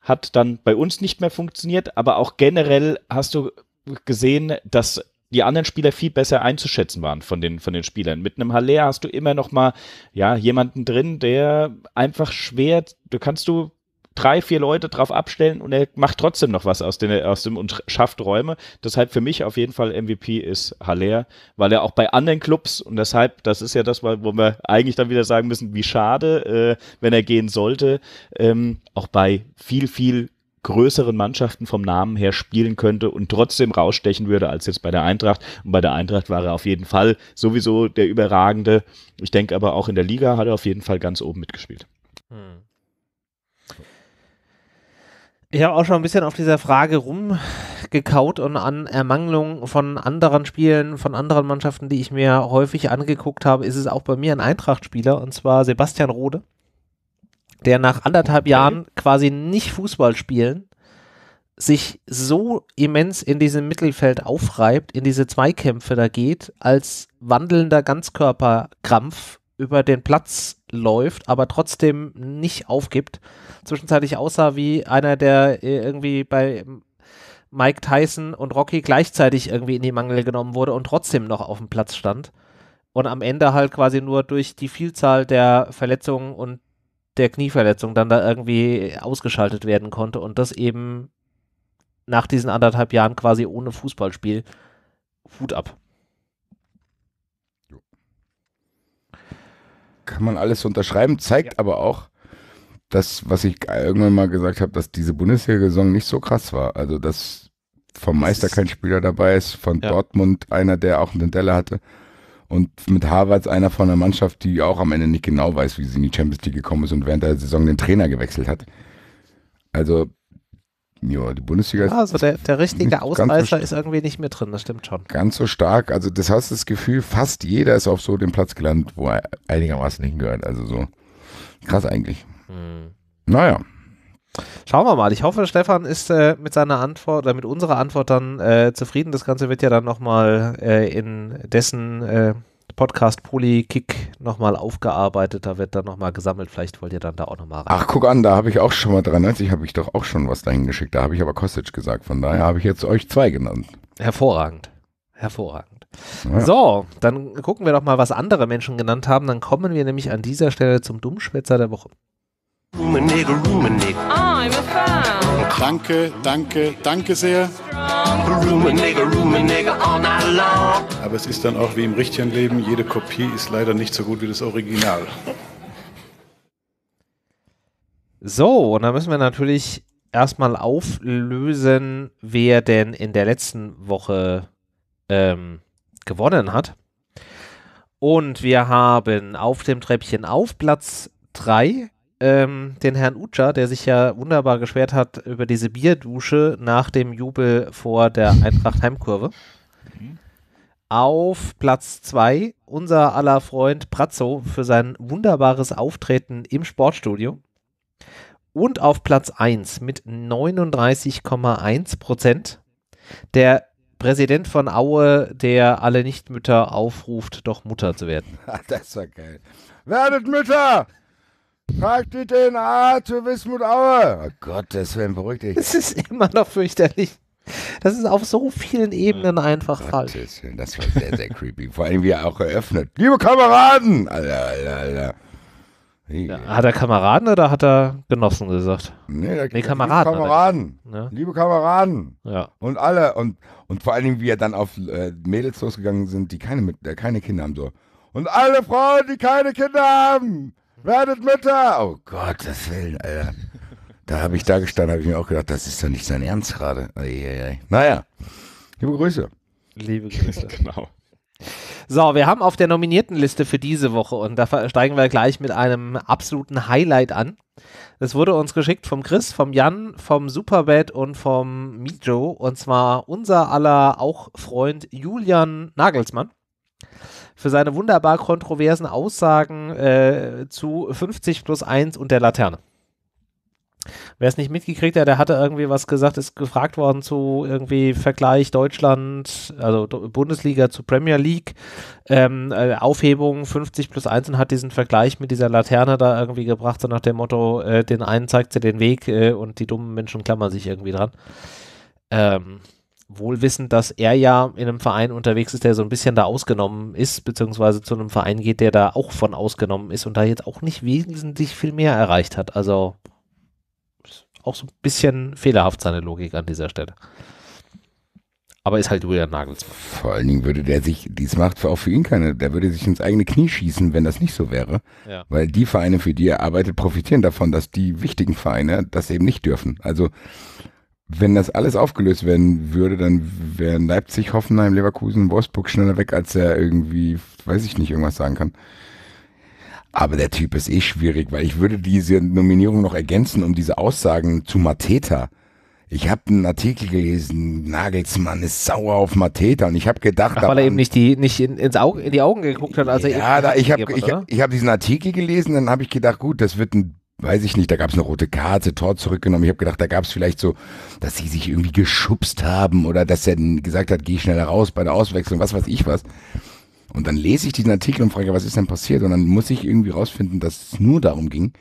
hat dann bei uns nicht mehr funktioniert, aber auch generell hast du gesehen, dass die anderen Spieler viel besser einzuschätzen waren von den, von den Spielern. Mit einem Haller hast du immer noch mal, ja, jemanden drin, der einfach schwer, du kannst du drei, vier Leute drauf abstellen und er macht trotzdem noch was aus, den, aus dem und schafft Räume. Deshalb für mich auf jeden Fall M V P ist Haller, weil er auch bei anderen Clubs und deshalb, das ist ja das, wo wir eigentlich dann wieder sagen müssen, wie schade, äh, wenn er gehen sollte, ähm, auch bei viel, viel größeren Mannschaften vom Namen her spielen könnte und trotzdem rausstechen würde als jetzt bei der Eintracht. Und bei der Eintracht war er auf jeden Fall sowieso der Überragende. Ich denke aber auch in der Liga hat er auf jeden Fall ganz oben mitgespielt. Hm. Ich habe auch schon ein bisschen auf dieser Frage rumgekaut und an Ermangelung von anderen Spielen, von anderen Mannschaften, die ich mir häufig angeguckt habe, ist es auch bei mir ein Eintracht-Spieler und zwar Sebastian Rode, der nach anderthalb okay. Jahren quasi nicht Fußball spielen, sich so immens in diesem Mittelfeld aufreibt, in diese Zweikämpfe da geht, als wandelnder Ganzkörperkrampf über den Platz läuft, aber trotzdem nicht aufgibt. Zwischenzeitlich aussah wie einer, der irgendwie bei Mike Tyson und Rocky gleichzeitig irgendwie in die Mangel genommen wurde und trotzdem noch auf dem Platz stand. Und am Ende halt quasi nur durch die Vielzahl der Verletzungen und der Knieverletzung dann da irgendwie ausgeschaltet werden konnte und das eben nach diesen anderthalb Jahren quasi ohne Fußballspiel. Hut ab. Kann man alles unterschreiben, zeigt ja. aber auch das, was ich irgendwann mal gesagt habe, dass diese Bundesliga-Saison nicht so krass war. Also, dass vom Meister kein Spieler dabei ist, von ja. Dortmund einer, der auch einen Delle hatte. Und mit Havertz einer von der Mannschaft, die auch am Ende nicht genau weiß, wie sie in die Champions League gekommen ist und während der Saison den Trainer gewechselt hat. Also, ja, die Bundesliga ist. Also der, der richtige Ausreißer ist irgendwie nicht mehr drin, das stimmt schon. Ganz so stark. Also, das hast das Gefühl, fast jeder ist auf so dem Platz gelandet, wo er einigermaßen hingehört. Also so krass eigentlich. Hm. Naja. Schauen wir mal. Ich hoffe, Stefan ist äh, mit seiner Antwort oder mit unserer Antwort dann äh, zufrieden. Das Ganze wird ja dann nochmal äh, in dessen äh, Podcast Polykick nochmal aufgearbeitet. Da wird dann nochmal gesammelt. Vielleicht wollt ihr dann da auch nochmal rein. Ach, guck an, da habe ich auch schon mal dreiundneunzig, habe ich doch auch schon was dahin geschickt. Da habe ich aber Kostic gesagt. Von daher habe ich jetzt euch zwei genannt. Hervorragend. Hervorragend. Ja. So, dann gucken wir doch mal, was andere Menschen genannt haben. Dann kommen wir nämlich an dieser Stelle zum Dummschwätzer der Woche. Rummenigge, Rummenigge. I'm a fan. Danke, danke, danke sehr. Rummenigge, Rummenigge all night long. Aber es ist dann auch wie im richtigen Leben, jede Kopie ist leider nicht so gut wie das Original. So, und da müssen wir natürlich erstmal auflösen, wer denn in der letzten Woche ähm, gewonnen hat. Und wir haben auf dem Treppchen auf Platz drei Ähm, den Herrn Utscha, der sich ja wunderbar geschwert hat über diese Bierdusche nach dem Jubel vor der Eintracht Heimkurve. Mhm. Auf Platz zwei unser aller Freund Pratzo für sein wunderbares Auftreten im Sportstudio. Und auf Platz eins mit neununddreißig Komma eins Prozent der Präsident von Aue, der alle Nichtmütter aufruft, doch Mutter zu werden. Das war geil. Werdet Mütter! Fragt die D N A zu Wismut Aue. Oh Gott, das wäre beruhigt. Das ist immer noch fürchterlich. Das ist auf so vielen Ebenen einfach oh falsch. Gott, das war sehr, sehr creepy. Vor allem, wie er auch eröffnet. Liebe Kameraden! Alter, Alter, Alter. Ja, hat er Kameraden oder hat er Genossen gesagt? Nee, da nee Kameraden. Liebe Kameraden. Ja. Liebe Kameraden. Ja. Und alle. Und, und vor allem, wie er dann auf äh, Mädels losgegangen sind, die keine, mit, äh, keine Kinder haben. So. Und alle Frauen, die keine Kinder haben. Werdet Mütter! Oh Gott, das Willen, Alter. Da habe ich da gestanden, habe ich mir auch gedacht, das ist doch nicht sein Ernst gerade. Naja, liebe Grüße. Liebe Grüße. Genau. So, wir haben auf der Nominiertenliste für diese Woche, und da steigen wir gleich mit einem absoluten Highlight an. Das wurde uns geschickt vom Chris, vom Jan, vom Superbad und vom Mijo, und zwar unser aller auch Freund Julian Nagelsmann. Für seine wunderbar kontroversen Aussagen äh, zu fünfzig plus eins und der Laterne. Wer es nicht mitgekriegt hat, der hatte irgendwie was gesagt, ist gefragt worden zu irgendwie Vergleich Deutschland, also Bundesliga zu Premier League, ähm, Aufhebung fünfzig plus eins, und hat diesen Vergleich mit dieser Laterne da irgendwie gebracht, so nach dem Motto, äh, den einen zeigt sie den Weg äh, und die dummen Menschen klammern sich irgendwie dran. Ähm. Wohl wissend, dass er ja in einem Verein unterwegs ist, der so ein bisschen da ausgenommen ist, beziehungsweise zu einem Verein geht, der da auch von ausgenommen ist und da jetzt auch nicht wesentlich viel mehr erreicht hat. Also auch so ein bisschen fehlerhaft seine Logik an dieser Stelle. Aber ist halt Julian Nagelsmann. Vor allen Dingen würde der sich, dies macht auch für ihn keine, der würde sich ins eigene Knie schießen, wenn das nicht so wäre. Ja. Weil die Vereine, für die er arbeitet, profitieren davon, dass die wichtigen Vereine das eben nicht dürfen. Also wenn das alles aufgelöst werden würde, dann wären Leipzig, Hoffenheim, Leverkusen, Wolfsburg schneller weg, als er irgendwie, weiß ich nicht, irgendwas sagen kann. Aber der Typ ist eh schwierig, weil ich würde diese Nominierung noch ergänzen um diese Aussagen zu Mateta. Ich habe einen Artikel gelesen, Nagelsmann ist sauer auf Mateta, und ich habe gedacht, Ach, weil er eben nicht die nicht in, ins Auge, in die Augen geguckt hat. Also ja, da, ich habe ich, ich hab diesen Artikel gelesen, dann habe ich gedacht, gut, das wird ein weiß ich nicht, da gab es eine rote Karte, Tor zurückgenommen. Ich habe gedacht, da gab es vielleicht so, dass sie sich irgendwie geschubst haben oder dass er gesagt hat, geh schneller raus bei der Auswechslung, was weiß ich was. Und dann lese ich diesen Artikel und frage, was ist denn passiert? Und dann muss ich irgendwie rausfinden, dass es nur darum ging,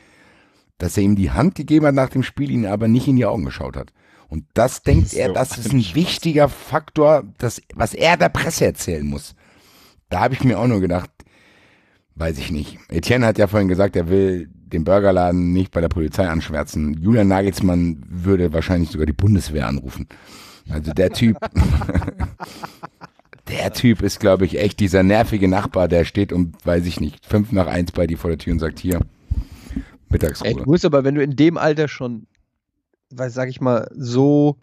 dass er ihm die Hand gegeben hat nach dem Spiel, ihn aber nicht in die Augen geschaut hat. Und das denkt so er, das ist ein wichtiger Faktor, das, was er der Presse erzählen muss. Da habe ich mir auch nur gedacht, weiß ich nicht. Etienne hat ja vorhin gesagt, er will den Burgerladen nicht bei der Polizei anschwärzen. Julian Nagelsmann würde wahrscheinlich sogar die Bundeswehr anrufen. Also der Typ, der Typ ist, glaube ich, echt dieser nervige Nachbar, der steht um, weiß ich nicht, fünf nach eins bei dir vor der Tür und sagt, hier, Mittagsruhe. Ey, du musst aber, wenn du in dem Alter schon, weiß, sag ich mal, so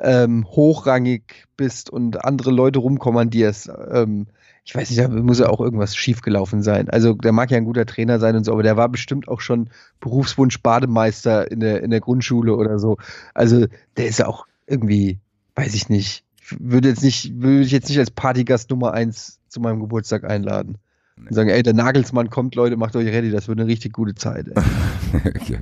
ähm, hochrangig bist und andere Leute rumkommandierst, ähm, ich weiß nicht, da muss ja auch irgendwas schiefgelaufen sein. Also der mag ja ein guter Trainer sein und so, aber der war bestimmt auch schon Berufswunsch Bademeister in der, in der Grundschule oder so. Also der ist ja auch irgendwie, weiß ich nicht, würde jetzt nicht, würde ich jetzt nicht als Partygast Nummer eins zu meinem Geburtstag einladen. Und sagen, ey, der Nagelsmann kommt, Leute, macht euch ready, das wird eine richtig gute Zeit. Ey.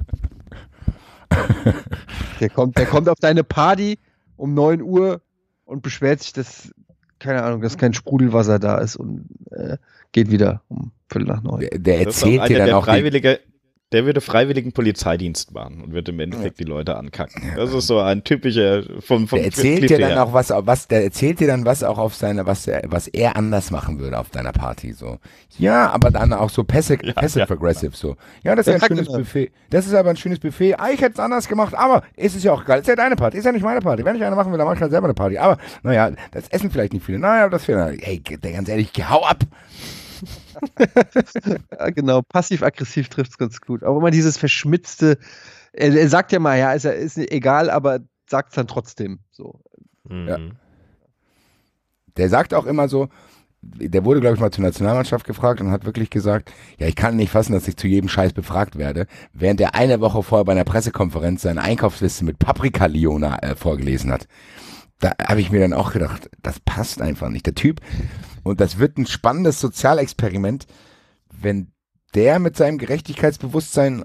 Der kommt, der kommt auf deine Party um neun Uhr und beschwert sich, dass, keine Ahnung, dass kein Sprudelwasser da ist und äh, geht wieder um Viertel nach neun. Der, der erzählt dir dann der auch Freiwillige, der würde freiwilligen Polizeidienst machen und würde im Endeffekt ja. die Leute ankacken. Das ist so ein typischer vom, vom der erzählt dir dann her. auch was, was, der erzählt dir dann was auch auf seine, was er, was er anders machen würde auf deiner Party, so. Ja, aber dann auch so passive, ja, passive ja, aggressive, so. Ja, das ist ja ein schönes Buffet. Das ist aber ein schönes Buffet. Ah, ich hätte es anders gemacht, aber es ist ja auch geil. Es ist ja deine Party, ist ja nicht meine Party. Wenn ich eine machen will, dann mache ich halt selber eine Party. Aber, naja, das essen vielleicht nicht viele. Naja, das wäre, ey, ganz ehrlich, hau ab! Ja, genau, passiv-aggressiv trifft es ganz gut. Aber immer dieses verschmitzte, er, er sagt ja mal, ja, ist, ist egal, aber sagt es dann trotzdem. So. Mhm. Ja. Der sagt auch immer so, der wurde, glaube ich, mal zur Nationalmannschaft gefragt und hat wirklich gesagt, ja, ich kann nicht fassen, dass ich zu jedem Scheiß befragt werde, während er eine Woche vorher bei einer Pressekonferenz seine Einkaufsliste mit Paprika-Liona äh, vorgelesen hat. Da habe ich mir dann auch gedacht, das passt einfach nicht. Der Typ... Und das wird ein spannendes Sozialexperiment, wenn der mit seinem Gerechtigkeitsbewusstsein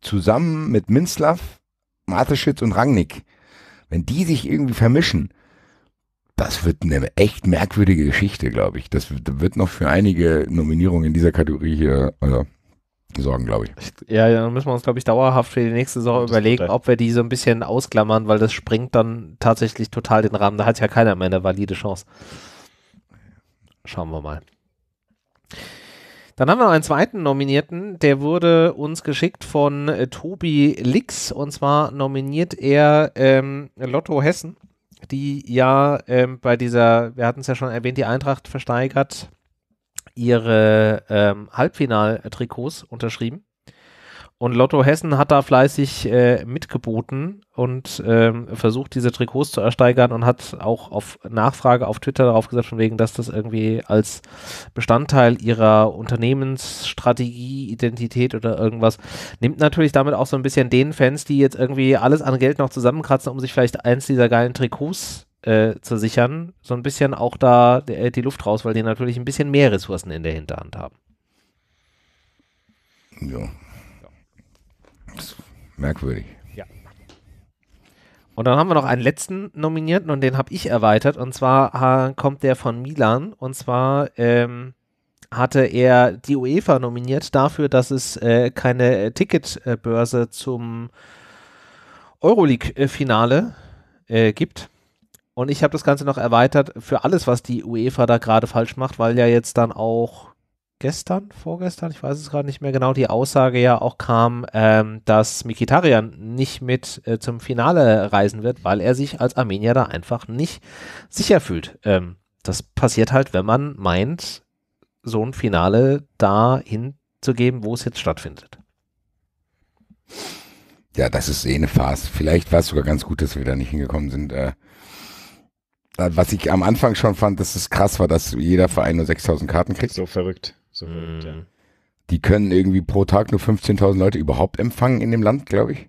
zusammen mit Minzlaff, Mateschitz und Rangnick, wenn die sich irgendwie vermischen, das wird eine echt merkwürdige Geschichte, glaube ich. Das wird noch für einige Nominierungen in dieser Kategorie hier also, sorgen, glaube ich. Ja, ja, dann müssen wir uns, glaube ich, dauerhaft für die nächste Saison überlegen, ob wir die so ein bisschen ausklammern, weil das sprengt dann tatsächlich total den Rahmen. Da hat ja keiner mehr eine valide Chance. Schauen wir mal. Dann haben wir noch einen zweiten Nominierten, der wurde uns geschickt von äh, Tobi Lix, und zwar nominiert er ähm, Lotto Hessen, die ja ähm, bei dieser, wir hatten es ja schon erwähnt, die Eintracht versteigert, ihre ähm, Halbfinal-Trikots unterschrieben. Und Lotto Hessen hat da fleißig äh, mitgeboten und ähm, versucht, diese Trikots zu ersteigern und hat auch auf Nachfrage auf Twitter darauf gesagt, von wegen, dass das irgendwie als Bestandteil ihrer Unternehmensstrategie, Identität oder irgendwas, nimmt natürlich damit auch so ein bisschen den Fans, die jetzt irgendwie alles an Geld noch zusammenkratzen, um sich vielleicht eins dieser geilen Trikots äh, zu sichern, so ein bisschen auch da die, die Luft raus, weil die natürlich ein bisschen mehr Ressourcen in der Hinterhand haben. Ja. Merkwürdig. Ja. Und dann haben wir noch einen letzten Nominierten und den habe ich erweitert, und zwar kommt der von Milan, und zwar ähm, hatte er die UEFA nominiert dafür, dass es äh, keine Ticketbörse zum Euroleague-Finale äh, gibt. Und ich habe das Ganze noch erweitert für alles, was die UEFA da gerade falsch macht, weil ja jetzt dann auch gestern, vorgestern, ich weiß es gerade nicht mehr genau, die Aussage ja auch kam, ähm, dass Mkhitaryan nicht mit äh, zum Finale reisen wird, weil er sich als Armenier da einfach nicht sicher fühlt. Ähm, das passiert halt, wenn man meint, so ein Finale da hinzugeben, wo es jetzt stattfindet. Ja, das ist eh eine Farce. Vielleicht war es sogar ganz gut, dass wir da nicht hingekommen sind. Äh, was ich am Anfang schon fand, dass es krass war, dass jeder Verein nur sechstausend Karten kriegt. So verrückt. So verrückt, ja. Die können irgendwie pro Tag nur fünfzehntausend Leute überhaupt empfangen in dem Land, glaube ich.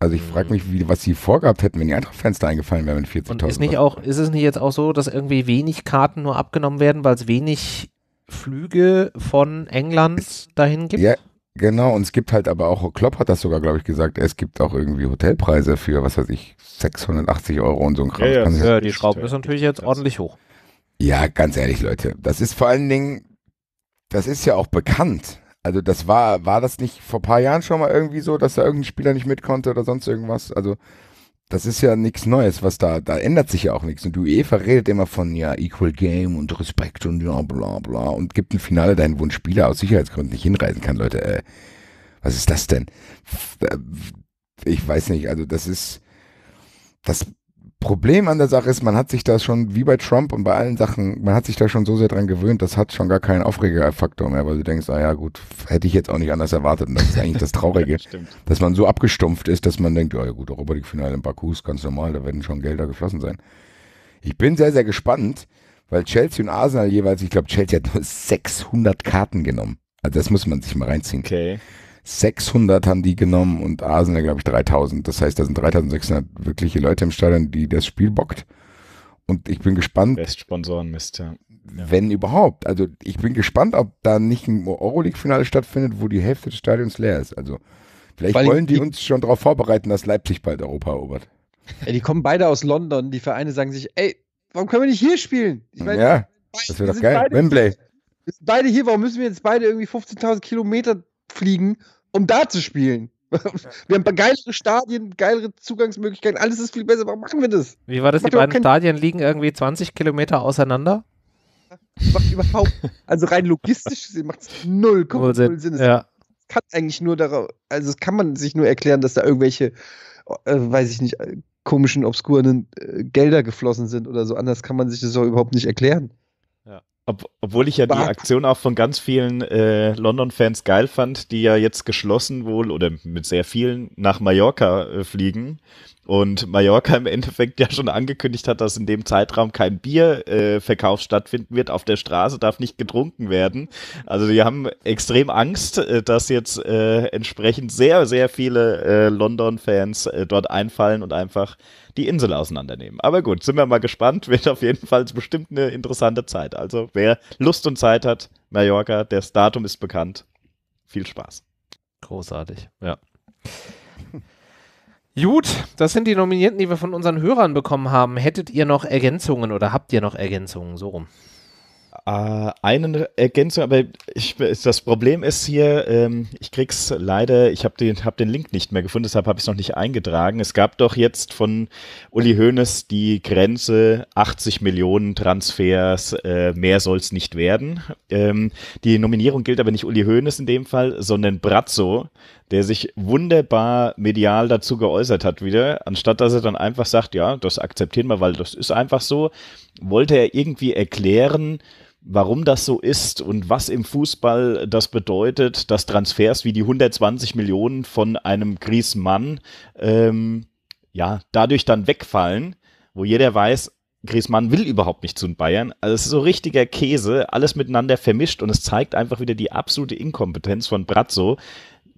Also ich frage mich, wie, was sie vorgehabt hätten, wenn die Eintracht-Fans da eingefallen wären mit vierzigtausend. Und ist nicht auch, ist es nicht jetzt auch so, dass irgendwie wenig Karten nur abgenommen werden, weil es wenig Flüge von England es, dahin gibt? Ja, genau. Und es gibt halt aber auch, Klopp hat das sogar, glaube ich, gesagt, es gibt auch irgendwie Hotelpreise für, was weiß ich, sechshundertachtzig Euro und so ein Kram. Ja, ja, ja, die Schrauben ist natürlich jetzt ordentlich hoch. Ja, ganz ehrlich, Leute. Das ist vor allen Dingen, das ist ja auch bekannt. Also das war, war das nicht vor ein paar Jahren schon mal irgendwie so, dass da irgendein Spieler nicht mit konnte oder sonst irgendwas? Also das ist ja nichts Neues, was da, da ändert sich ja auch nichts. Und die UEFA redet immer von, ja, Equal Game und Respekt und ja, bla bla, und gibt ein Finale dahin, wo ein Spieler aus Sicherheitsgründen nicht hinreisen kann. Leute, äh, was ist das denn? Ich weiß nicht, also das ist, das Problem an der Sache ist, man hat sich da schon, wie bei Trump und bei allen Sachen, man hat sich da schon so sehr dran gewöhnt, das hat schon gar keinen Aufregerfaktor mehr, weil du denkst, ah ja gut, hätte ich jetzt auch nicht anders erwartet. Und das ist eigentlich das Traurige, ja, dass man so abgestumpft ist, dass man denkt, ja gut, Europa League-Finale in Baku ist ganz normal, da werden schon Gelder geflossen sein. Ich bin sehr, sehr gespannt, weil Chelsea und Arsenal jeweils, ich glaube, Chelsea hat nur sechshundert Karten genommen. Also das muss man sich mal reinziehen. Okay. sechshundert haben die genommen und Arsenal, glaube ich, dreitausend. Das heißt, da sind dreitausendsechshundert wirkliche Leute im Stadion, die das Spiel bockt. Und ich bin gespannt. West-Sponsoren-Mist, ja. ja. Wenn überhaupt. Also ich bin gespannt, ob da nicht ein Euroleague-Finale stattfindet, wo die Hälfte des Stadions leer ist. Also Vielleicht Weil wollen die, die uns schon darauf vorbereiten, dass Leipzig bald Europa erobert. Ja, die kommen beide aus London, die Vereine sagen sich, ey, warum können wir nicht hier spielen? Ich meine, ja, das wäre doch geil. Wembley. Wir sind beide hier, warum müssen wir jetzt beide irgendwie fünfzehntausend Kilometer fliegen, um da zu spielen? Wir haben geilere Stadien, geilere Zugangsmöglichkeiten, alles ist viel besser, warum machen wir das? Wie war das, die beiden Stadien liegen irgendwie zwanzig Kilometer auseinander? Macht überhaupt, also rein logistisch gesehen macht es null Komma null Sinn. Ja. Es kann eigentlich nur darauf, also es kann man sich nur erklären, dass da irgendwelche, äh, weiß ich nicht, äh, komischen, obskuren äh, Gelder geflossen sind oder so, anders kann man sich das auch überhaupt nicht erklären. Ja. Ob, obwohl ich ja die Aktion auch von ganz vielen äh, London-Fans geil fand, die ja jetzt geschlossen wohl oder mit sehr vielen nach Mallorca äh, fliegen und Mallorca im Endeffekt ja schon angekündigt hat, dass in dem Zeitraum kein Bierverkauf äh, stattfinden wird, auf der Straße darf nicht getrunken werden. Also die haben extrem Angst, äh, dass jetzt äh, entsprechend sehr, sehr viele äh, London-Fans äh, dort einfallen und einfach die Insel auseinandernehmen. Aber gut, sind wir mal gespannt. Wird auf jeden Fall bestimmt eine interessante Zeit. Also wer Lust und Zeit hat, Mallorca, das Datum ist bekannt. Viel Spaß. Großartig, ja. Gut, das sind die Nominierten, die wir von unseren Hörern bekommen haben. Hättet ihr noch Ergänzungen oder habt ihr noch Ergänzungen? So rum. Eine Ergänzung, aber ich, das Problem ist hier, ähm, ich krieg's leider, ich habe den, hab den Link nicht mehr gefunden, deshalb habe ich es noch nicht eingetragen. Es gab doch jetzt von Uli Hoeneß die Grenze achtzig Millionen Transfers, äh, mehr soll's nicht werden. Ähm, die Nominierung gilt aber nicht Uli Hoeneß in dem Fall, sondern Brazzo, der sich wunderbar medial dazu geäußert hat wieder, anstatt dass er dann einfach sagt, ja, das akzeptieren wir, weil das ist einfach so, wollte er irgendwie erklären, warum das so ist und was im Fußball das bedeutet, dass Transfers wie die hundertzwanzig Millionen von einem Griezmann ähm, ja, dadurch dann wegfallen, wo jeder weiß, Griezmann will überhaupt nicht zu den Bayern. Also es ist so richtiger Käse, alles miteinander vermischt und es zeigt einfach wieder die absolute Inkompetenz von Brazzo.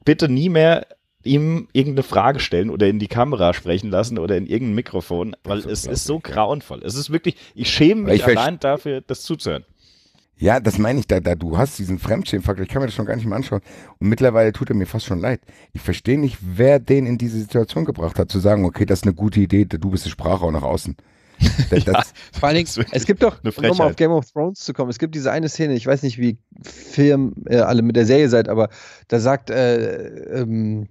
Bitte nie mehr ihm irgendeine Frage stellen oder in die Kamera sprechen lassen oder in irgendein Mikrofon, weil es ist so grauenvoll. Es ist wirklich, ich schäme mich allein dafür, das zuzuhören. Ja, das meine ich, da, da du hast diesen Fremdschämen-Faktor, ich kann mir das schon gar nicht mehr anschauen und mittlerweile tut er mir fast schon leid. Ich verstehe nicht, wer den in diese Situation gebracht hat, zu sagen, okay, das ist eine gute Idee, du bist die Sprache auch nach außen. Das, ja, das, vor allen Dingen, es gibt doch, um mal auf Game of Thrones zu kommen, es gibt diese eine Szene, ich weiß nicht, wie Film äh, alle mit der Serie seid, aber da sagt, äh, ähm,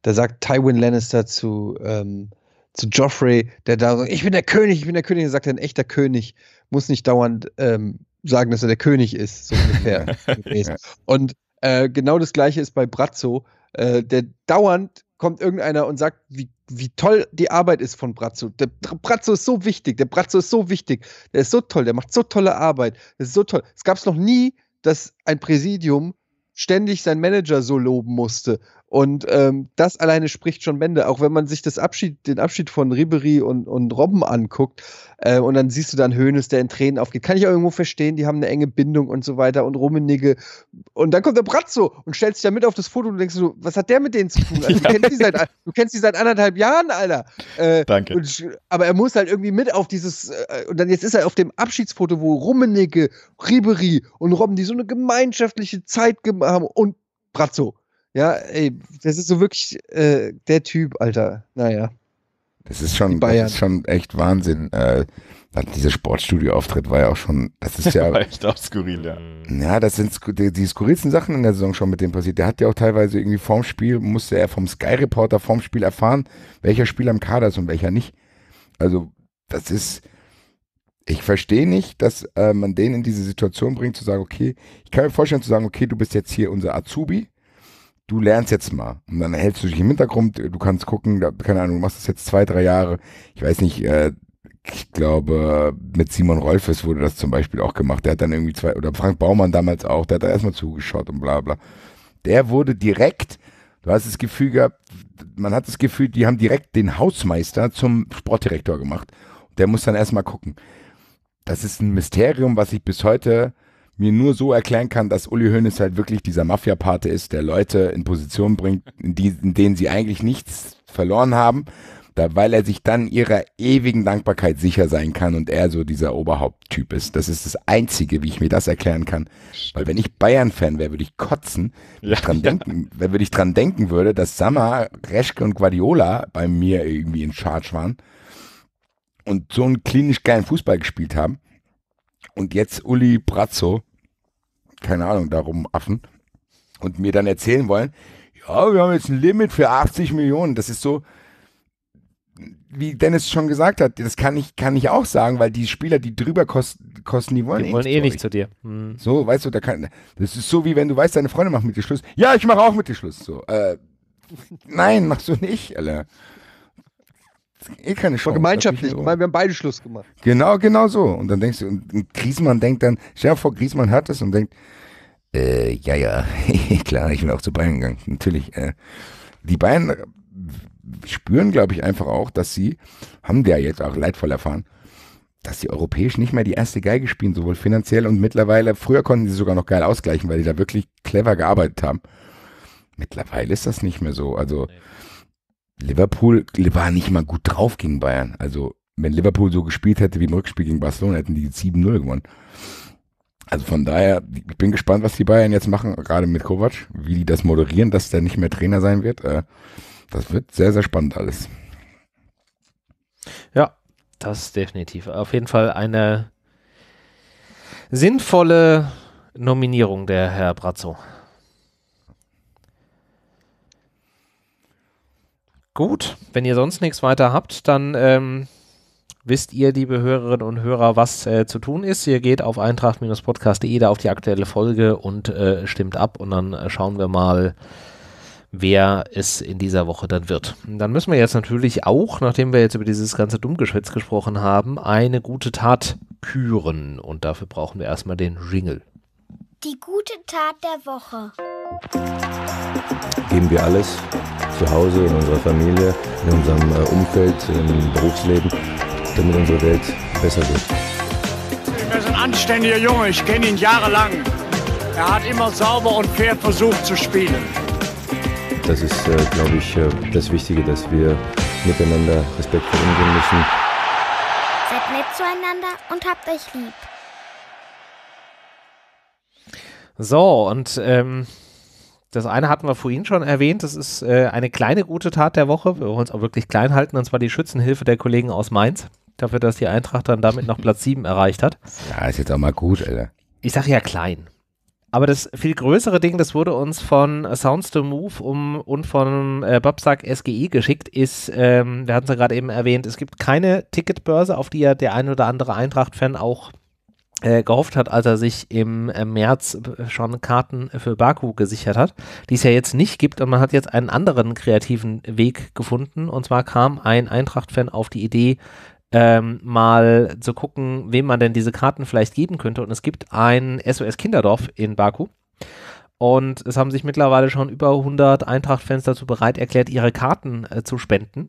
da sagt Tywin Lannister zu, ähm, zu Joffrey, der da sagt, ich bin der König, ich bin der König, und sagt, ein echter König muss nicht dauernd ähm, sagen, dass er der König ist, so ungefähr. Und äh, genau das Gleiche ist bei Brazzo, äh, der dauernd kommt irgendeiner und sagt, wie, wie toll die Arbeit ist von Brazzo. Der Brazzo ist so wichtig, der Brazzo ist so wichtig, der ist so toll, der macht so tolle Arbeit, das ist so toll. Es gab es noch nie, dass ein Präsidium ständig seinen Manager so loben musste. Und ähm, das alleine spricht schon Bände. Auch wenn man sich das Abschied, den Abschied von Ribery und, und Robben anguckt äh, und dann siehst du dann Hoeneß, der in Tränen aufgeht. Kann ich auch irgendwo verstehen, die haben eine enge Bindung und so weiter und Rummenigge. Und dann kommt der Brazzo und stellt sich da mit auf das Foto und denkst so, was hat der mit denen zu tun? Also, ja. du, kennst die seit, du kennst die seit anderthalb Jahren, Alter. Äh, Danke. Und, aber er muss halt irgendwie mit auf dieses, äh, und dann jetzt ist er auf dem Abschiedsfoto, wo Rummenigge, Ribery und Robben, die so eine gemeinschaftliche Zeit haben und Brazzo. Ja, ey, das ist so wirklich äh, der Typ, Alter. Naja. Das ist schon, das ist schon echt Wahnsinn. Äh, dieser Sportstudio-Auftritt war ja auch schon, das ist ja. War echt auch skurril, ja. Ja, das sind die, die skurrilsten Sachen in der Saison schon mit dem passiert. Der hat ja auch teilweise irgendwie vorm Spiel, musste er vom Sky-Reporter vorm Spiel erfahren, welcher Spieler im Kader ist und welcher nicht. Also, das ist. Ich verstehe nicht, dass äh, man den in diese Situation bringt, zu sagen, okay, ich kann mir vorstellen, zu sagen, okay, du bist jetzt hier unser Azubi. Du lernst jetzt mal und dann hältst du dich im Hintergrund, du kannst gucken, keine Ahnung, du machst das jetzt zwei, drei Jahre, ich weiß nicht, äh, ich glaube mit Simon Rolfes wurde das zum Beispiel auch gemacht, der hat dann irgendwie zwei, oder Frank Baumann damals auch, der hat da erstmal zugeschaut und bla bla. Der wurde direkt, du hast das Gefühl gehabt, man hat das Gefühl, die haben direkt den Hausmeister zum Sportdirektor gemacht und der muss dann erstmal gucken. Das ist ein Mysterium, was ich bis heute mir nur so erklären kann, dass Uli Hoeneß halt wirklich dieser Mafia-Pate ist, der Leute in Positionen bringt, in, die, in denen sie eigentlich nichts verloren haben, da, weil er sich dann ihrer ewigen Dankbarkeit sicher sein kann und er so dieser Oberhaupttyp ist. Das ist das Einzige, wie ich mir das erklären kann. Weil wenn ich Bayern-Fan wäre, würde ich kotzen, ja, dran ja. denken, wenn ich dran denken würde, dass Sammer, Reschke und Guardiola bei mir irgendwie in Charge waren und so einen klinisch geilen Fußball gespielt haben und jetzt Uli Brazzo, keine Ahnung, darum Affen, und mir dann erzählen wollen, ja, wir haben jetzt ein Limit für achtzig Millionen. Das ist so, wie Dennis schon gesagt hat, das kann ich, kann ich auch sagen, weil die Spieler, die drüber kosten, kosten die wollen, die eh, wollen nicht eh nicht zu dir. Hm. So, weißt du, da kann, das ist so, wie wenn du weißt, deine Freundin macht mit dir Schluss. Ja, ich mache auch mit dir Schluss. So, äh, nein, machst du nicht, Alter. Eh keine Chance. Gemeinschaftlich, ich meine, wir haben beide Schluss gemacht. Genau, genau so. Und dann denkst du, und, und Griezmann denkt dann, stell dir vor, Griezmann hört das und denkt, äh, ja, ja, klar, ich bin auch zu Bayern gegangen, natürlich. Äh, die Bayern spüren, glaube ich, einfach auch, dass sie, haben wir ja jetzt auch leidvoll erfahren, dass sie europäisch nicht mehr die erste Geige spielen, sowohl finanziell und mittlerweile, früher konnten sie sogar noch geil ausgleichen, weil die da wirklich clever gearbeitet haben. Mittlerweile ist das nicht mehr so, also Liverpool war nicht mal gut drauf gegen Bayern, also wenn Liverpool so gespielt hätte wie im Rückspiel gegen Barcelona, hätten die sieben null gewonnen. Also von daher, ich bin gespannt, was die Bayern jetzt machen, gerade mit Kovac, wie die das moderieren, dass der nicht mehr Trainer sein wird. Das wird sehr, sehr spannend alles. Ja, das definitiv. Auf jeden Fall eine sinnvolle Nominierung, der Herr Brazzo. Gut, wenn ihr sonst nichts weiter habt, dann... Ähm wisst ihr, liebe Hörerinnen und Hörer, was äh, zu tun ist. Ihr geht auf eintracht podcast punkt de, da auf die aktuelle Folge und äh, stimmt ab und dann äh, schauen wir mal, wer es in dieser Woche dann wird. Und dann müssen wir jetzt natürlich auch, nachdem wir jetzt über dieses ganze Dummgeschwätz gesprochen haben, eine gute Tat küren und dafür brauchen wir erstmal den Jingle. Die gute Tat der Woche. Geben wir alles zu Hause, in unserer Familie, in unserem äh, Umfeld, im Berufsleben, damit unsere Welt besser wird. Er ist ein anständiger Junge, ich kenne ihn jahrelang. Er hat immer sauber und fair versucht zu spielen. Das ist, äh, glaube ich, äh, das Wichtige, dass wir miteinander respektvoll umgehen müssen. Seid nett zueinander und habt euch lieb. So, und ähm, das eine hatten wir vorhin schon erwähnt, das ist äh, eine kleine gute Tat der Woche, wir wollen es auch wirklich klein halten, und zwar die Schützenhilfe der Kollegen aus Mainz, dafür, dass die Eintracht dann damit noch Platz sieben erreicht hat. Ja, ist jetzt auch mal gut, Alter. Ich sage ja klein, aber das viel größere Ding, das wurde uns von Sounds to Move um, und von äh, Babsack S G I geschickt, ist, ähm, wir hatten es ja gerade eben erwähnt, es gibt keine Ticketbörse, auf die ja der ein oder andere Eintracht-Fan auch gehofft hat, als er sich im März schon Karten für Baku gesichert hat, die es ja jetzt nicht gibt, und man hat jetzt einen anderen kreativen Weg gefunden, und zwar kam ein Eintracht-Fan auf die Idee, ähm, mal zu gucken, wem man denn diese Karten vielleicht geben könnte, und es gibt ein S O S Kinderdorf in Baku und es haben sich mittlerweile schon über hundert Eintracht-Fans dazu bereit erklärt, ihre Karten äh, zu spenden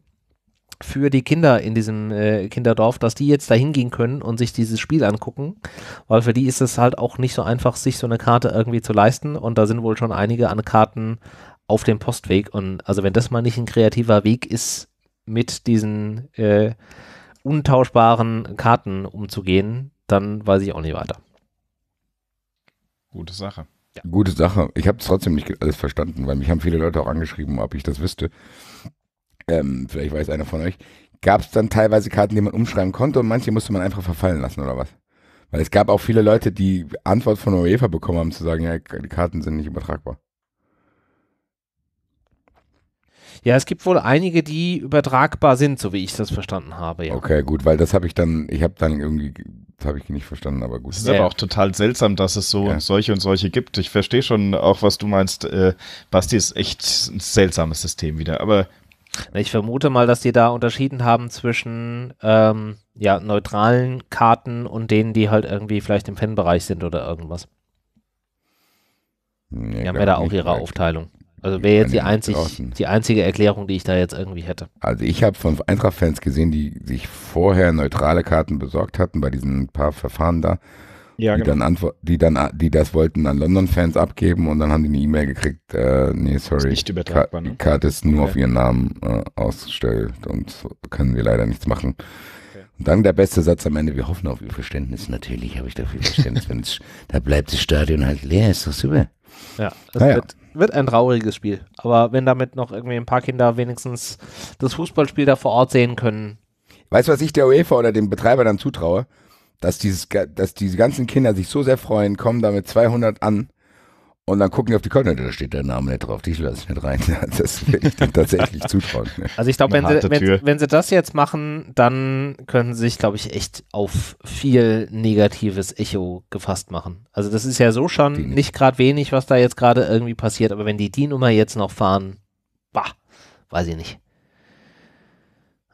für die Kinder in diesem äh, Kinderdorf, dass die jetzt da hingehen können und sich dieses Spiel angucken, weil für die ist es halt auch nicht so einfach, sich so eine Karte irgendwie zu leisten, und da sind wohl schon einige an Karten auf dem Postweg, und also wenn das mal nicht ein kreativer Weg ist, mit diesen äh, untauschbaren Karten umzugehen, dann weiß ich auch nicht weiter. Gute Sache. Ja. Gute Sache. Ich habe es trotzdem nicht alles verstanden, weil mich haben viele Leute auch angeschrieben, ob ich das wüsste. Ähm, vielleicht weiß einer von euch, gab es dann teilweise Karten, die man umschreiben konnte, und manche musste man einfach verfallen lassen oder was? Weil es gab auch viele Leute, die Antwort von UEFA bekommen haben, zu sagen, ja, die Karten sind nicht übertragbar. Ja, es gibt wohl einige, die übertragbar sind, so wie ich das verstanden habe. Ja. Okay, gut, weil das habe ich dann, ich habe dann irgendwie, das habe ich nicht verstanden, aber gut. Es ist ja. aber auch total seltsam, dass es so ja. solche und solche gibt. Ich verstehe schon auch, was du meinst. Äh, Basti, ist echt ein seltsames System wieder, aber ich vermute mal, dass die da unterschieden haben zwischen ähm, ja, neutralen Karten und denen, die halt irgendwie vielleicht im Fanbereich sind oder irgendwas. Nee, die haben ja da auch ihre Aufteilung. Also wäre jetzt die, einzig, die einzige Erklärung, die ich da jetzt irgendwie hätte. Also ich habe von Eintracht-Fans gesehen, die sich vorher neutrale Karten besorgt hatten bei diesen paar Verfahren da Ja, die, genau. dann die, dann, die das wollten an London-Fans abgeben und dann haben die eine E-Mail gekriegt, äh, nee, sorry, nicht übertragbar, ne? Die Karte ist nur okay. auf ihren Namen äh, ausgestellt und so können wir leider nichts machen. Okay. Und dann der beste Satz am Ende, wir hoffen auf Ihr Verständnis, natürlich habe ich dafür Verständnis, wenn es, da bleibt das Stadion halt leer, ist doch super. Ja, es ja. wird, wird ein trauriges Spiel, aber wenn damit noch irgendwie ein paar Kinder wenigstens das Fußballspiel da vor Ort sehen können. Weißt du, was ich der UEFA oder dem Betreiber dann zutraue? Dass, dieses, dass diese ganzen Kinder sich so sehr freuen, kommen da mit zweihundert an und dann gucken die auf die Kölner, da steht der Name nicht drauf, ich lasse es nicht rein. Das will ich dann tatsächlich zutrauen. Also ich glaube, wenn, wenn, wenn sie das jetzt machen, dann können sie sich, glaube ich, echt auf viel negatives Echo gefasst machen. Also das ist ja so schon die nicht gerade wenig, was da jetzt gerade irgendwie passiert, aber wenn die die Nummer jetzt noch fahren, bah, weiß ich nicht.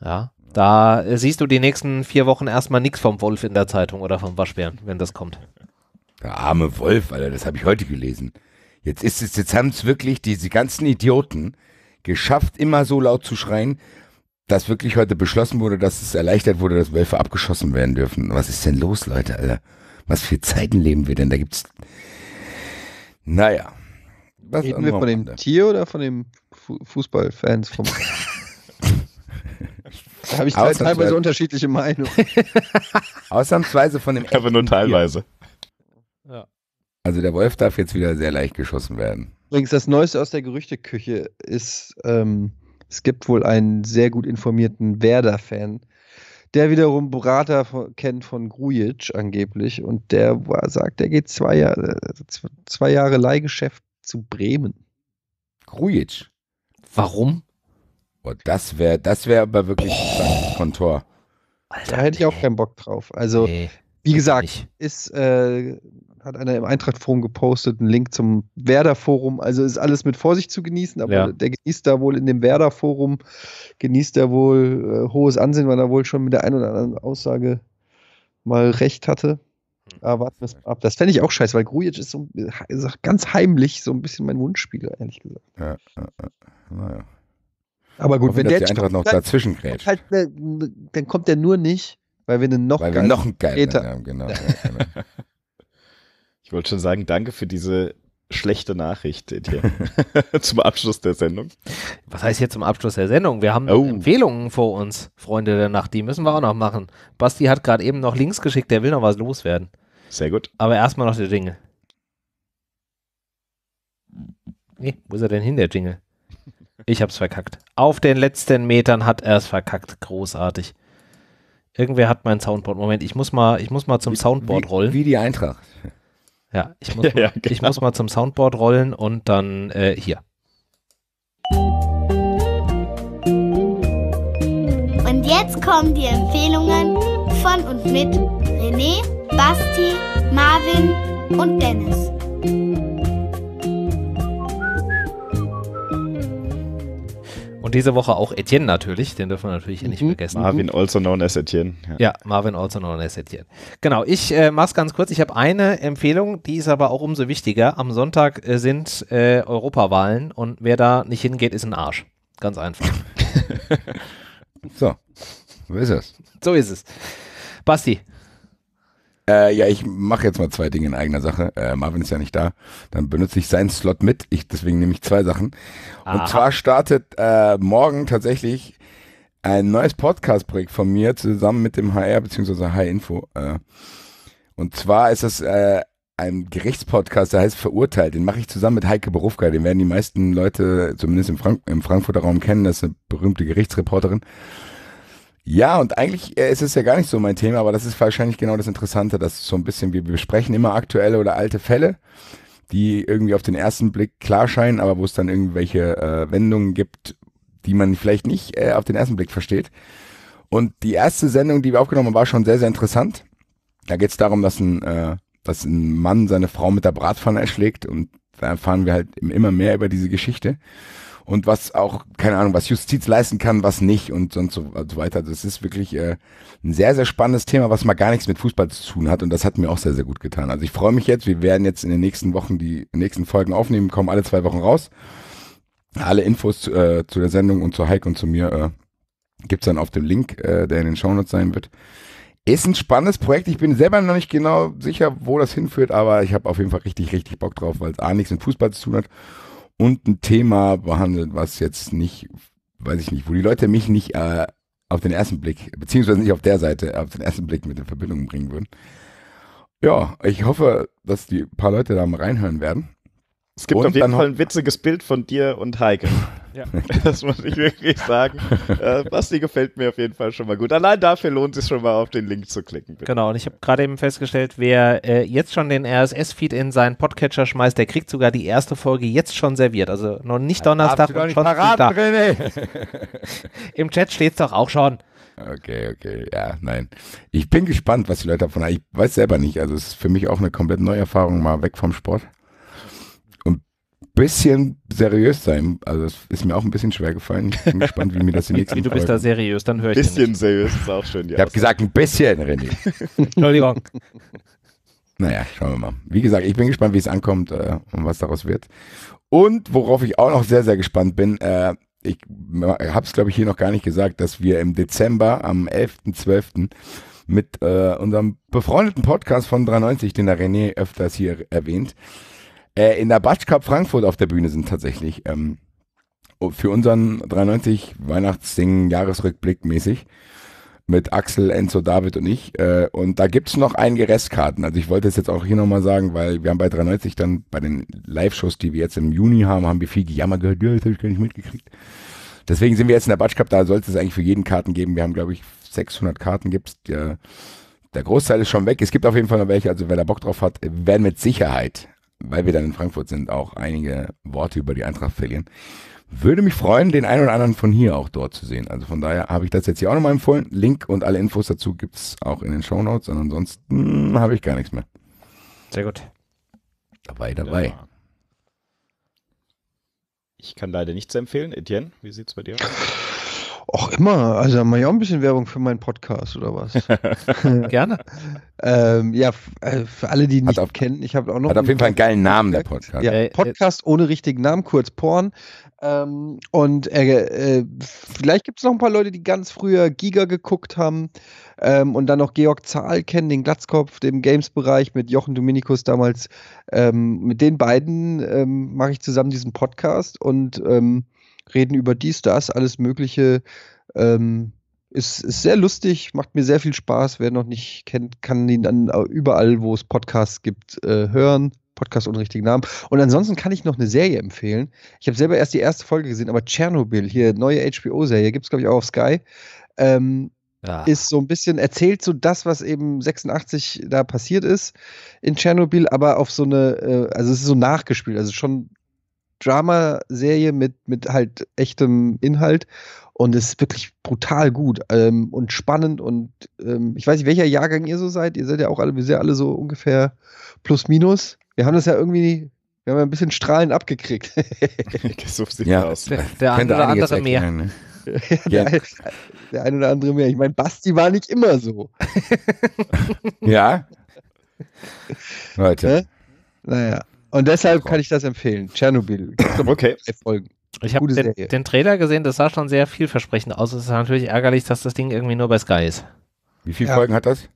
Ja. Da siehst du die nächsten vier Wochen erstmal nichts vom Wolf in der Zeitung oder vom Waschbären, wenn das kommt. Der arme Wolf, Alter, das habe ich heute gelesen. Jetzt ist es, jetzt haben es wirklich diese ganzen Idioten geschafft, immer so laut zu schreien, dass wirklich heute beschlossen wurde, dass es erleichtert wurde, dass Wölfe abgeschossen werden dürfen. Was ist denn los, Leute, Alter? Was für Zeiten leben wir denn? Da gibt's. Naja. Was Reden wir von dem da? Tier oder von den Fu Fußballfans vom. Da habe ich teilweise unterschiedliche Meinungen. Ausnahmsweise von dem. Aber nur teilweise. Ja. Also der Wolf darf jetzt wieder sehr leicht geschossen werden. Übrigens, das Neueste aus der Gerüchteküche ist, ähm, es gibt wohl einen sehr gut informierten Werder-Fan, der wiederum Berater von, kennt von Grujic angeblich und der war, sagt, der geht zwei Jahre, zwei Jahre Leihgeschäft zu Bremen. Grujic? Warum? Das wäre das wär aber wirklich ein Kontor. Alter, da hätte ich auch keinen Bock drauf. Also, nee, wie gesagt, ist, äh, hat einer im Eintracht-Forum gepostet, einen Link zum Werder-Forum. Also ist alles mit Vorsicht zu genießen, aber ja. der genießt da wohl in dem Werder-Forum, genießt da wohl äh, hohes Ansehen, weil er wohl schon mit der einen oder anderen Aussage mal recht hatte. Aber warten wir es ab. Das fände ich auch scheiße, weil Grujic ist so ist ganz heimlich so ein bisschen mein Wunschspieler, ehrlich gesagt. Ja, naja. Aber gut, wenn der die Eintracht noch dazwischen grätscht, halt, dann kommt der nur nicht, weil wir einen noch einen geilen haben. Genau, ja. genau. Ich wollte schon sagen, danke für diese schlechte Nachricht hier zum Abschluss der Sendung. Was heißt hier zum Abschluss der Sendung? Wir haben oh. Empfehlungen vor uns, Freunde der Nacht, die müssen wir auch noch machen. Basti hat gerade eben noch Links geschickt, der will noch was loswerden. Sehr gut. Aber erstmal noch der Jingle. Nee, wo ist er denn hin, der Jingle? Ich hab's verkackt. Auf den letzten Metern hat er es verkackt. Großartig. Irgendwer hat mein Soundboard. Moment, ich muss mal, ich muss mal zum wie, Soundboard rollen. Wie, wie die Eintracht. Ja, ich muss, ja, mal, ja, genau. ich muss mal zum Soundboard rollen und dann äh, hier. Und jetzt kommen die Empfehlungen von und mit René, Basti, Marvin und Dennis. Und diese Woche auch Etienne natürlich, den dürfen wir natürlich mhm. nicht vergessen. Marvin, also known as Etienne. Ja, ja Marvin, also known as Etienne. Genau, ich äh, mache es ganz kurz. Ich habe eine Empfehlung, die ist aber auch umso wichtiger. Am Sonntag äh, sind äh, Europawahlen und wer da nicht hingeht, ist ein Arsch. Ganz einfach. So, so ist es. So ist es. Basti. Äh, ja, ich mache jetzt mal zwei Dinge in eigener Sache. Äh, Marvin ist ja nicht da. Dann benutze ich seinen Slot mit. Ich, deswegen nehme ich zwei Sachen. Aha. Und zwar startet äh, morgen tatsächlich ein neues Podcast-Projekt von mir zusammen mit dem H R bzw. H R Info. Äh, und zwar ist das äh, ein Gerichtspodcast, der heißt Verurteilt. Den mache ich zusammen mit Heike Berufka. Den werden die meisten Leute, zumindest im, Frank im Frankfurter Raum, kennen. Das ist eine berühmte Gerichtsreporterin. Ja, und eigentlich ist es ja gar nicht so mein Thema, aber das ist wahrscheinlich genau das Interessante, dass so ein bisschen, wir besprechen immer aktuelle oder alte Fälle, die irgendwie auf den ersten Blick klar scheinen, aber wo es dann irgendwelche äh, Wendungen gibt, die man vielleicht nicht äh, auf den ersten Blick versteht. Und die erste Sendung, die wir aufgenommen haben, war schon sehr, sehr interessant. Da geht es darum, dass ein, äh, dass ein Mann seine Frau mit der Bratpfanne erschlägt und da erfahren wir halt immer mehr über diese Geschichte. Und was auch, keine Ahnung, was Justiz leisten kann, was nicht und sonst so weiter. Das ist wirklich äh, ein sehr, sehr spannendes Thema, was mal gar nichts mit Fußball zu tun hat. Und das hat mir auch sehr, sehr gut getan. Also ich freue mich jetzt. Wir werden jetzt in den nächsten Wochen die nächsten Folgen aufnehmen, kommen alle zwei Wochen raus. Alle Infos äh, zu der Sendung und zu Heike und zu mir äh, gibt es dann auf dem Link, äh, der in den Shownotes sein wird. Ist ein spannendes Projekt. Ich bin selber noch nicht genau sicher, wo das hinführt, aber ich habe auf jeden Fall richtig, richtig Bock drauf, weil es A, nichts mit Fußball zu tun hat und ein Thema behandelt, was jetzt nicht, weiß ich nicht, wo die Leute mich nicht äh, auf den ersten Blick, beziehungsweise nicht auf der Seite, auf den ersten Blick mit in Verbindung bringen würden. Ja, ich hoffe, dass die paar Leute da mal reinhören werden. Es gibt und auf jeden Fall ein witziges Bild von dir und Heike. Ja. Das muss ich wirklich sagen. Äh, Basti gefällt mir auf jeden Fall schon mal gut. Allein dafür lohnt es sich schon mal, auf den Link zu klicken. Bitte. Genau, und ich habe gerade eben festgestellt, wer äh, jetzt schon den R S S-Feed in seinen Podcatcher schmeißt, der kriegt sogar die erste Folge jetzt schon serviert. Also noch nicht Donnerstag und schon da. Im Chat steht es doch auch schon. Okay, okay, ja, nein. Ich bin gespannt, was die Leute davon haben. Ich weiß selber nicht. Also es ist für mich auch eine komplett neue Erfahrung, mal weg vom Sport. Bisschen seriös sein, also das ist mir auch ein bisschen schwer gefallen. Ich bin gespannt, wie mir das die nächsten Wie du bist Folgen. Da seriös, dann höre ich bisschen dir nicht. Seriös ist auch schön. Ich habe gesagt, ein bisschen, René. Entschuldigung. Naja, schauen wir mal. Wie gesagt, ich bin gespannt, wie es ankommt äh, und was daraus wird. Und worauf ich auch noch sehr, sehr gespannt bin, äh, ich habe es, glaube ich, hier noch gar nicht gesagt, dass wir im Dezember am elften zwölften mit äh, unserem befreundeten Podcast von dreiundneunzig, den der René öfters hier erwähnt, in der Batsch Cup Frankfurt auf der Bühne sind tatsächlich ähm, für unseren dreiundneunzig Weihnachtssingen Jahresrückblick mäßig mit Axel, Enzo, David und ich. Äh, und da gibt es noch einige Restkarten. Also ich wollte es jetzt auch hier nochmal sagen, weil wir haben bei dreiundneunzig dann bei den Live-Shows, die wir jetzt im Juni haben, haben wir viel Gejammer gehört, ja, das habe ich gar nicht mitgekriegt. Deswegen sind wir jetzt in der Batsch Cup, da sollte es eigentlich für jeden Karten geben. Wir haben, glaube ich, sechshundert Karten gibt es. Der, der Großteil ist schon weg. Es gibt auf jeden Fall noch welche. Also wer da Bock drauf hat, werden mit Sicherheit, weil wir dann in Frankfurt sind, auch einige Worte über die Eintracht verlieren. Würde mich freuen, den einen oder anderen von hier auch dort zu sehen. Also von daher habe ich das jetzt hier auch nochmal empfohlen. Link und alle Infos dazu gibt es auch in den Shownotes. Und ansonsten habe ich gar nichts mehr. Sehr gut. Dabei, dabei. Ja. Ich kann leider nichts empfehlen. Etienne, wie sieht es bei dir aus? Auch immer, also mache ich auch ein bisschen Werbung für meinen Podcast oder was? Gerne. ähm, ja, für alle, die ihn nicht kennen, ich habe auch noch... Hat auf jeden Fall einen geilen Namen, der Podcast. Ja, Podcast ohne richtigen Namen, kurz Porn. Ähm, und äh, äh, vielleicht gibt es noch ein paar Leute, die ganz früher Giga geguckt haben ähm, und dann noch Georg Zahl kennen, den Glatzkopf, dem Games-Bereich mit Jochen Dominikus damals. Ähm, mit den beiden ähm, mache ich zusammen diesen Podcast und... Ähm, reden über dies, das, alles Mögliche. Ähm, ist, ist sehr lustig, macht mir sehr viel Spaß. Wer noch nicht kennt, kann ihn dann überall, wo es Podcasts gibt, äh, hören. Podcast ohne richtigen Namen. Und ansonsten kann ich noch eine Serie empfehlen. Ich habe selber erst die erste Folge gesehen, aber Tschernobyl, hier neue H B O-Serie, gibt es, glaube ich, auch auf Sky. Ähm, ja. Ist so ein bisschen, erzählt so das, was eben sechsundachtzig da passiert ist in Tschernobyl, aber auf so eine, äh, also es ist so nachgespielt, also schon Drama-Serie mit, mit halt echtem Inhalt und es ist wirklich brutal gut ähm, und spannend und ähm, ich weiß nicht, welcher Jahrgang ihr so seid, ihr seid ja auch alle, wir sind ja alle so ungefähr plus minus, wir haben das ja irgendwie, wir haben ja ein bisschen Strahlend abgekriegt. So sieht ja aus. Der, der eine oder andere mehr. Erklären, ne? Ja. Der, der ein oder andere mehr. Ich meine, Basti war nicht immer so. Ja. Leute. Ne? Naja. Und deshalb kann ich das empfehlen. Tschernobyl. Okay. Folgen. Ich habe den, den Trailer gesehen, das sah schon sehr vielversprechend aus. Es ist natürlich ärgerlich, dass das Ding irgendwie nur bei Sky ist. Wie viele ja. Folgen hat das?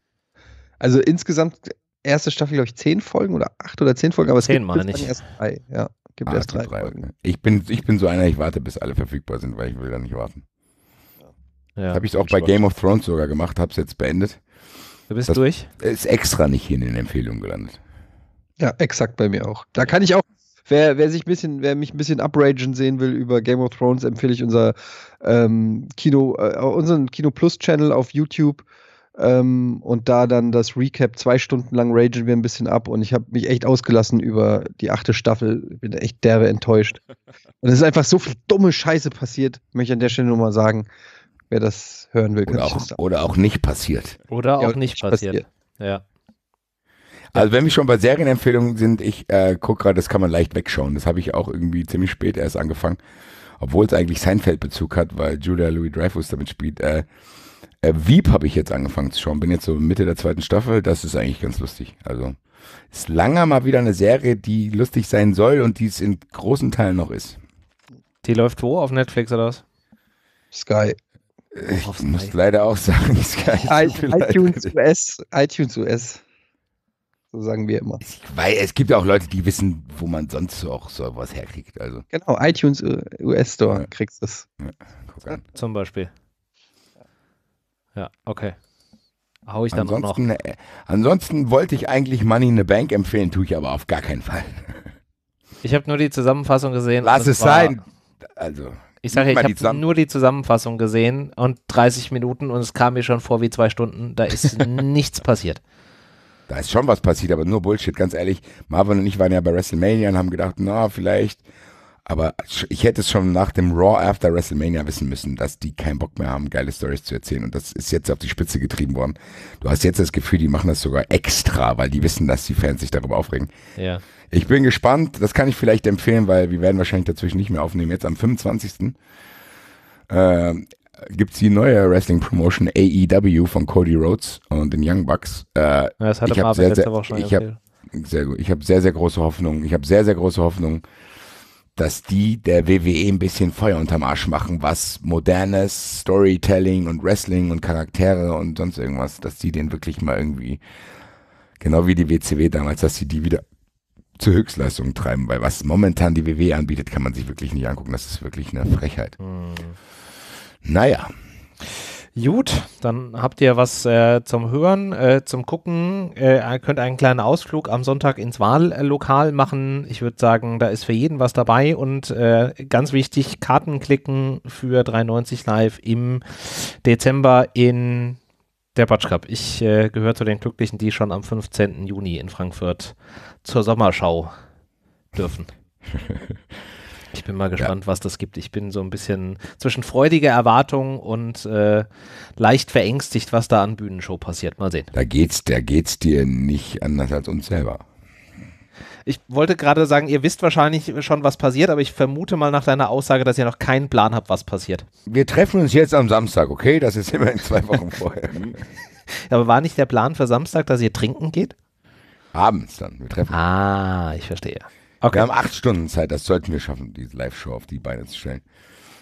Also insgesamt erste Staffel, glaube ich, zehn Folgen oder acht oder zehn Folgen, aber es zehn gibt mal nicht. Erst drei. Ja, gibt ah, erst drei, drei Folgen. Ich bin, ich bin so einer, ich warte, bis alle verfügbar sind, weil ich will da nicht warten. Ja. Habe ich es auch bei Spaß. Game of Thrones sogar gemacht, habe es jetzt beendet. Du bist das durch? Ist extra nicht hier in den Empfehlungen gelandet. Ja, exakt bei mir auch. Da kann ich auch, wer, wer sich ein bisschen, wer mich ein bisschen upragen sehen will über Game of Thrones, empfehle ich unser ähm, Kino, äh, unseren Kino Plus Channel auf YouTube ähm, und da dann das Recap, zwei Stunden lang ragen wir ein bisschen ab und ich habe mich echt ausgelassen über die achte Staffel. Ich bin echt derbe enttäuscht. Und es ist einfach so viel dumme Scheiße passiert, möchte ich an der Stelle nur mal sagen, wer das hören will. Kann oder, auch, das oder auch nicht passiert. Oder auch ja, nicht passiert. passiert. Ja. Also wenn wir schon bei Serienempfehlungen sind, ich äh, gucke gerade, das kann man leicht wegschauen. Das habe ich auch irgendwie ziemlich spät erst angefangen, obwohl es eigentlich Seinfeld-Bezug hat, weil Julia Louis-Dreyfus damit spielt. Äh, äh, Wieb habe ich jetzt angefangen zu schauen, bin jetzt so Mitte der zweiten Staffel, das ist eigentlich ganz lustig. Also ist lange mal wieder eine Serie, die lustig sein soll und die es in großen Teilen noch ist. Die läuft wo, auf Netflix oder was? Sky. Ich muss leider auch sagen, Sky ist so iTunes U S. iTunes U S. So sagen wir immer. Weil es gibt ja auch Leute, die wissen, wo man sonst auch so was herkriegt. Also. Genau, iTunes U S Store, ja, kriegst du es. Ja, guck an. Zum Beispiel. Ja, okay. Hau ich dann ansonsten, noch. Äh, ansonsten wollte ich eigentlich Money in the Bank empfehlen, tue ich aber auf gar keinen Fall. Ich habe nur die Zusammenfassung gesehen. Lass es sein. Also. Ich sage, ich habe nur die Zusammenfassung gesehen und dreißig Minuten und es kam mir schon vor wie zwei Stunden. Da ist nichts passiert. Da ist schon was passiert, aber nur Bullshit. Ganz ehrlich, Marvin und ich waren ja bei WrestleMania und haben gedacht, na, vielleicht. Aber ich hätte es schon nach dem Raw after WrestleMania wissen müssen, dass die keinen Bock mehr haben, geile Storys zu erzählen. Und das ist jetzt auf die Spitze getrieben worden. Du hast jetzt das Gefühl, die machen das sogar extra, weil die wissen, dass die Fans sich darüber aufregen. Ja. Ich bin gespannt. Das kann ich vielleicht empfehlen, weil wir werden wahrscheinlich dazwischen nicht mehr aufnehmen. Jetzt am fünfundzwanzigsten Äh, gibt es die neue Wrestling-Promotion A E W von Cody Rhodes und den Young Bucks. Äh, ja, das hatte Marvin letzte sehr, Woche schon ich hab, sehr gut. Ich habe sehr, sehr große Hoffnung. Ich habe sehr, sehr große Hoffnung, dass die der W W E ein bisschen Feuer unterm Arsch machen, was modernes Storytelling und Wrestling und Charaktere und sonst irgendwas, dass die den wirklich mal irgendwie, genau wie die W C W damals, dass sie die wieder zur Höchstleistung treiben, weil was momentan die W W E anbietet, kann man sich wirklich nicht angucken. Das ist wirklich eine Frechheit. Hm. Naja. Gut, dann habt ihr was äh, zum Hören, äh, zum Gucken. Ihr äh, könnt einen kleinen Ausflug am Sonntag ins Wahllokal machen. Ich würde sagen, da ist für jeden was dabei und äh, ganz wichtig, Karten klicken für drei neunzig Live im Dezember in der Batsch Cup. Ich äh, gehöre zu den Glücklichen, die schon am fünfzehnten Juni in Frankfurt zur Sommerschau dürfen. Ich bin mal gespannt, ja, was das gibt. Ich bin so ein bisschen zwischen freudiger Erwartung und äh, leicht verängstigt, was da an Bühnenshow passiert. Mal sehen. Da geht's, da geht's dir nicht anders als uns selber. Ich wollte gerade sagen, ihr wisst wahrscheinlich schon, was passiert, aber ich vermute mal nach deiner Aussage, dass ihr noch keinen Plan habt, was passiert. Wir treffen uns jetzt am Samstag, okay? Das ist immerhin zwei Wochen vorher. Aber war nicht der Plan für Samstag, dass ihr trinken geht? Abends dann. Wir treffen uns. Ah, ich verstehe. Okay. Wir haben acht Stunden Zeit, das sollten wir schaffen, diese Live-Show auf die Beine zu stellen.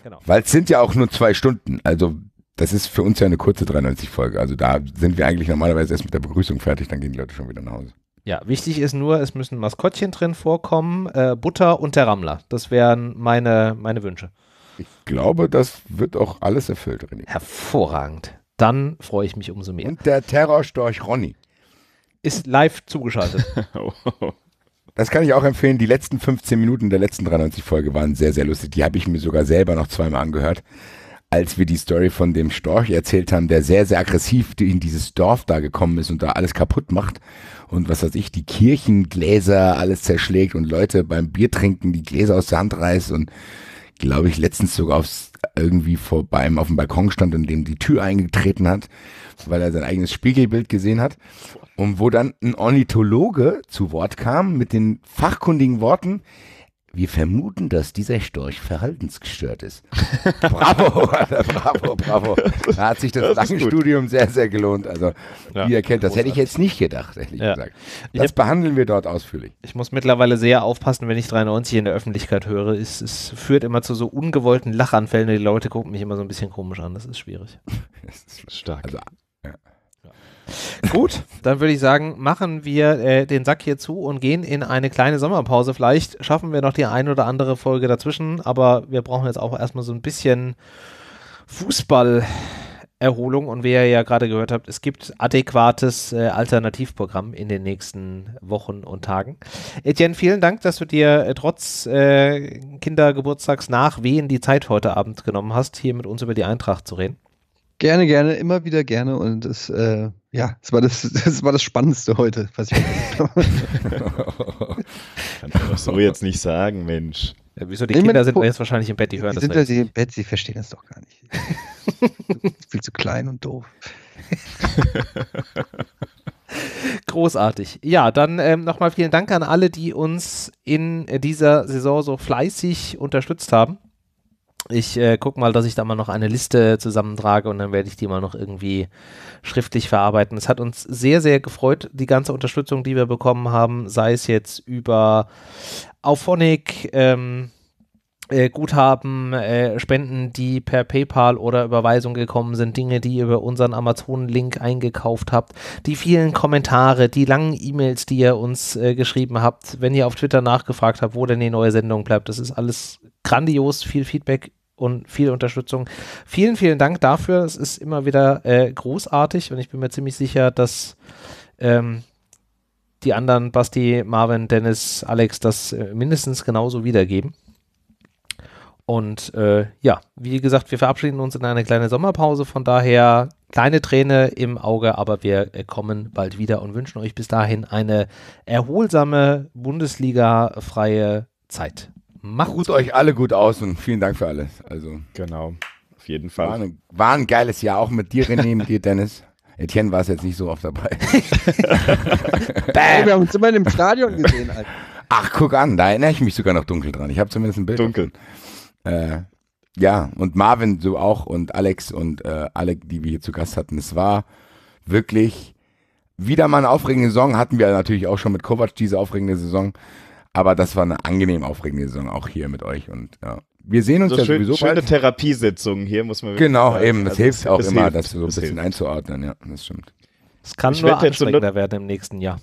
Genau. Weil es sind ja auch nur zwei Stunden, also das ist für uns ja eine kurze dreiundneunzig-Folge, also da sind wir eigentlich normalerweise erst mit der Begrüßung fertig, dann gehen die Leute schon wieder nach Hause. Ja, wichtig ist nur, es müssen Maskottchen drin vorkommen, äh, Butter und der Rammler, das wären meine, meine Wünsche. Ich glaube, das wird auch alles erfüllt, René. Hervorragend, dann freue ich mich umso mehr. Und der Terrorstorch Ronny ist live zugeschaltet. Oh. Das kann ich auch empfehlen. Die letzten fünfzehn Minuten der letzten dreiundneunzig-Folge waren sehr, sehr lustig. Die habe ich mir sogar selber noch zweimal angehört, als wir die Story von dem Storch erzählt haben, der sehr, sehr aggressiv in dieses Dorf da gekommen ist und da alles kaputt macht und was weiß ich, die Kirchengläser alles zerschlägt und Leute beim Biertrinken die Gläser aus der Hand reißt und glaube ich letztens sogar aufs, irgendwie vor, bei einem auf dem Balkon stand und dem die Tür eingetreten hat, weil er sein eigenes Spiegelbild gesehen hat. Und wo dann ein Ornithologe zu Wort kam mit den fachkundigen Worten, wir vermuten, dass dieser Storch verhaltensgestört ist. Bravo, bravo, bravo. Da hat sich das, das lange Studium sehr, sehr gelohnt. Also, ja, ihr kennt das. Hätte ich jetzt nicht gedacht, ehrlich ja. gesagt. Das hab, behandeln wir dort ausführlich. Ich muss mittlerweile sehr aufpassen, wenn ich dreiundneunzig in der Öffentlichkeit höre. Es, es führt immer zu so ungewollten Lachanfällen. Die Leute gucken mich immer so ein bisschen komisch an. Das ist schwierig. Das ist stark. Also, gut, dann würde ich sagen, machen wir äh, den Sack hier zu und gehen in eine kleine Sommerpause. Vielleicht schaffen wir noch die ein oder andere Folge dazwischen, aber wir brauchen jetzt auch erstmal so ein bisschen Fußballerholung. Und wie ihr ja gerade gehört habt, es gibt adäquates äh, Alternativprogramm in den nächsten Wochen und Tagen. Etienne, vielen Dank, dass du dir äh, trotz äh, Kindergeburtstagsnachwehen die Zeit heute Abend genommen hast, hier mit uns über die Eintracht zu reden. Gerne, gerne, immer wieder gerne und das, äh, ja, das war das, das war das Spannendste heute, was ich Kannst du das so jetzt nicht sagen, Mensch. Ja, wieso, die nee, Kinder sind jetzt wahrscheinlich im Bett, die hören die das nicht. Die sind im Bett, sie verstehen das doch gar nicht. Viel zu klein und doof. Großartig. Ja, dann ähm, nochmal vielen Dank an alle, die uns in dieser Saison so fleißig unterstützt haben. Ich äh, gucke mal, dass ich da mal noch eine Liste zusammentrage und dann werde ich die mal noch irgendwie schriftlich verarbeiten. Es hat uns sehr, sehr gefreut, die ganze Unterstützung, die wir bekommen haben, sei es jetzt über Auphonic, ähm, äh, Guthaben, äh, Spenden, die per PayPal oder Überweisung gekommen sind, Dinge, die ihr über unseren Amazon-Link eingekauft habt, die vielen Kommentare, die langen E-Mails, die ihr uns äh, geschrieben habt, wenn ihr auf Twitter nachgefragt habt, wo denn die neue Sendung bleibt, das ist alles grandios, viel Feedback und viel Unterstützung. Vielen, vielen Dank dafür. Es ist immer wieder äh, großartig und ich bin mir ziemlich sicher, dass ähm, die anderen, Basti, Marvin, Dennis, Alex, das äh, mindestens genauso wiedergeben. Und äh, ja, wie gesagt, wir verabschieden uns in eine kleine Sommerpause. Von daher kleine Träne im Auge, aber wir äh, kommen bald wieder und wünschen euch bis dahin eine erholsame, Bundesliga-freie Zeit. Macht gut euch alle gut aus und vielen Dank für alles. Also genau, auf jeden Fall. War, eine, war ein geiles Jahr, auch mit dir, René, mit dir, Dennis. Etienne war es jetzt nicht so oft dabei. Hey, wir haben uns immer im Stadion gesehen. Alter. Ach, guck an, da erinnere ich mich sogar noch dunkel dran. Ich habe zumindest ein Bild. Dunkel. Äh, ja, und Marvin so auch und Alex und äh, alle, die wir hier zu Gast hatten. Es war wirklich wieder mal eine aufregende Saison. Hatten wir natürlich auch schon mit Kovac diese aufregende Saison. Aber das war eine angenehm aufregende Saison auch hier mit euch und ja. Wir sehen uns so ja schön, sowieso bald. Schöne Therapiesitzungen hier, muss man wirklich Genau, sagen. eben, das also hilft auch immer, hilft. das so ein das bisschen hilft. einzuordnen, ja, das stimmt. Es kann ich nur anstrengender nur, werden im nächsten Jahr.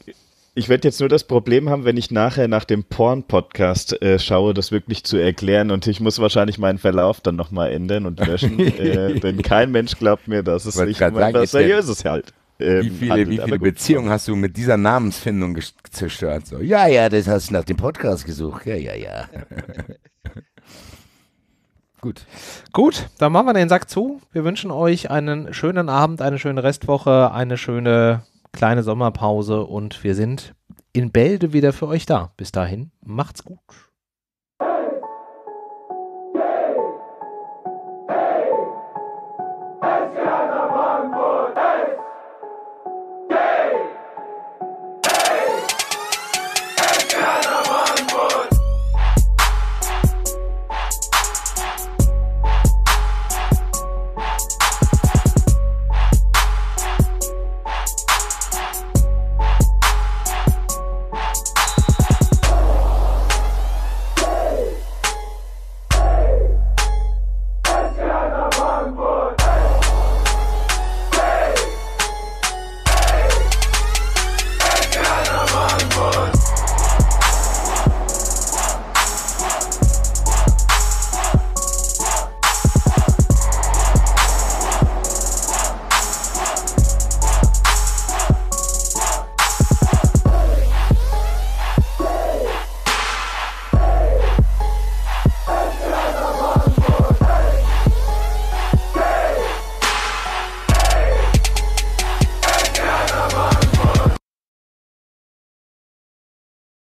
Ich werde jetzt nur das Problem haben, wenn ich nachher nach dem Porn-Podcast äh, schaue, das wirklich zu erklären und ich muss wahrscheinlich meinen Verlauf dann nochmal ändern und löschen, äh, denn kein Mensch glaubt mir, dass es nicht was Seriöses halt. Ähm, wie viele, handelt, wie viele Beziehungen hast du mit dieser Namensfindung zerstört? So, ja, ja, das hast du nach dem Podcast gesucht. Ja, ja, ja. Gut. Gut, dann machen wir den Sack zu. Wir wünschen euch einen schönen Abend, eine schöne Restwoche, eine schöne kleine Sommerpause und wir sind in Bälde wieder für euch da. Bis dahin, macht's gut.